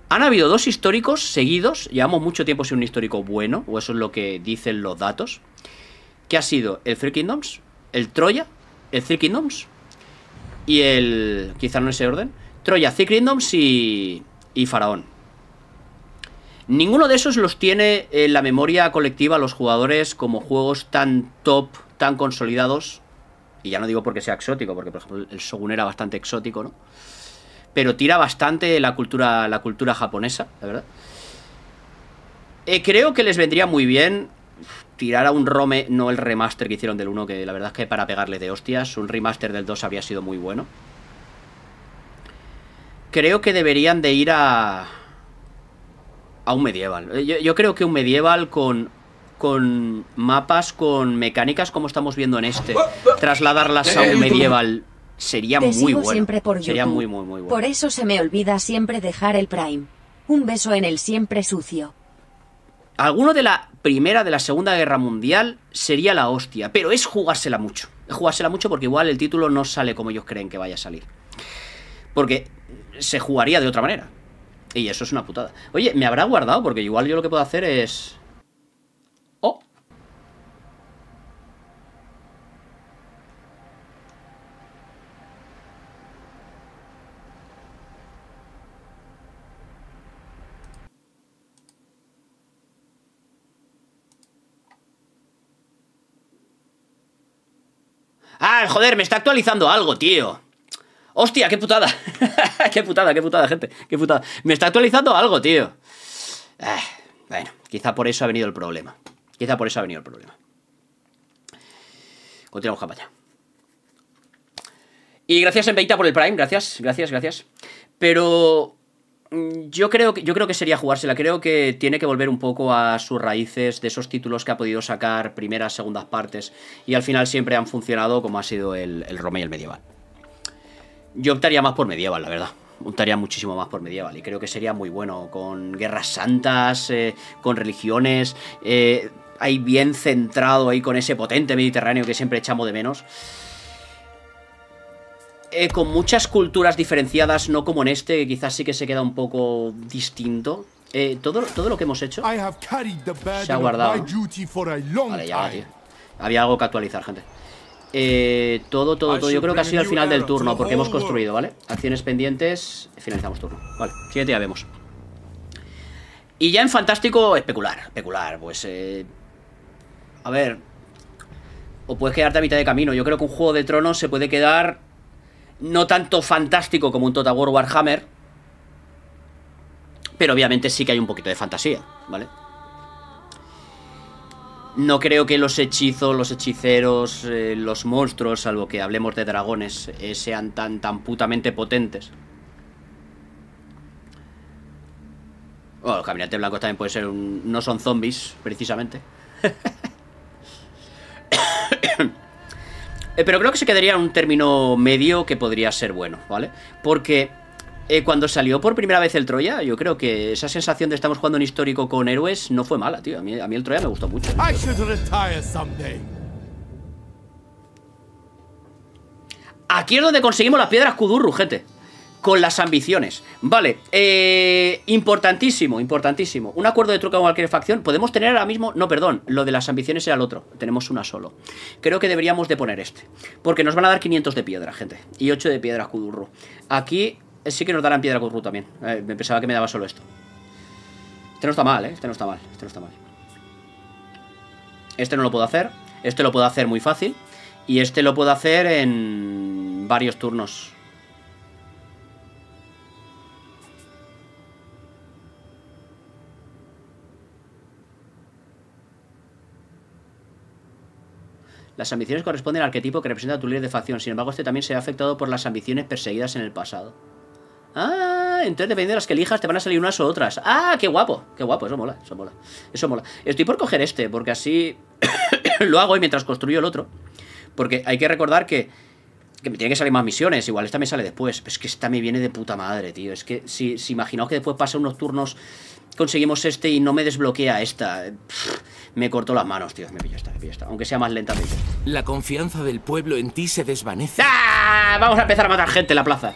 Han habido dos históricos seguidos, llevamos mucho tiempo sin un histórico bueno, o eso es lo que dicen los datos, que ha sido el Three Kingdoms, el Troya, el Three Kingdoms, y el... quizá no en ese orden, Troya, Three Kingdoms y, y Faraón. Ninguno de esos los tiene en la memoria colectiva los jugadores como juegos tan top, tan consolidados, y ya no digo porque sea exótico, porque por ejemplo el Shogun era bastante exótico, ¿no? Pero tira bastante la cultura, la cultura japonesa, la verdad. Eh, creo que les vendría muy bien tirar a un Rome, no el remaster que hicieron del uno, que la verdad es que para pegarle de hostias, un remaster del dos habría sido muy bueno. Creo que deberían de ir a... a un medieval. Yo, yo creo que un medieval con... con mapas, con mecánicas como estamos viendo en este, trasladarlas a un medieval... Sería Te muy sigo bueno. Siempre por Sería muy, muy, muy bueno. Por eso se me olvida siempre dejar el Prime. Un beso en el siempre sucio. Alguno de la primera, de la Segunda Guerra Mundial sería la hostia, pero es jugársela mucho. Es jugársela mucho porque igual el título no sale como ellos creen que vaya a salir. Porque se jugaría de otra manera. Y eso es una putada. Oye, ¿me habrá guardado? Porque igual yo lo que puedo hacer es... Oh. Ah, joder, me está actualizando algo, tío. Hostia, qué putada. Qué putada, qué putada, gente. Qué putada. Me está actualizando algo, tío. Ah, bueno, quizá por eso ha venido el problema. Quizá por eso ha venido el problema. Continuamos campaña. Y gracias, Enveita, por el Prime. Gracias, gracias, gracias. Pero... Yo creo que, yo creo que sería jugársela. Creo que tiene que volver un poco a sus raíces de esos títulos que ha podido sacar primeras, segundas partes y al final siempre han funcionado como ha sido el, el Rome y el Medieval. Yo optaría más por Medieval, la verdad. Optaría muchísimo más por Medieval y creo que sería muy bueno con guerras santas, eh, con religiones, eh, ahí bien centrado ahí con ese potente Mediterráneo que siempre echamos de menos. Eh, con muchas culturas diferenciadas, no como en este, que quizás sí que se queda un poco distinto. Eh, todo, todo lo que hemos hecho se ha guardado, ¿no? Vale, ya, tío. Había algo que actualizar, gente. Eh, todo, todo, todo. Yo creo que ha sido al final del turno, porque hemos construido, ¿vale? Acciones pendientes. Finalizamos turno. Vale, siguiente ya vemos. Y ya en fantástico, especular, especular. Pues, eh... a ver. O puedes quedarte a mitad de camino. Yo creo que un Juego de Tronos se puede quedar... no tanto fantástico como un Total War Warhammer, pero obviamente sí que hay un poquito de fantasía, ¿vale? No creo que los hechizos, los hechiceros, eh, los monstruos, salvo que hablemos de dragones, eh, sean tan, tan putamente potentes. Bueno, los caminantes blancos también puede ser un... no son zombies, precisamente. Pero creo que se quedaría en un término medio que podría ser bueno, ¿vale? Porque eh, cuando salió por primera vez el Troya, yo creo que esa sensación de estamos jugando en histórico con héroes no fue mala, tío. A mí, a mí el Troya me gustó mucho. Aquí es donde conseguimos las piedras Kudurru, gente. Con las ambiciones. Vale, eh, importantísimo, importantísimo. Un acuerdo de truco con cualquier facción. Podemos tener ahora mismo... No, perdón, lo de las ambiciones era el otro. Tenemos una solo. Creo que deberíamos de poner este. Porque nos van a dar quinientos de piedra, gente. Y ocho de piedras Kudurru. Aquí eh, sí que nos darán piedra Kudurru también. Eh, me pensaba que me daba solo esto. Este no está mal, ¿eh? Este no está mal, este no está mal. Este no lo puedo hacer. Este lo puedo hacer muy fácil. Y este lo puedo hacer en varios turnos. Las ambiciones corresponden al arquetipo que representa a tu líder de facción. Sin embargo, este también se ha afectado por las ambiciones perseguidas en el pasado. Ah, entonces dependiendo de las que elijas te van a salir unas u otras. Ah, qué guapo, qué guapo, eso mola, eso mola, eso mola. Estoy por coger este, porque así lo hago y mientras construyo el otro. Porque hay que recordar que, que me tienen que salir más misiones. Igual esta me sale después. Es que esta me viene de puta madre, tío. Es que si, si imaginaos que después pasan unos turnos, conseguimos este y no me desbloquea esta. Pff, me cortó las manos, tío. Me pillo esta, me pillo esta. Aunque sea más lenta, me pillo. La confianza del pueblo en ti se desvanece. ¡Ah! Vamos a empezar a matar gente en la plaza.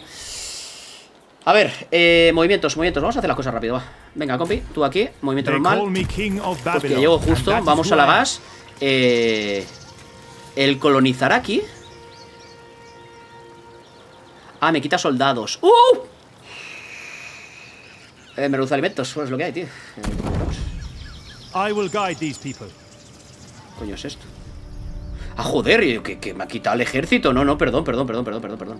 A ver, eh, movimientos, movimientos. Vamos a hacer las cosas rápido, va. Venga, compi, tú aquí. Movimiento normal. Pues que llego justo. Vamos a la gas. Eh, el colonizar aquí. Ah, me quita soldados. ¡Uh! Eh, me reduce alimentos, pues es lo que hay, tío. Coño, es esto. Ah, joder, que, que me ha quitado el ejército. No, no, perdón, perdón, perdón, perdón, perdón, perdón.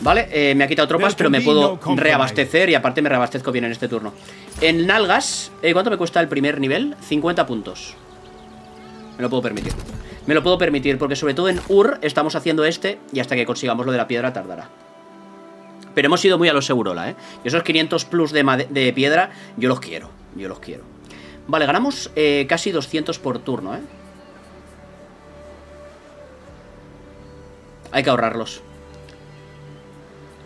Vale, eh, me ha quitado tropas, pero me puedo reabastecer y aparte me reabastezco bien en este turno. En Nalgas, eh, ¿cuánto me cuesta el primer nivel? cincuenta puntos. Me lo puedo permitir. Me lo puedo permitir, porque sobre todo en Ur estamos haciendo este y hasta que consigamos lo de la piedra tardará. Pero hemos ido muy a los Segurola, ¿eh? Y esos quinientos plus de, de piedra, yo los quiero, yo los quiero. Vale, ganamos eh, casi doscientos por turno, ¿eh? Hay que ahorrarlos.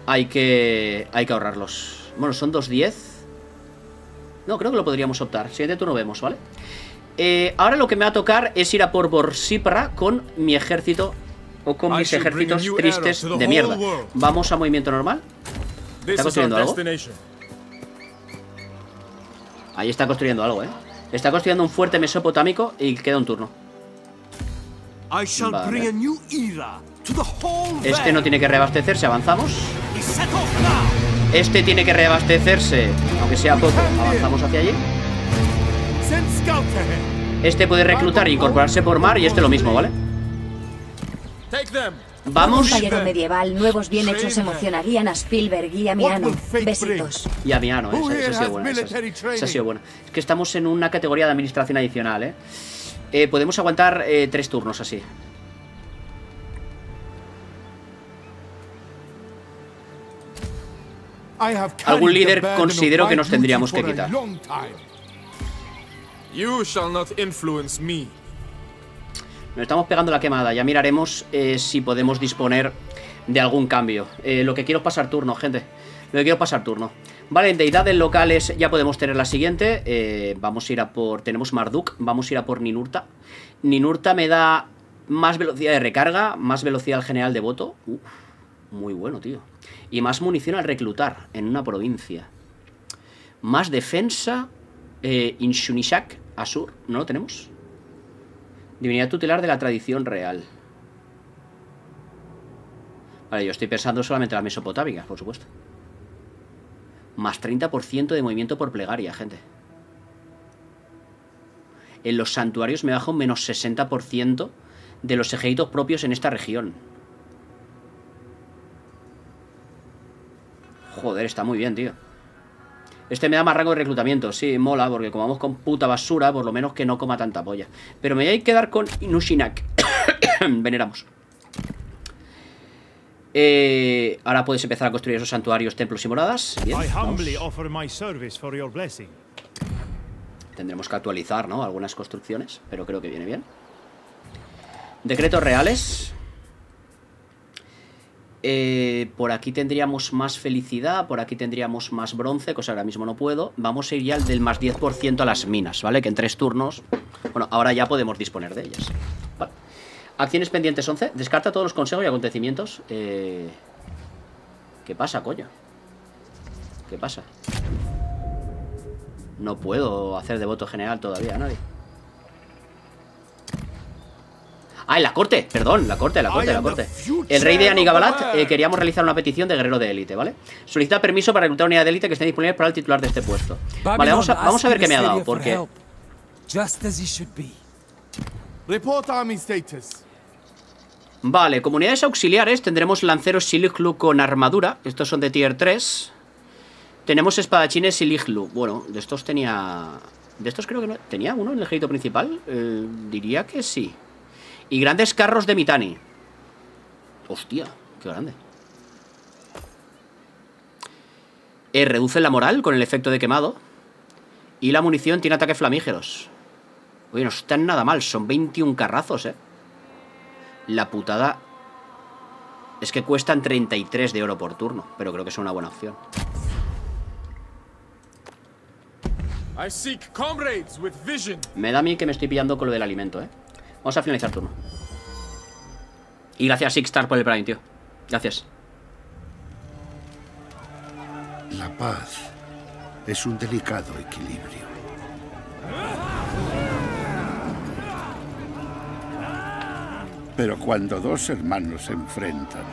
Hay que... hay que ahorrarlos. Bueno, son dos diez. No, creo que lo podríamos optar. Siguiente turno vemos, ¿vale? Eh, ahora lo que me va a tocar es ir a por Borsippa con mi ejército... o con mis ejércitos tristes de mierda. Vamos a movimiento normal. ¿Está construyendo algo? Ahí está construyendo algo, eh. Está construyendo un fuerte mesopotámico y queda un turno. Vale. Este no tiene que reabastecerse, avanzamos. Este tiene que reabastecerse, aunque sea poco, avanzamos hacia allí. Este puede reclutar e incorporarse por mar y este lo mismo, ¿vale? Vamos. Un caballero medieval, nuevos bien hechos emocionarían a Spielberg y a Miano. Besitos. Y a Miano, esa, esa ha sido buena. Esa, esa ha sido buena. Es que estamos en una categoría de administración adicional, ¿eh? eh podemos aguantar eh, tres turnos así. Algún líder considero que nos tendríamos que quitar. Nos estamos pegando la quemada. Ya miraremos eh, si podemos disponer de algún cambio. Eh, lo que quiero es pasar turno, gente. Lo que quiero es pasar turno. Vale, en deidades locales ya podemos tener la siguiente. Eh, vamos a ir a por... Tenemos Marduk. Vamos a ir a por Ninurta. Ninurta me da más velocidad de recarga, más velocidad al general devoto. Uf, muy bueno, tío. Y más munición al reclutar en una provincia. Más defensa. Eh, Inshushinak, Asur. ¿No lo tenemos? Divinidad tutelar de la tradición real. Vale, yo estoy pensando solamente en la mesopotámica, por supuesto. Más treinta por ciento de movimiento por plegaria, gente. En los santuarios me bajo menos sesenta por ciento de los ejércitos propios en esta región. Joder, está muy bien, tío. Este me da más rango de reclutamiento. Sí, mola, porque comamos con puta basura, por lo menos que no coma tanta polla. Pero me voy a quedar con Inshushinak. Veneramos. Eh, ahora puedes empezar a construir esos santuarios, templos y moradas. Bien, tendremos que actualizar, ¿no? Algunas construcciones, pero creo que viene bien. Decretos reales. Eh, por aquí tendríamos más felicidad. Por aquí tendríamos más bronce, cosa que ahora mismo no puedo. Vamos a ir ya al del más diez por ciento a las minas, ¿vale? Que en tres turnos... Bueno, ahora ya podemos disponer de ellas. Vale. Acciones pendientes once. Descarta todos los consejos y acontecimientos. eh... ¿Qué pasa, coño? ¿Qué pasa? No puedo hacer devoto general todavía a nadie. Ah, en la corte, perdón, la corte, la corte, la corte. El rey de Hanigalbat, eh, queríamos realizar una petición de guerrero de élite, ¿vale? Solicita permiso para reclutar unidad de élite que esté disponible para el titular de este puesto. Vale, vamos a, vamos a ver qué me ha dado, porque... Vale, comunidades auxiliares, tendremos lanceros Siliglu con armadura, estos son de tier tres. Tenemos espadachines Siliglu, bueno, de estos tenía... De estos creo que no... ¿Tenía uno en el ejército principal? Eh, diría que sí. Y grandes carros de Mitanni. Hostia, qué grande. Eh, reduce la moral con el efecto de quemado. Y la munición tiene ataques flamígeros. Oye, no están nada mal. Son veintiún carrazos, eh. La putada es que cuestan treinta y tres de oro por turno. Pero creo que es una buena opción. Me da a mí que me estoy pillando con lo del alimento, eh. Vamos a finalizar turno. Y gracias, Sixstar, por el Prime, tío. Gracias. La paz es un delicado equilibrio. Pero cuando dos hermanos se enfrentan,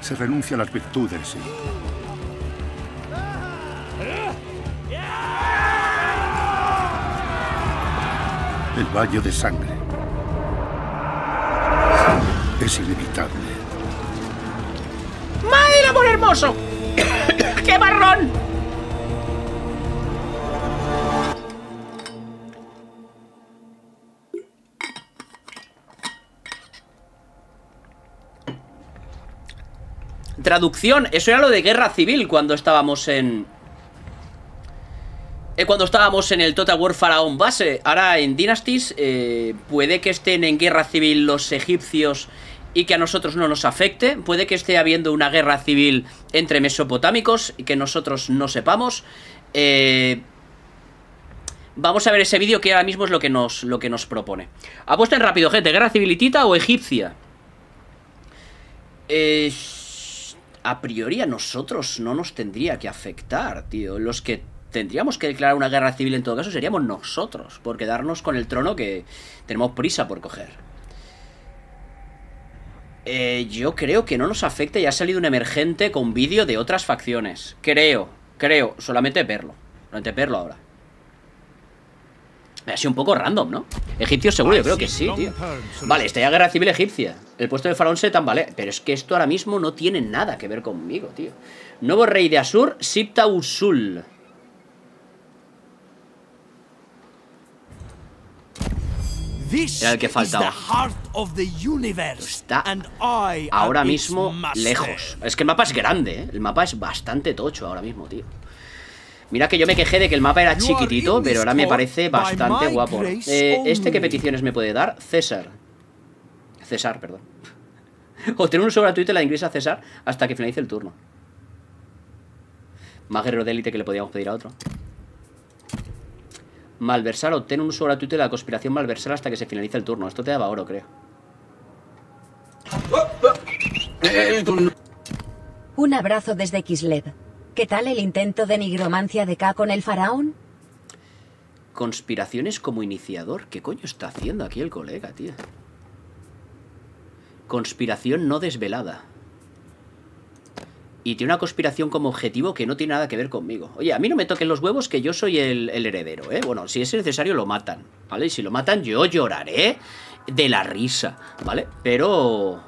se renuncia a las virtudes y... El baño de sangre es inevitable. ¡Madre del amor hermoso! ¡Qué marrón! Traducción. Eso era lo de guerra civil cuando estábamos en... Cuando estábamos en el Total War Faraón base. Ahora en Dynasties eh, puede que estén en guerra civil los egipcios y que a nosotros no nos afecte. Puede que esté habiendo una guerra civil entre mesopotámicos y que nosotros no sepamos. eh, Vamos a ver ese vídeo que ahora mismo es lo que nos, lo que nos propone. Apuesten rápido, gente. ¿Guerra civilitita o egipcia? Eh... A priori a nosotros no nos tendría que afectar, tío. Los que tendríamos que declarar una guerra civil en todo caso seríamos nosotros, por quedarnos con el trono que tenemos prisa por coger. Eh, yo creo que no nos afecta. Ya ha salido un emergente con vídeo de otras facciones. Creo, creo, solamente verlo. Solamente verlo ahora. Me ha sido un poco random, ¿no? Egipcio seguro, yo creo que sí, tío. Vale, esta ya guerra civil egipcia. El puesto de faraón se tambalea. Pero es que esto ahora mismo no tiene nada que ver conmigo, tío. Nuevo rey de Asur, Sipta-Usul. Era el que faltaba. Está ahora mismo lejos. Es que el mapa es grande, ¿eh? El mapa es bastante tocho ahora mismo, tío. Mira que yo me quejé de que el mapa era chiquitito, pero ahora me parece bastante guapo. Eh, ¿Este qué peticiones me puede dar? César. César, perdón. Obtener un uso gratuito la ingresa César hasta que finalice el turno. Más guerrero de élite que le podíamos pedir a otro. Malversar, obtén un uso gratuito de la conspiración malversar hasta que se finalice el turno. Esto te daba oro, creo. Un abrazo desde Kislev. ¿Qué tal el intento de nigromancia de K con el faraón? Conspiraciones como iniciador. ¿Qué coño está haciendo aquí el colega, tío? Conspiración no desvelada. Y tiene una conspiración como objetivo que no tiene nada que ver conmigo. Oye, a mí no me toquen los huevos, que yo soy el, el heredero, ¿eh? Bueno, si es necesario lo matan, ¿vale? Y si lo matan yo lloraré de la risa, ¿vale? Pero...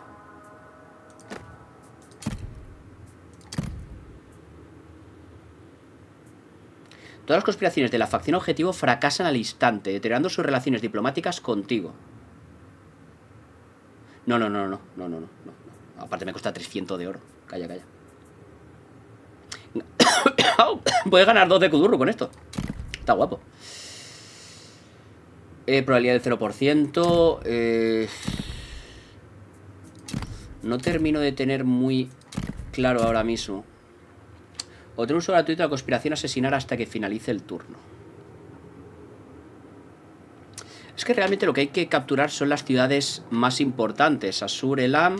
todas las conspiraciones de la facción objetivo fracasan al instante, deteriorando sus relaciones diplomáticas contigo. No, no, no, no, no, no, no, no. Aparte me cuesta trescientos de oro. Calla, calla. Puedes ganar dos de Kudurru con esto. Está guapo. Eh, probabilidad del cero por ciento. Eh... No termino de tener muy claro ahora mismo. Obtener un uso gratuito de la conspiración asesinar hasta que finalice el turno. Es que realmente lo que hay que capturar son las ciudades más importantes. Asur, Elam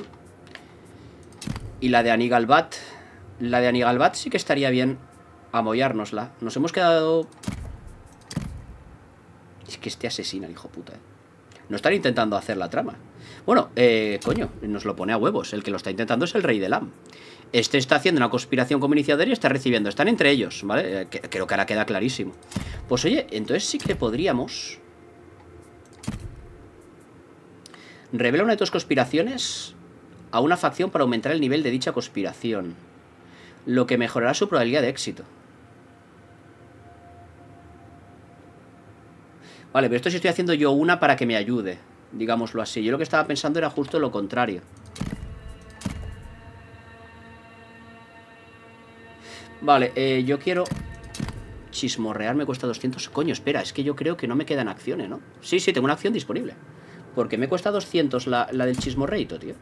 y la de Hanigalbat. La de Hanigalbat sí que estaría bien amollárnosla. Nos hemos quedado... Es que este asesina, el hijo puta, ¿eh? No están intentando hacer la trama. Bueno, eh, coño, nos lo pone a huevos. El que lo está intentando es el rey de Elam. Este está haciendo una conspiración como iniciador y está recibiendo. Están entre ellos, ¿vale? Eh, que, creo que ahora queda clarísimo. Pues oye, entonces sí que podríamos... Revela una de tus conspiraciones a una facción para aumentar el nivel de dicha conspiración, lo que mejorará su probabilidad de éxito. Vale, pero esto sí estoy haciendo yo una para que me ayude, digámoslo así. Yo lo que estaba pensando era justo lo contrario. Vale, eh, yo quiero... Chismorrear me cuesta doscientos. Coño, espera, es que yo creo que no me quedan acciones, ¿no? Sí, sí, tengo una acción disponible. Porque me cuesta doscientos la, la del chismorreito, tío.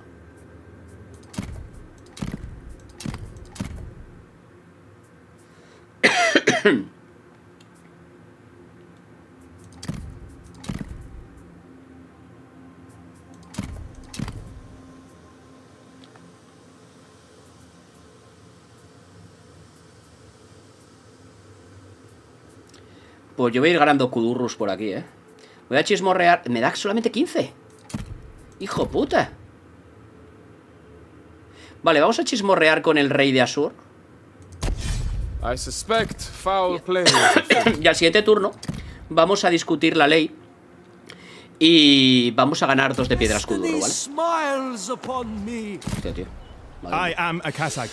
Pues yo voy a ir ganando Kudurrus por aquí, eh. Voy a chismorrear. Me da solamente quince. Hijo puta. Vale, vamos a chismorrear con el rey de Asur. I suspect foul play. Y al siguiente turno vamos a discutir la ley. Y vamos a ganar dos de piedra escuduro, ¿vale? Hostia, tío. Madre mía.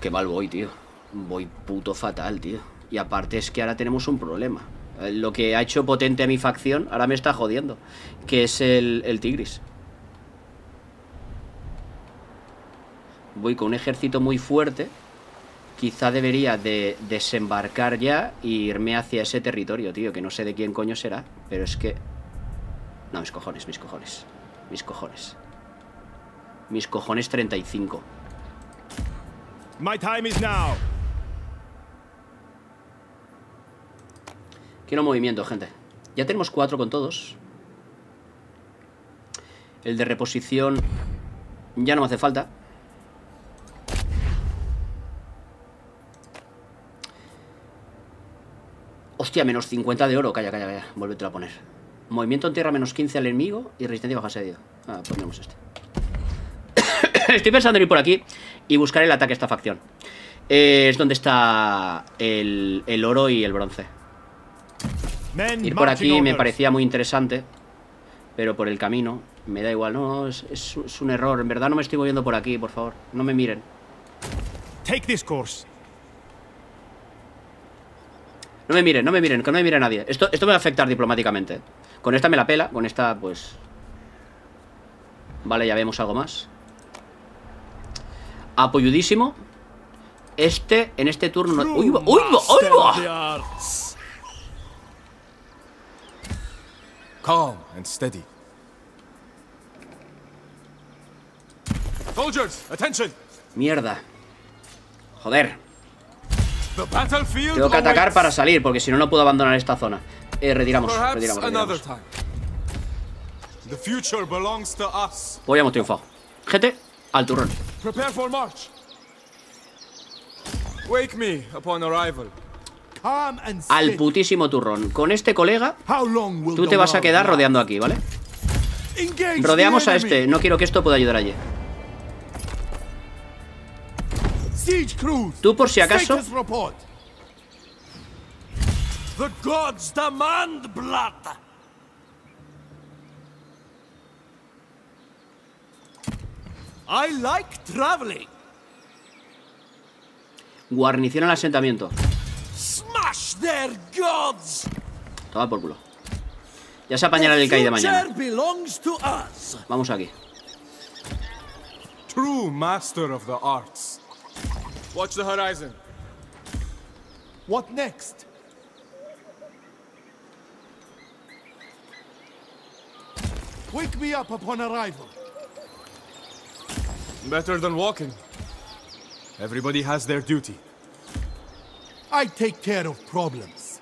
Qué mal voy, tío. Voy puto fatal, tío. Y aparte es que ahora tenemos un problema. Lo que ha hecho potente a mi facción ahora me está jodiendo, que es el, el Tigris. Voy con un ejército muy fuerte. Quizá debería de desembarcar ya e irme hacia ese territorio, tío, que no sé de quién coño será. Pero es que... No, mis cojones, mis cojones. Mis cojones. Mis cojones treinta y cinco. My time is now. Quiero movimiento, gente. Ya tenemos cuatro con todos. El de reposición ya no me hace falta. Hostia, menos cincuenta de oro. Calla, calla, calla. Vuélvetelo a poner. Movimiento en tierra menos quince al enemigo y resistencia baja asedio. Ah, pondremos este. Estoy pensando en ir por aquí y buscar el ataque a esta facción. Eh, es donde está el, el oro y el bronce. Ir por aquí me parecía muy interesante, pero por el camino me da igual. No, es, es, es un error. En verdad no me estoy moviendo por aquí, por favor. No me miren. Take this course. No me miren, no me miren, que no me mire nadie. Esto, esto me va a afectar diplomáticamente. Con esta me la pela, con esta pues... Vale, ya vemos algo más. Apoyudísimo. Este, en este turno... ¡Uy, va! ¡Uy, va! ¡Uy, va! Calm and steady. Soldiers, attention. Mierda. Joder. Tengo que atacar para salir, porque si no, no puedo abandonar esta zona. Eh, retiramos, retiramos, retiramos. Pues ya hemos triunfado. Gente, al turrón. Al putísimo turrón. Con este colega, tú te vas a quedar rodeando aquí, ¿vale? Rodeamos a este. No quiero que esto pueda ayudar allí. Tú por si acaso. Guarnición al asentamiento. Toma por culo. Ya se apañará el Kai de mañana. Vamos aquí. True master of the arts. Watch the horizon. What next? Wake me up upon arrival. Better than walking. Everybody has their duty. I take care of problems.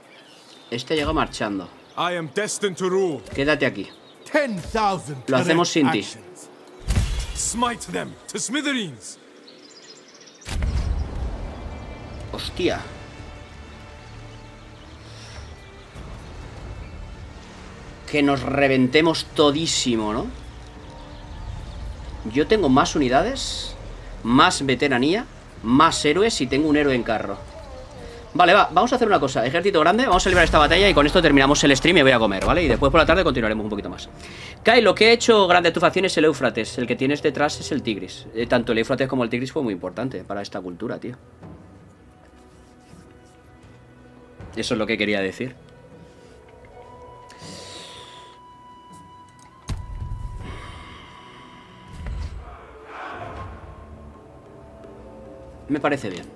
Este llegó marchando. I am destined to rule. Quédate aquí. ten thousand. Lo hacemos sin ti. Smite them to smithereens. Hostia. Que nos reventemos todísimo, ¿no? Yo tengo más unidades, más veteranía, más héroes y tengo un héroe en carro. Vale, va, vamos a hacer una cosa. Ejército grande, vamos a librar esta batalla y con esto terminamos el stream y voy a comer, ¿vale? Y después por la tarde continuaremos un poquito más. Kai, lo que he hecho grande a tu facción es el Éufrates. El que tienes detrás es el Tigris. eh, Tanto el Éufrates como el Tigris fue muy importante para esta cultura, tío. Eso es lo que quería decir. Me parece bien.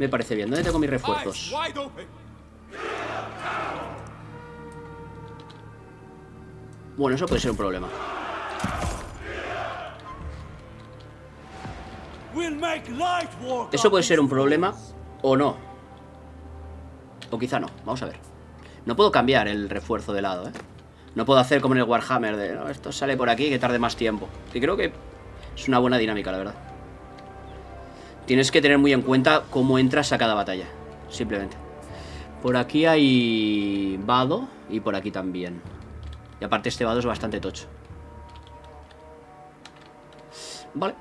Me parece bien. ¿Dónde tengo mis refuerzos? Bueno, eso puede ser un problema. Eso puede ser un problema o no. O quizá no, vamos a ver. No puedo cambiar el refuerzo de lado, ¿eh? No puedo hacer como en el Warhammer de, no, esto sale por aquí que tarde más tiempo. Y creo que es una buena dinámica, la verdad. Tienes que tener muy en cuenta cómo entras a cada batalla, simplemente. Por aquí hay vado y por aquí también. Y aparte este vado es bastante tocho. Vale.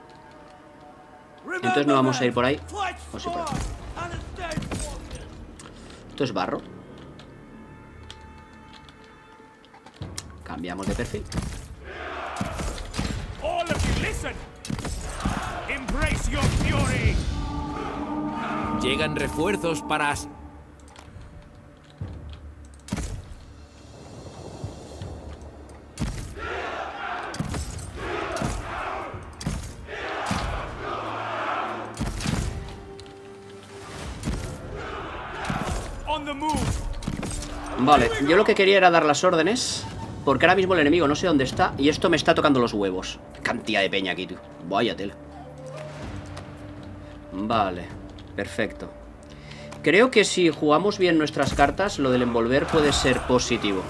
Entonces no vamos a ir por ahí. O sí, por ahí. Esto es barro. Cambiamos de perfil. Llegan refuerzos para... Vale, yo lo que quería era dar las órdenes, porque ahora mismo el enemigo no sé dónde está y esto me está tocando los huevos. Cantidad de peña aquí, tío. Vaya tela. Vale, perfecto. Creo que si jugamos bien nuestras cartas, lo del envolver puede ser positivo.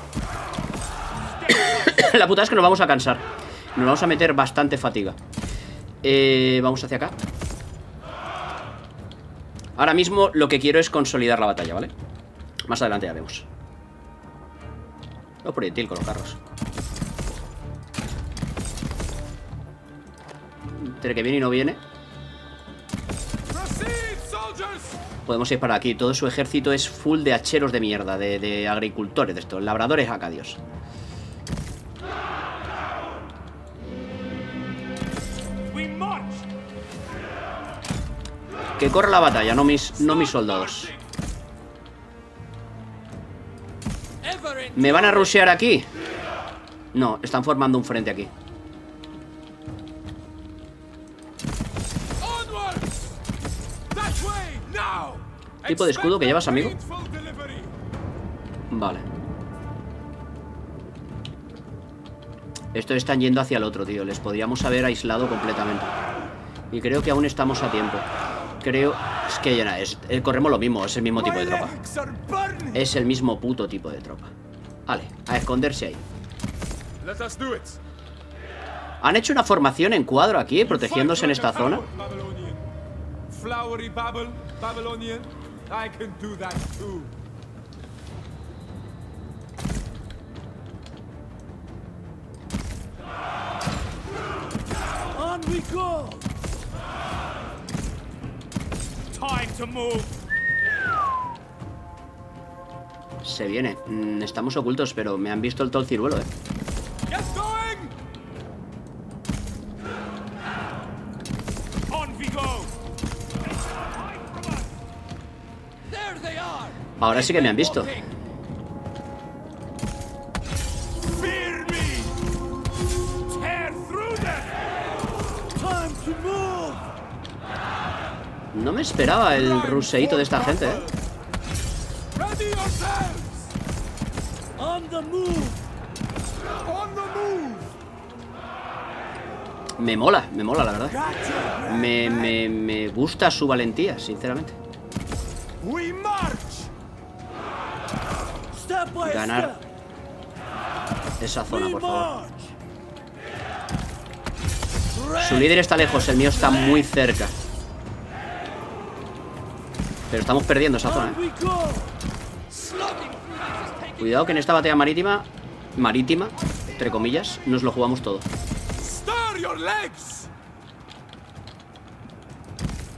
La putada es que nos vamos a cansar. Nos vamos a meter bastante fatiga. eh, Vamos hacia acá. Ahora mismo lo que quiero es consolidar la batalla, ¿vale? Más adelante ya vemos. No proyectil con los carros. Entre que viene y no viene. Podemos ir para aquí. Todo su ejército es full de hacheros de mierda. De, de agricultores de estos. Labradores acadios. Que corra la batalla, no mis, no mis soldados. ¿Me van a rushear aquí? No, están formando un frente aquí. ¿Tipo de escudo que llevas, amigo? Vale. Estos están yendo hacia el otro, tío. Les podríamos haber aislado completamente. Y creo que aún estamos a tiempo. Creo... Es que ya es... corremos lo mismo, es el mismo tipo de tropa. Es el mismo puto tipo de tropa. Vale, a esconderse ahí. Han hecho una formación en cuadro aquí, protegiéndose en esta zona. Se viene. Mm, estamos ocultos, pero me han visto el todo el ciruelo, eh. Ahora sí que me han visto. No me esperaba el ruseíto de esta gente, eh. Me mola, me mola, la verdad. Me, me, me gusta su valentía, sinceramente. Ganar esa zona, por favor. Su líder está lejos, el mío está muy cerca. Pero estamos perdiendo esa zona, ¿eh? Cuidado que en esta batalla marítima, marítima, entre comillas, nos lo jugamos todo.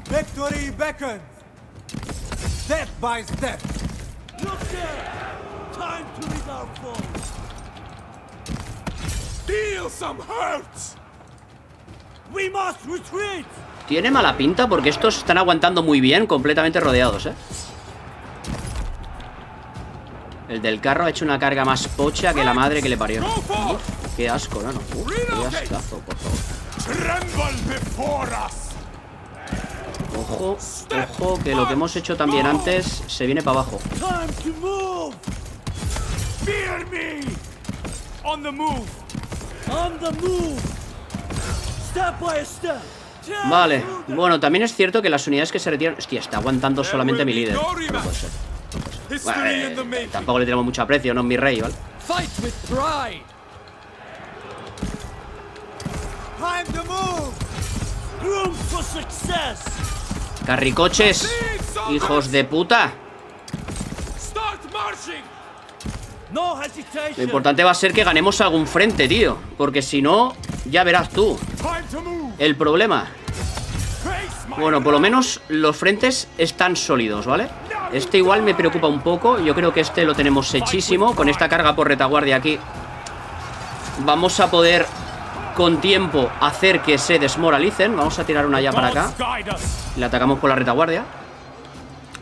Victory beckons. Step by step. Look there. Time to meet our foes. Deal some hurts. We must retreat. Tiene mala pinta porque estos están aguantando muy bien, completamente rodeados, ¿eh? El del carro ha hecho una carga más pocha que la madre que le parió. Uf, qué asco, ¿no? Uf, qué ascazo, por favor. Ojo, ojo, que lo que hemos hecho también antes se viene para abajo. Vale, bueno, también es cierto que las unidades que se retiran... Hostia, está aguantando solamente mi líder. No puede ser. No puede ser. Bueno, eh, tampoco le tenemos mucho aprecio, no es mi rey, ¿vale? Carricoches, hijos de puta. Lo importante va a ser que ganemos algún frente, tío. Porque si no, ya verás tú el problema. Bueno, por lo menos los frentes están sólidos, ¿vale? Este igual me preocupa un poco. Yo creo que este lo tenemos hechísimo. Con esta carga por retaguardia aquí vamos a poder con tiempo hacer que se desmoralicen. Vamos a tirar una ya para acá. Le atacamos por la retaguardia.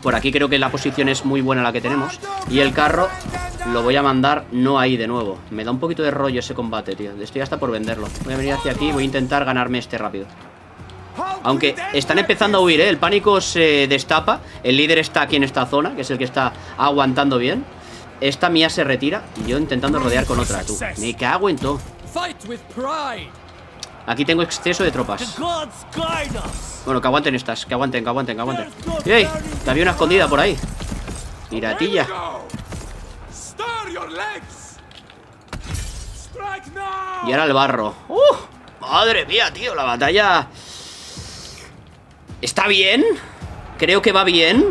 Por aquí creo que la posición es muy buena la que tenemos. Y el carro lo voy a mandar no ahí de nuevo. Me da un poquito de rollo ese combate, tío. Estoy hasta por venderlo. Voy a venir hacia aquí y voy a intentar ganarme este rápido. Aunque están empezando a huir, ¿eh? El pánico se destapa. El líder está aquí en esta zona, que es el que está aguantando bien. Esta mía se retira y yo intentando rodear con otra, tú. Me cago en todo. Aquí tengo exceso de tropas. Bueno, que aguanten estas. Que aguanten, que aguanten, que aguanten. ¡Ey! Que había una escondida por ahí. Piratilla. Y ahora el barro. ¡Uh! Madre mía, tío. La batalla... Está bien. Creo que va bien.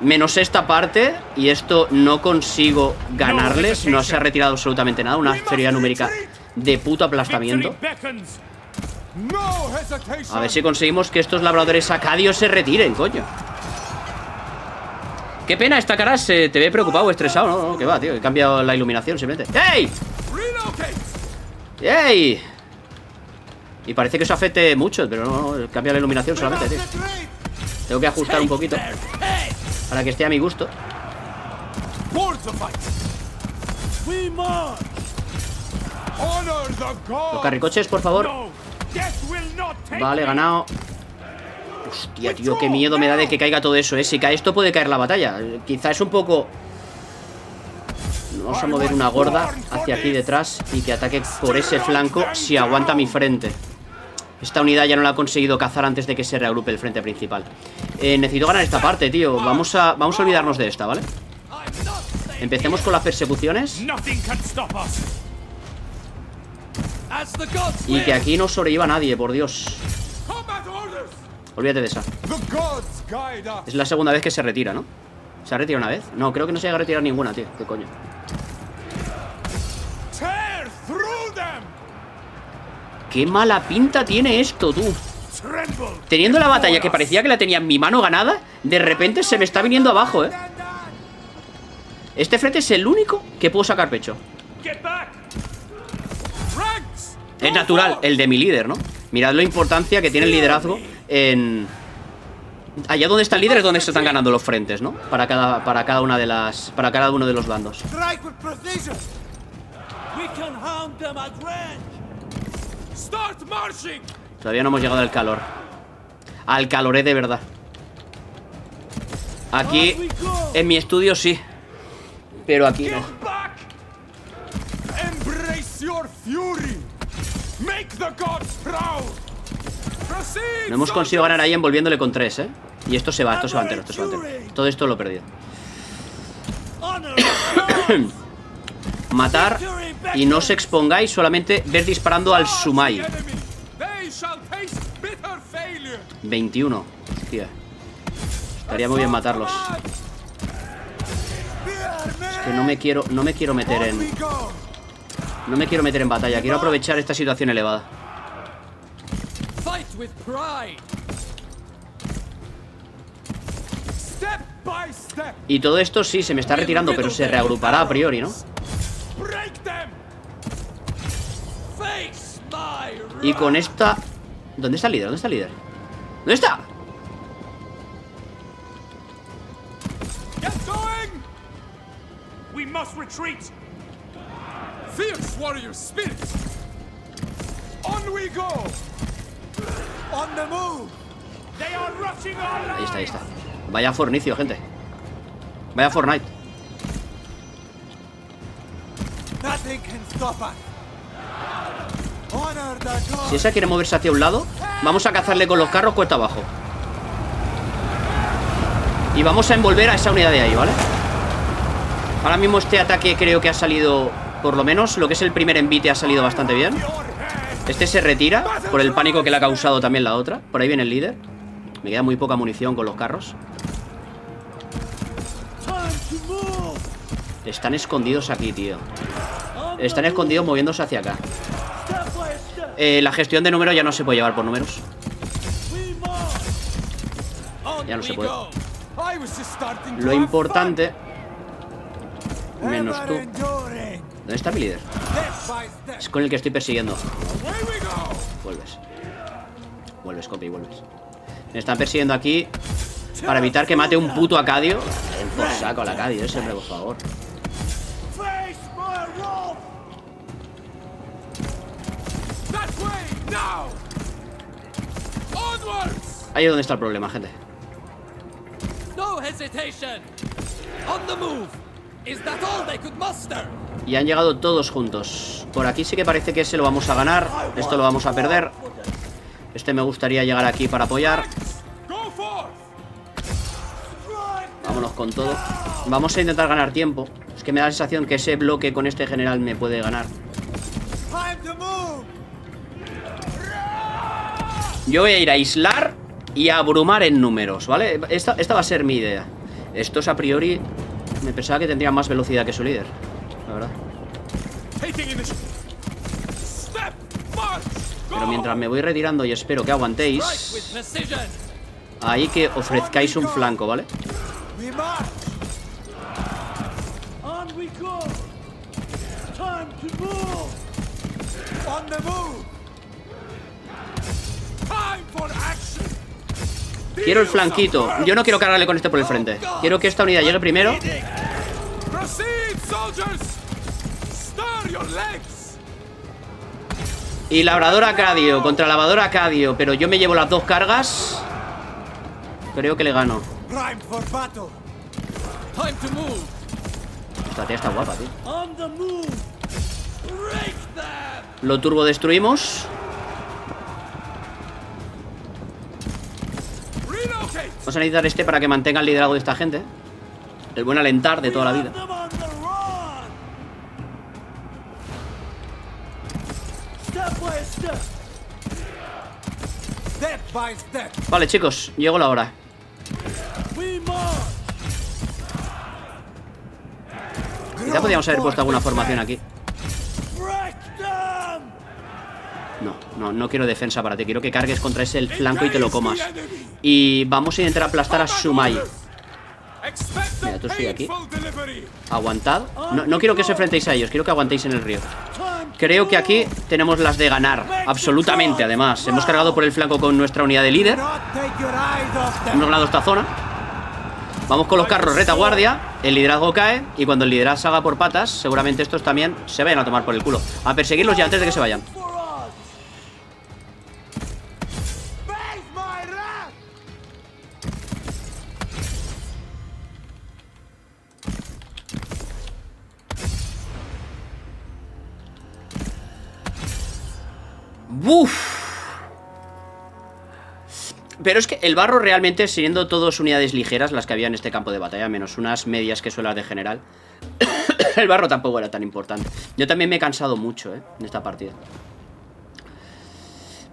Menos esta parte. Y esto no consigo ganarles. No se ha retirado absolutamente nada. Una teoría numérica de puto aplastamiento. A ver si conseguimos que estos labradores acadios se retiren, coño. Qué pena, esta cara se te ve preocupado o estresado. No, no, que va, tío. He cambiado la iluminación simplemente. ¡Ey! ¡Ey! Y parece que eso afecte mucho, pero no, no, cambia la iluminación solamente, tío. Tengo que ajustar un poquito para que esté a mi gusto. Los carricoches, por favor. Vale, ganado. Hostia, tío, qué miedo me da de que caiga todo eso, eh. Si cae esto puede caer la batalla. Quizá es un poco... Vamos a mover una gorda hacia aquí detrás y que ataque por ese flanco si aguanta mi frente. Esta unidad ya no la ha conseguido cazar antes de que se reagrupe el frente principal. Eh, necesito ganar esta parte, tío. Vamos a, vamos a olvidarnos de esta, ¿vale? Empecemos con las persecuciones. Y que aquí no sobreviva nadie, por Dios. Olvídate de esa. Es la segunda vez que se retira, ¿no? ¿Se ha retirado una vez? No, creo que no se haya retirado ninguna, tío. ¿Qué coño? ¡Qué mala pinta tiene esto, tú! Teniendo la batalla que parecía que la tenía en mi mano ganada, de repente se me está viniendo abajo, ¿eh? Este frente es el único que puedo sacar pecho. Es natural, el de mi líder, ¿no? Mirad la importancia que tiene el liderazgo en... Allá donde está el líder es donde se están ganando los frentes, ¿no? Para cada, para cada una de las... Para cada uno de los bandos. Todavía no hemos llegado al calor. Al caloré de verdad. Aquí, en mi estudio sí. Pero aquí no. No hemos conseguido ganar ahí envolviéndole con tres, ¿eh? Y esto se va, esto se va entero, esto se va entero. Todo esto lo he perdido. Matar y no os expongáis, solamente ver disparando al Sumai. veintiuno. Hostia. Estaría muy bien matarlos. Es que no me quiero, no me quiero meter en... No me quiero meter en batalla. Quiero aprovechar esta situación elevada. Y todo esto sí, se me está retirando, pero se reagrupará a priori, ¿no? Y con esta... ¿Dónde está el líder? ¿Dónde está el líder? ¿Dónde está? Ahí está, ahí está. Vaya fornicio, gente. Vaya Fortnite. Si esa quiere moverse hacia un lado, vamos a cazarle con los carros cuesta abajo. Y vamos a envolver a esa unidad de ahí, ¿vale? Ahora mismo este ataque creo que ha salido, por lo menos lo que es el primer envite ha salido bastante bien. Este se retira por el pánico que le ha causado también la otra. Por ahí viene el líder. Me queda muy poca munición con los carros. Están escondidos aquí, tío. Están escondidos moviéndose hacia acá. eh, La gestión de números ya no se puede llevar por números. Ya no se puede. Lo importante... Menos tú. ¿Dónde está mi líder? Es con el que estoy persiguiendo. Vuelves. Vuelves, copy, vuelves. Me están persiguiendo aquí para evitar que mate un puto acadio. Ven por saco al acadio ese, por favor. Ahí es donde está el problema, gente. Y han llegado todos juntos. Por aquí sí que parece que ese lo vamos a ganar. Esto lo vamos a perder. Este me gustaría llegar aquí para apoyar. Vámonos con todo. Vamos a intentar ganar tiempo. Es que me da la sensación que ese bloque con este general me puede ganar. Yo voy a ir a aislar y a abrumar en números, ¿vale? Esta, esta va a ser mi idea. Estos a priori... Me pensaba que tendría más velocidad que su líder, la verdad. Pero mientras me voy retirando y espero que aguantéis, ahí que ofrezcáis un flanco, ¿vale? Quiero el flanquito. Yo no quiero cargarle con este por el frente. Quiero que esta unidad llegue primero. Y labrador acadio contra lavador acadio. Pero yo me llevo las dos cargas. Creo que le gano. Esta tía está guapa, tío. Lo turbo destruimos. Vamos a necesitar este para que mantenga el liderazgo de esta gente. El buen alentar de toda la vida. Vale, chicos, llegó la hora. Quizá podríamos haber puesto alguna formación aquí. No, no, no quiero defensa para ti. Quiero que cargues contra ese el flanco y te lo comas. Y vamos a intentar aplastar a Shumai. Mira, tú estoy aquí. Aguantad. No, no quiero que os enfrentéis a ellos. Quiero que aguantéis en el río. Creo que aquí tenemos las de ganar. Absolutamente, además. Hemos cargado por el flanco con nuestra unidad de líder. Hemos ganado esta zona. Vamos con los carros retaguardia. El liderazgo cae. Y cuando el liderazgo haga por patas, seguramente estos también se vayan a tomar por el culo. A perseguirlos ya antes de que se vayan. ¡Buf! Pero es que el barro realmente, siendo todas unidades ligeras las que había en este campo de batalla, menos unas medias que son las de general, el barro tampoco era tan importante. Yo también me he cansado mucho, ¿eh? En esta partida.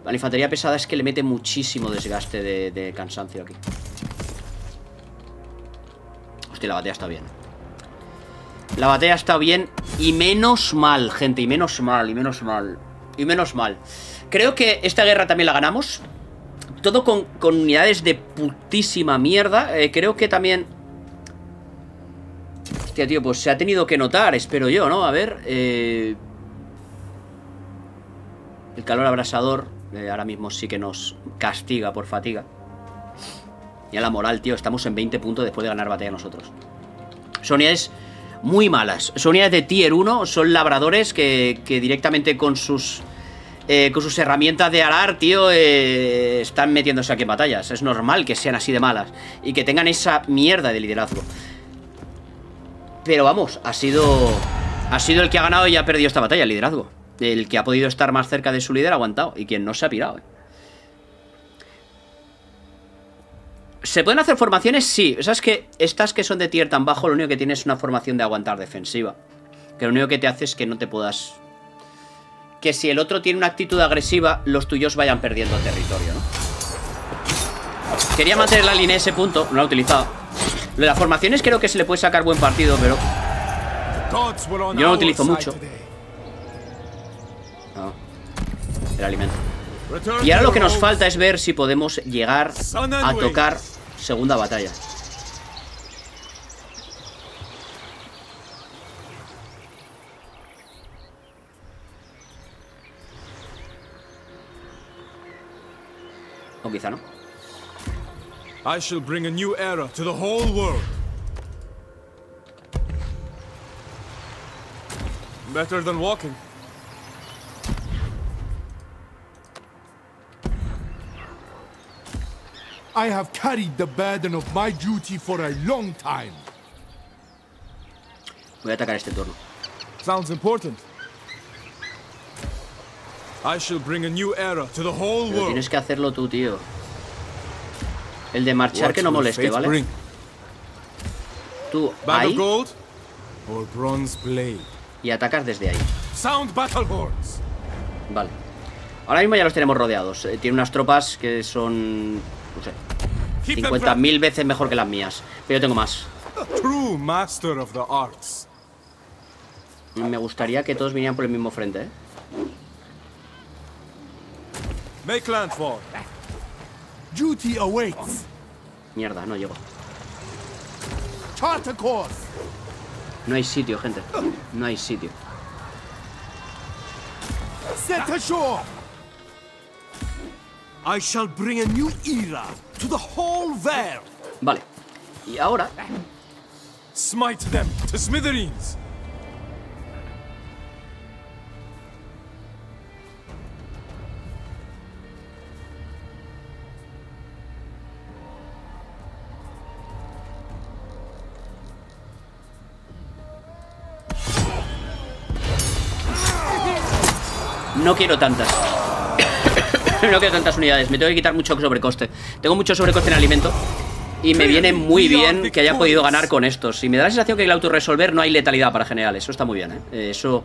La infantería pesada es que le mete muchísimo desgaste de, de cansancio aquí. Hostia, la batalla está bien. La batalla está bien y menos mal, gente, y menos mal, y menos mal. Y menos mal. Creo que esta guerra también la ganamos. Todo con, con unidades de putísima mierda. eh, Creo que también... Hostia, tío, pues se ha tenido que notar, espero yo, ¿no? A ver, eh... el calor abrasador eh, ahora mismo sí que nos castiga por fatiga. Y a la moral, tío, estamos en veinte puntos después de ganar batalla nosotros. Son unidades muy malas. Son unidades de tier uno. Son labradores que, que directamente con sus eh, con sus herramientas de arar, tío, eh, están metiéndose aquí en batallas. Es normal que sean así de malas y que tengan esa mierda de liderazgo. Pero vamos, ha sido ha sido el que ha ganado y ha perdido esta batalla, el liderazgo. El que ha podido estar más cerca de su líder ha aguantado. Y quien no se ha pirado, eh. ¿Se pueden hacer formaciones? Sí. O sea, es que estas que son de tier tan bajo, lo único que tiene es una formación de aguantar defensiva. Que lo único que te hace es que no te puedas... Que si el otro tiene una actitud agresiva, los tuyos vayan perdiendo territorio, ¿no? Quería mantener la línea en ese punto. No la he utilizado. Lo de las formaciones creo que se le puede sacar buen partido, pero... yo no lo utilizo mucho. No. El alimento. Y ahora lo que nos falta es ver si podemos llegar a tocar segunda batalla. O quizá no. I shall bring a new era to the whole world. Better than walking. I have carried the burden of my duty for a long time. Voy a atacar este turno. Sounds important. I shall bring a new era to the whole world. Pero tienes que hacerlo tú, tío. El de marchar que no moleste, ¿vale? Tú ahí. Y atacas desde ahí. Sound battle horns. Vale. Ahora mismo ya los tenemos rodeados. Eh, tiene unas tropas que son... no sé, cincuenta mil veces mejor que las mías. Pero yo tengo más. Me gustaría que todos vinieran por el mismo frente, ¿eh? Mierda, no llego. No hay sitio, gente. No hay sitio. I shall bring a new era to the whole world. Vale. Y ahora, smite them to smithereens. No quiero tantas. No quiero tantas unidades. Me tengo que quitar mucho sobrecoste. Tengo mucho sobrecoste en alimento. Y me viene muy bien que haya podido ganar con estos. Y me da la sensación que el autorresolver no hay letalidad para generales. Eso está muy bien, ¿eh? Eso...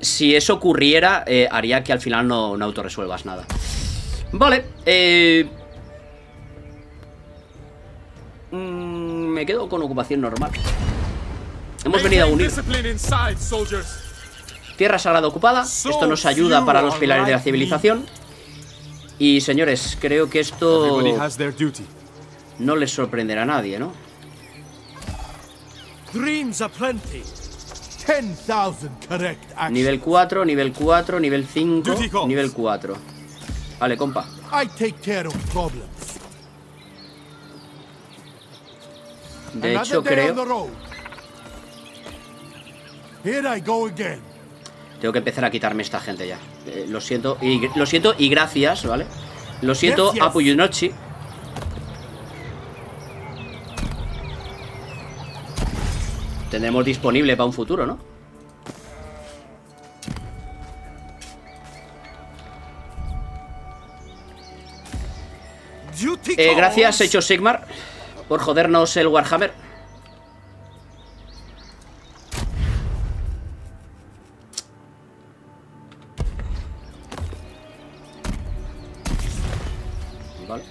Si eso ocurriera, eh, haría que al final no, no autorresuelvas nada. Vale, eh... mm, me quedo con ocupación normal. Hemos venido a unir. Tierra sagrada ocupada. Esto nos ayuda para los pilares de la civilización. Y señores, creo que esto no les sorprenderá a nadie, ¿no? Nivel cuatro, nivel cuatro, nivel cinco, nivel cuatro. Vale, compa. De hecho, creo... Tengo que empezar a quitarme esta gente ya. Eh, lo siento y, lo siento y gracias, ¿vale? Lo siento, Apuyunochi. Tendremos disponible para un futuro, ¿no? Eh, gracias, Hecho Sigmar, por jodernos el Warhammer. Vale.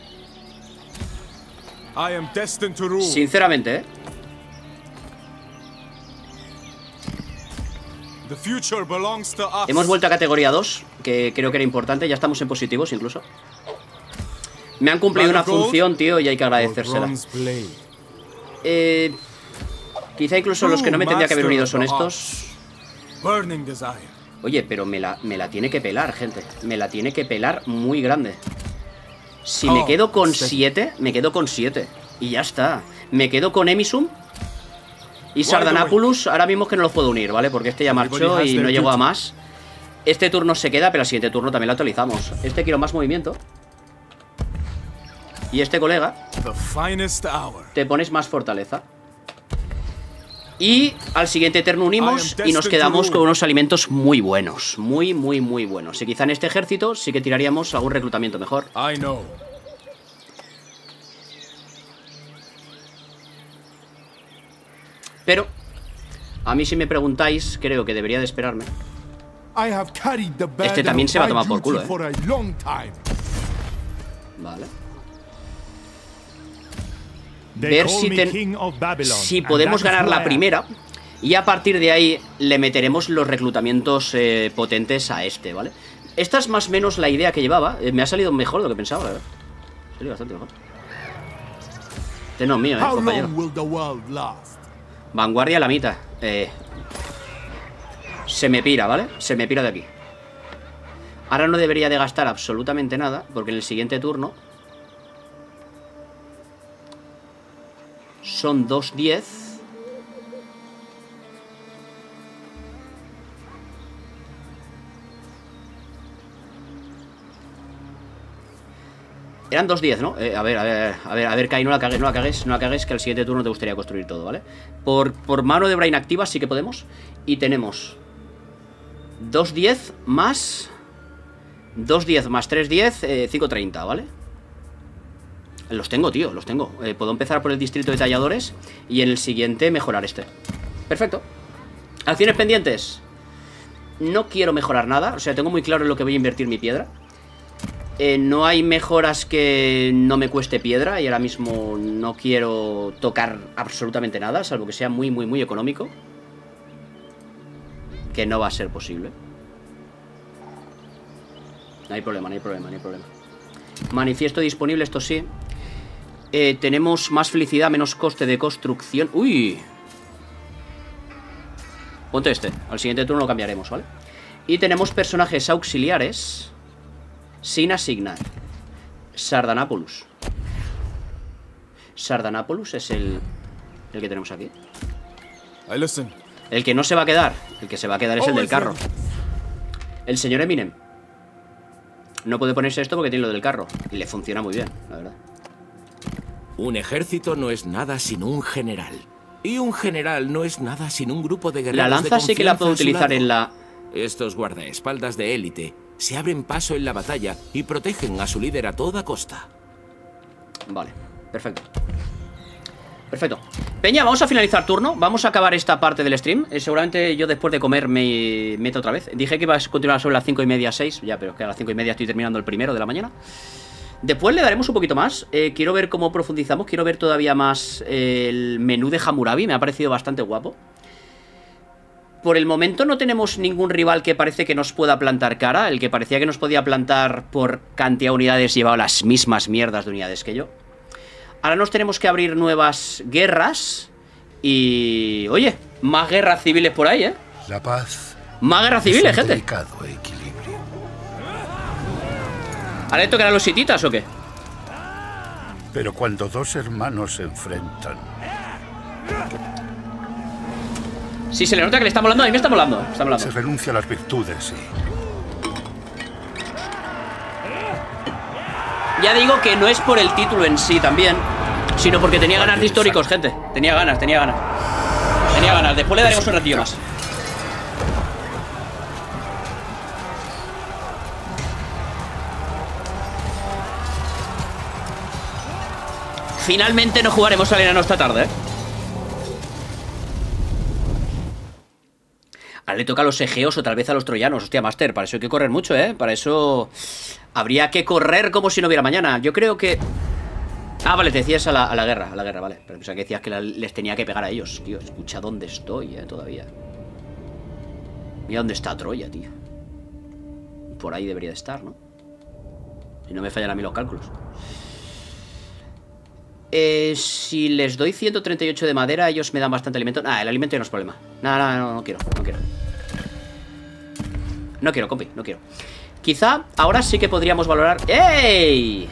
Sinceramente, ¿eh? Hemos vuelto a categoría dos, que creo que era importante. Ya estamos en positivos incluso. Me han cumplido una función, tío, y hay que agradecérsela. Eh, quizá incluso los que no me tendría que haber unido son estos. Oye, pero me la, me la tiene que pelar, gente. Me la tiene que pelar muy grande. Si me quedo con siete, me quedo con siete. Y ya está. Me quedo con Emisum y Sardanapulus. Ahora mismo es que no los puedo unir, ¿vale? Porque este ya marchó y no llegó a más. Este turno se queda, pero el siguiente turno también lo actualizamos. Este quiero más movimiento. Y este colega, te pones más fortaleza. Y al siguiente turno unimos y nos quedamos con unos alimentos muy buenos. Muy, muy, muy buenos. Y quizá en este ejército sí que tiraríamos algún reclutamiento mejor. Pero, a mí si me preguntáis, creo que debería de esperarme. Este también se va a tomar por culo, ¿eh? Vale. Ver si, ten... si podemos ganar la primera. Y a partir de ahí le meteremos los reclutamientos eh, potentes a este, ¿vale? Esta es más o menos la idea que llevaba. Me ha salido mejor de lo que pensaba, la verdad. Me ha salido bastante mejor. Este no es mío, eh, compañero. Vanguardia a la mitad. Eh... Se me pira, ¿vale? Se me pira de aquí. Ahora no debería de gastar absolutamente nada, porque en el siguiente turno son dos diez. Eran dos diez, ¿no? Eh, a ver, a ver, a ver, a ver, Kai, no la cagues, no la cagues, no la cagues, que al siguiente turno te gustaría construir todo, ¿vale? Por, por mano de obra inactiva sí que podemos. Y tenemos dos diez más dos diez más tres diez, eh, cinco treinta, ¿vale? Los tengo, tío, los tengo. Eh, puedo empezar por el distrito de talladores y en el siguiente mejorar este. Perfecto. Acciones pendientes. No quiero mejorar nada. O sea, tengo muy claro en lo que voy a invertir mi piedra. Eh, no hay mejoras que no me cueste piedra y ahora mismo no quiero tocar absolutamente nada, salvo que sea muy, muy, muy económico. Que no va a ser posible. No hay problema, no hay problema, no hay problema. Manifiesto disponible, esto sí. Eh, tenemos más felicidad, menos coste de construcción. ¡Uy! Ponte este. Al siguiente turno lo cambiaremos, ¿vale? Y tenemos personajes auxiliares sin asignar. Sardanapulus. Sardanapulus es el, el que tenemos aquí. El que no se va a quedar. El que se va a quedar es el del carro. El señor Eminem. No puede ponerse esto porque tiene lo del carro. Y le funciona muy bien, la verdad. Un ejército no es nada sin un general. Y un general no es nada sin un grupo de guerreros. La lanza sí que la puedo utilizar en la... Estos guardaespaldas de élite se abren paso en la batalla y protegen a su líder a toda costa. Vale, perfecto. Perfecto. Peña, vamos a finalizar turno. Vamos a acabar esta parte del stream. eh, Seguramente yo después de comer me meto otra vez. Dije que iba a continuar sobre las cinco y media, seis. Ya, pero es que a las cinco y media estoy terminando el primero de la mañana. Después le daremos un poquito más. eh, Quiero ver cómo profundizamos. Quiero ver todavía más eh, el menú de Hammurabi. Me ha parecido bastante guapo. Por el momento no tenemos ningún rival que parece que nos pueda plantar cara. El que parecía que nos podía plantar por cantidad de unidades llevaba las mismas mierdas de unidades que yo. Ahora nos tenemos que abrir nuevas guerras. Y... oye, más guerras civiles por ahí, ¿eh? La paz. Más guerras civiles, gente. Equilibrio. ¿Ahora esto que eran los hititas o qué? Pero cuando dos hermanos se enfrentan... Sí, se le nota que le está molando, a mí me está molando, está molando. Se renuncia a las virtudes, sí. Ya digo que no es por el título en sí también, sino porque tenía ganas de históricos, gente. Tenía ganas, tenía ganas. Tenía ganas, después le daremos un ratillo más. Finalmente no jugaremos al enano esta tarde, ¿eh? Ahora le toca a los egeos o tal vez a los troyanos. Hostia, Master, para eso hay que correr mucho, ¿eh? Para eso habría que correr como si no hubiera mañana. Yo creo que... Ah, vale, te decías a la, a la guerra, a la guerra, vale. Pero pensaba que decías que la, les tenía que pegar a ellos. Tío, escucha dónde estoy, ¿eh? Todavía. Mira dónde está Troya, tío. Por ahí debería de estar, ¿no? Si no me fallan a mí los cálculos. Eh, si les doy ciento treinta y ocho de madera, ellos me dan bastante alimento. Ah, el alimento ya no es problema. No, no, no, no quiero, no quiero. No quiero, compi, no quiero. Quizá ahora sí que podríamos valorar... ¡Ey!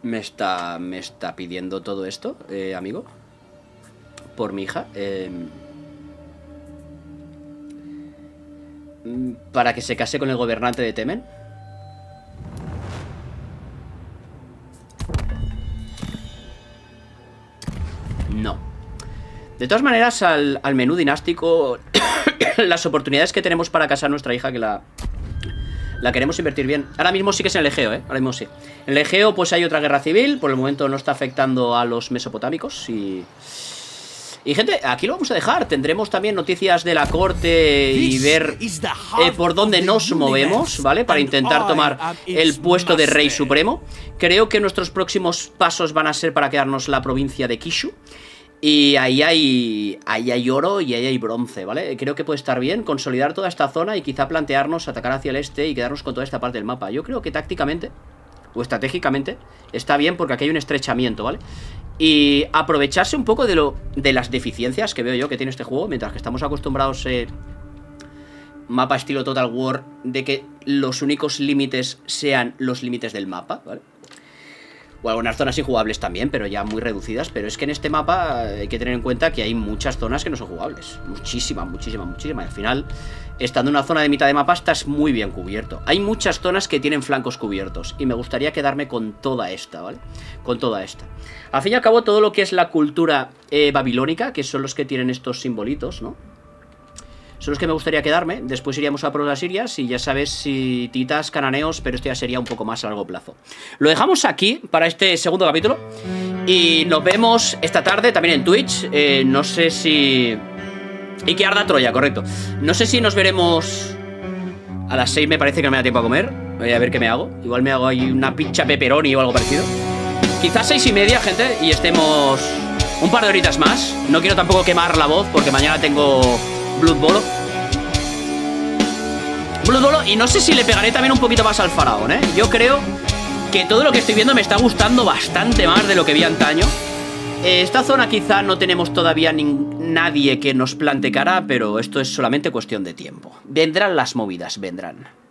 Me está, me está pidiendo todo esto, eh, amigo. Por mi hija. Eh, para que se case con el gobernante de Temen. No. De todas maneras, al, al menú dinástico, las oportunidades que tenemos para casar a nuestra hija que la... La queremos invertir bien. Ahora mismo sí que es en el Egeo, ¿eh? Ahora mismo sí. En el Egeo pues hay otra guerra civil. Por el momento no está afectando a los mesopotámicos. Y... y gente, aquí lo vamos a dejar. Tendremos también noticias de la corte y ver eh, por dónde nos movemos, ¿vale? Para intentar tomar el puesto de rey supremo. Creo que nuestros próximos pasos van a ser para quedarnos la provincia de Kishu. Y ahí hay, ahí hay oro y ahí hay bronce, ¿vale? Creo que puede estar bien consolidar toda esta zona y quizá plantearnos atacar hacia el este y quedarnos con toda esta parte del mapa. Yo creo que tácticamente o estratégicamente está bien porque aquí hay un estrechamiento, ¿vale? Y aprovecharse un poco de, lo, de las deficiencias que veo yo que tiene este juego, mientras que estamos acostumbrados a eh, mapa estilo Total War, de que los únicos límites sean los límites del mapa, ¿vale? O algunas zonas injugables también, pero ya muy reducidas. Pero es que en este mapa hay que tener en cuenta que hay muchas zonas que no son jugables. Muchísimas, muchísimas, muchísimas. Al final, estando en una zona de mitad de mapa, estás muy bien cubierto. Hay muchas zonas que tienen flancos cubiertos. Y me gustaría quedarme con toda esta, ¿vale? Con toda esta. Al fin y al cabo, todo lo que es la cultura eh, babilónica, que son los que tienen estos simbolitos, ¿no? Son los que me gustaría quedarme. Después iríamos a por las sirias y ya sabes, si titas, cananeos, pero esto ya sería un poco más a largo plazo. Lo dejamos aquí para este segundo capítulo y nos vemos esta tarde también en Twitch. Eh, no sé si... Y que arda Troya, correcto. No sé si nos veremos... A las seis me parece que no me da tiempo a comer. Voy a ver qué me hago. Igual me hago ahí una pincha pepperoni o algo parecido. Quizás seis y media, gente, y estemos un par de horitas más. No quiero tampoco quemar la voz porque mañana tengo... Blood Bowl. Blood Bowl. Y no sé si le pegaré también un poquito más al faraón, ¿eh? Yo creo que todo lo que estoy viendo me está gustando bastante más de lo que vi antaño. Eh, esta zona quizá no tenemos todavía nadie que nos plante cara, pero esto es solamente cuestión de tiempo. Vendrán las movidas, vendrán.